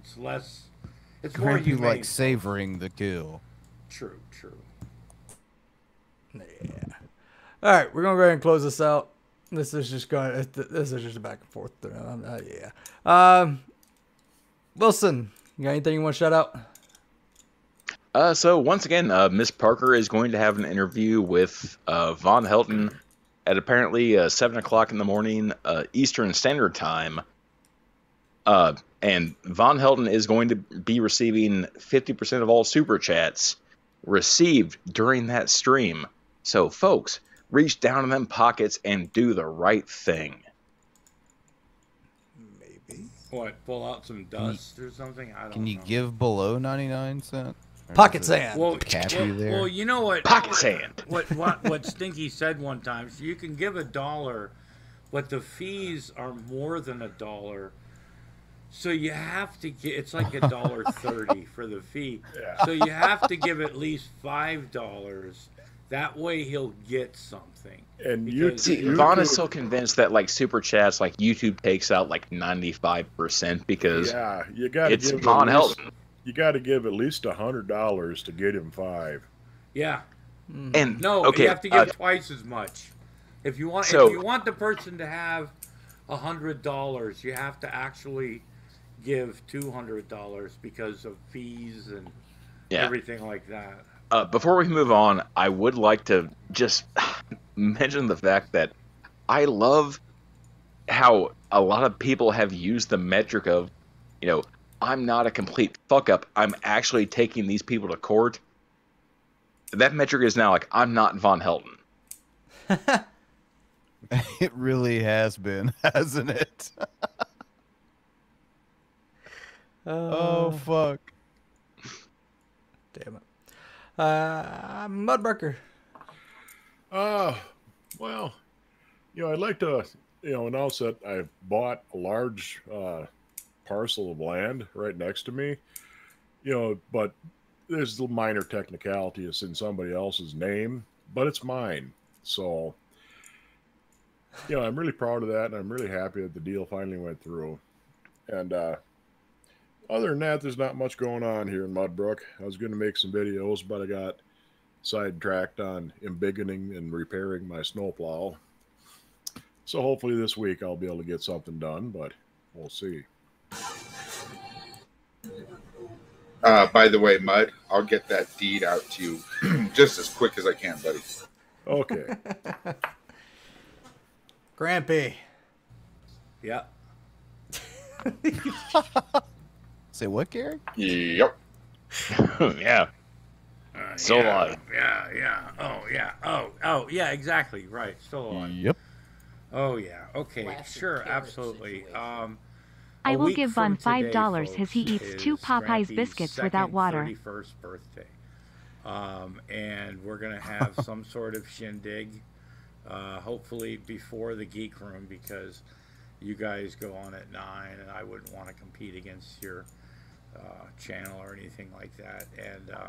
it's less... It's more you like savoring the kill. True, true. Yeah. All right, we're going to go ahead and close this out. This is just going... This is just a back and forth. Uh, yeah. Um, Wilson, you got anything you want to shout out? Uh, so, once again, uh, Miss Parker is going to have an interview with uh, Vaughn Helton at apparently uh, seven o'clock in the morning uh, Eastern Standard Time. Uh, and Vaughn Helton is going to be receiving fifty percent of all Super Chats received during that stream. So, folks, reach down in them pockets and do the right thing. Maybe. What, pull out some dust you, or something? I don't can know. Can you give below ninety-nine cents? Pocket sand. Well, well, well, you know what? Pocket sand. What what what Stinky said one time. So you can give a dollar, but the fees are more than a dollar. So you have to get. It's like a dollar thirty for the fee. Yeah. So you have to give at least five dollars. That way he'll get something. And you see, Vaughn is so convinced that like super chats, like YouTube takes out like ninety five percent because yeah, you got it's Vaughn Helton. You got to give at least a hundred dollars to get him five. Yeah, and no, okay, you have to give uh, twice as much. If you want, so, if you want the person to have a hundred dollars, you have to actually give two hundred dollars because of fees and yeah. everything like that. Uh, before we move on, I would like to just mention the fact that I love how a lot of people have used the metric of, you know, I'm not a complete fuck-up. I'm actually taking these people to court. That metric is now like, I'm not Vaughn Helton. It really has been, hasn't it? uh, oh, fuck. Damn it. Uh, Mudbreaker. Uh, well, you know, I'd like to, you know, announce that I've bought a large... Uh, parcel of land right next to me, you know, but there's the minor technicality, it's in somebody else's name, but it's mine. So, you know, I'm really proud of that, and I'm really happy that the deal finally went through. And uh, other than that, there's not much going on here in Mudbrook. I was going to make some videos, but I got sidetracked on embiggening and repairing my snowplow. So hopefully this week I'll be able to get something done, but we'll see. Uh, by the way, Mud, I'll get that deed out to you just as quick as I can, buddy. Okay. Grampy. Yeah. Say what, Gary? Yep. Yeah. Uh, still yeah, alive. Yeah, yeah. Oh, yeah. Oh, oh, yeah, exactly. Right. Still alive. Yep. Oh, yeah. Okay. Classic, sure. Absolutely. Um, I will give Vaughn five dollars today, as he eats two Popeye's Grampy's biscuits second, without water. thirty-first birthday. Um, and we're going to have some sort of shindig, uh, hopefully before the Geek Room, because you guys go on at nine and I wouldn't want to compete against your uh, channel or anything like that. And uh,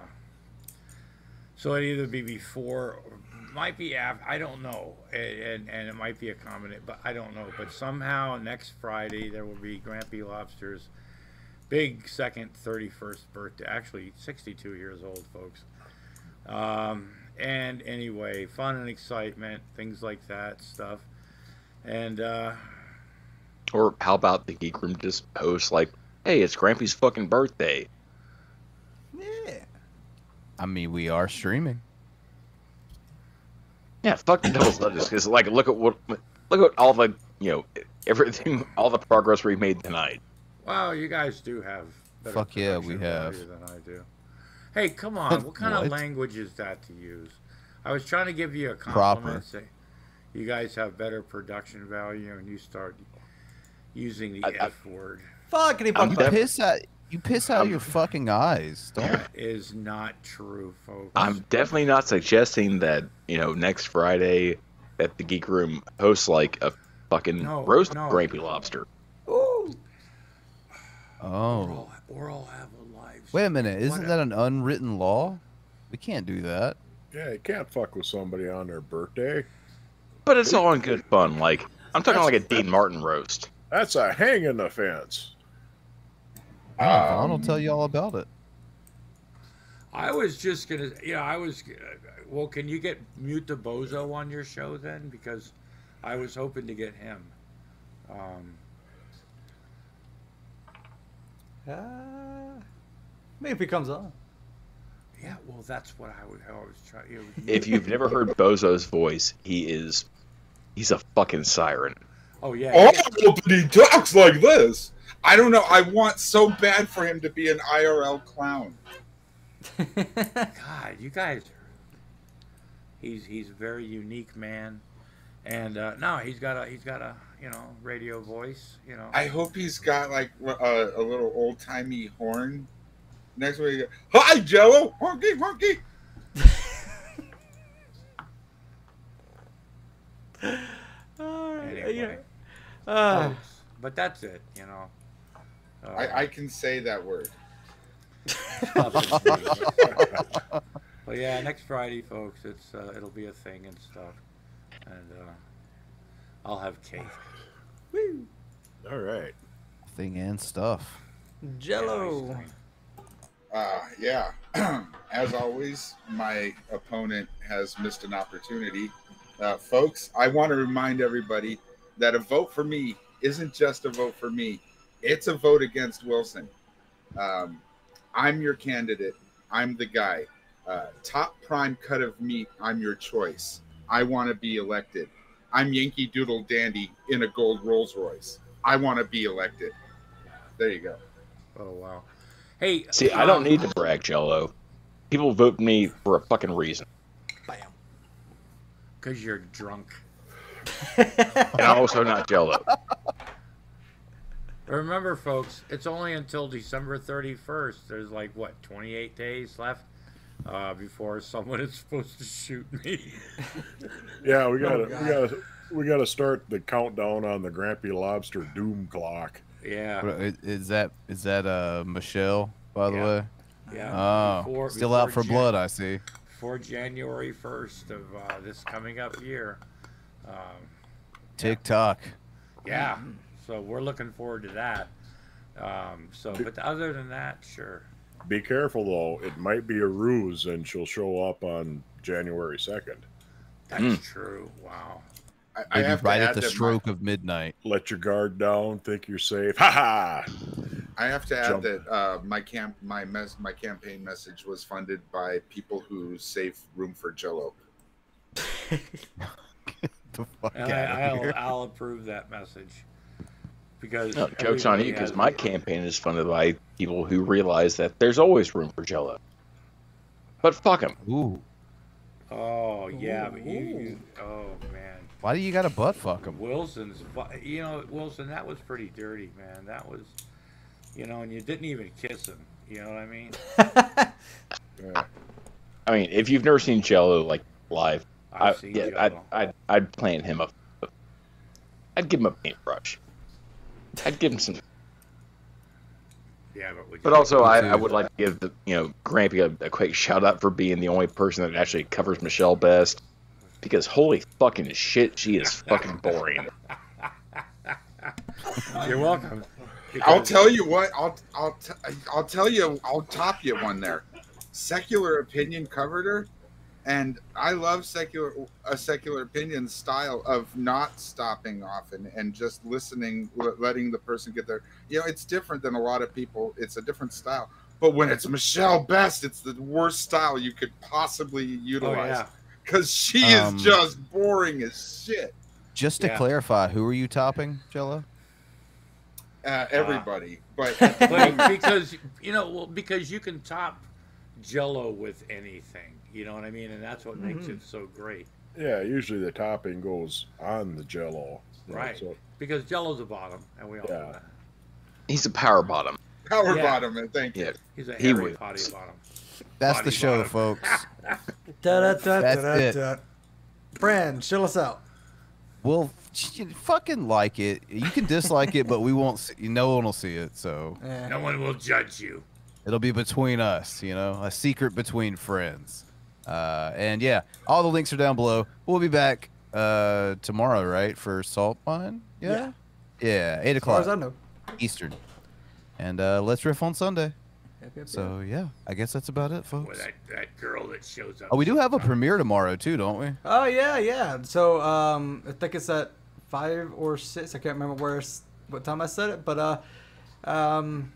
so it'd either be before, or might be after, I don't know. And, and, and it might be a comment, but I don't know. But somehow next Friday there will be Grampy Lobster's big second thirty-first birthday, actually sixty-two years old, folks. Um, and anyway, fun and excitement, things like that stuff. And, uh, or how about the Geek Room just post like, hey, it's Grampy's fucking birthday. Yeah. I mean, we are streaming. Yeah, fuck the devil's lettuce. Cause like, look at what, look at all the, you know, everything, all the progress we've made tonight. Wow, you guys do have better fuck yeah, we have than I do. Hey, come on, what kind what? of language is that to use? I was trying to give you a compliment. Proper. Say, you guys have better production value, and you start using the I, F I, word. Fuck it, you piss out. You piss out I'm, your fucking eyes. Don't. That is not true, folks. I'm definitely not suggesting that, you know, next Friday at the Geek Room hosts like a fucking no, roast no. Grampy Lobster. Ooh. Oh. We're all having lives. Wait a minute. Isn't Whatever. that an unwritten law? We can't do that. Yeah, you can't fuck with somebody on their birthday. But it's all in good fun. Like, I'm talking that's, like a Dean Martin roast. That's a hanging offense. Oh, um, I'll tell you all about it. I was just gonna, yeah, you know, I was. Well, can you get Mute the Bozo on your show then? Because I was hoping to get him. Um, uh, maybe he comes on. Yeah, well, that's what I would. I was trying. You know, if you've never heard Bozo's voice, he is, he's a fucking siren. Oh yeah. Oh, yeah. But he talks like this. I don't know. I want so bad for him to be an I R L clown. God, you guys are... He's he's a very unique man, and uh, no, he's got a he's got a you know radio voice. You know. I hope he's got like a, a little old timey horn. Next week, you go, hi Jello, honky honky. All right. Anyway, yeah. uh, folks, but that's it, you know. Uh, I, I can say that word. Well, yeah, next Friday, folks, it's uh, it'll be a thing and stuff, and uh, I'll have cake. Woo! All right, thing and stuff. Jello. Uh, yeah. As always, my opponent has missed an opportunity, uh, folks. I want to remind everybody that a vote for me isn't just a vote for me. It's a vote against Wilson. Um, I'm your candidate. I'm the guy. Uh, top prime cut of meat. I'm your choice. I want to be elected. I'm Yankee Doodle Dandy in a gold Rolls Royce. I want to be elected. There you go. Oh, wow. Hey. See, um, I don't need to brag, Jello. People vote me for a fucking reason. Bam. Because you're drunk. And I'm also not Jello. Remember, folks, it's only until December thirty-first. There's like, what, twenty-eight days left uh, before someone is supposed to shoot me. Yeah, we gotta, oh, we gotta, we gotta start the countdown on the Grampy Lobster doom clock. Yeah, is that is that uh, Michelle? By the yeah. way, yeah. Oh, before, still before out for Jan blood, I see. For January first of uh, this coming up year. Um, TikTok. Yeah. yeah. So we're looking forward to that. Um, so, but other than that, sure. Be careful, though. It might be a ruse, and she'll show up on January second. That's mm. true. Wow. I, I have right to add at the stroke my, of midnight. Let your guard down. Think you're safe. Ha ha. I have to add Jump. that uh, my camp, my mess, my campaign message was funded by people who save room for Jello. Get the fuck out of here. I'll, I'll approve that message. Because no, joke's on you, because my campaign is funded by people who realize that there's always room for Jello. But fuck him. Ooh. Oh yeah, Ooh. but you, you. Oh man. Why do you gotta butt fuck him? Wilson's. You know, Wilson, that was pretty dirty, man. That was. You know, and you didn't even kiss him. You know what I mean? yeah. I mean, if you've never seen Jello like live, I've I, seen yeah, I'd, I'd I'd plant him up. I'd give him a paintbrush. I'd give him some. Yeah, but, but also, I, I would like to give the you know Grampy a, a quick shout out for being the only person that actually covers Michelle Best, because holy fucking shit, she is fucking boring. You're welcome. Because I'll tell you what. I'll I'll t I'll tell you. I'll top you one there. Secular Opinion covered her, and I love secular a Secular Opinion style of not stopping often and just listening, letting the person get their. You know, it's different than a lot of people. It's a different style. But when it's Michelle Best, it's the worst style you could possibly utilize because oh, yeah. she um, is just boring as shit. Just to yeah. clarify, who are you topping, Jello? Uh, everybody, uh, but but because you know, well, because you can top Jello with anything, you know what I mean, and that's what mm-hmm. makes it so great. Yeah, usually the topping goes on the Jello, right? So, because Jello's a bottom, and we all yeah. know that. He's a power bottom. Power yeah. bottom, and thank you. Yeah. He's a hairy he potty bottom. That's potty the show, bottom. folks. da, da, da, that's da, it. Da. Bran, chill us out. We'll fucking like it. You can dislike it, but we won't. See, no one will see it, so no one will judge you. It'll be between us, you know, a secret between friends. Uh, and yeah, all the links are down below. We'll be back uh, tomorrow, right, for Salt Mine? Yeah, yeah, yeah eight o'clock. As far as I know, Eastern. And uh, let's riff on Sunday. So yeah, I guess that's about it, folks. Boy, that, that girl that shows up. Oh, we do have a premiere tomorrow too, don't we? Oh yeah, yeah. So um, I think it's at five or six. I can't remember where what time I said it, but uh, um,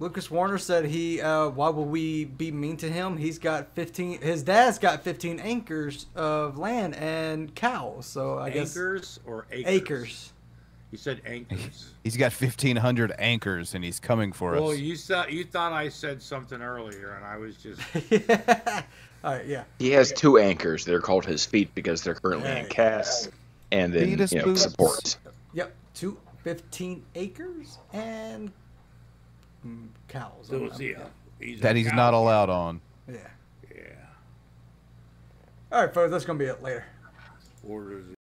Lucas Warner said he. Uh, why would we be mean to him? He's got fifteen. His dad's got fifteen acres of land and cows. So I guess acres or acres. Acres. You said anchors. He's got fifteen hundred anchors, and he's coming for us. Well, you thought you thought I said something earlier, and I was just. yeah. All right, yeah. He has two anchors. They're called his feet because they're currently yeah, in casts, yeah. and then Fetus you know, supports. Yep, two fifteen acres and cows. So is he a, he's that he's cow. not allowed on. Yeah. Yeah. All right, folks. That's gonna be it later. Orders.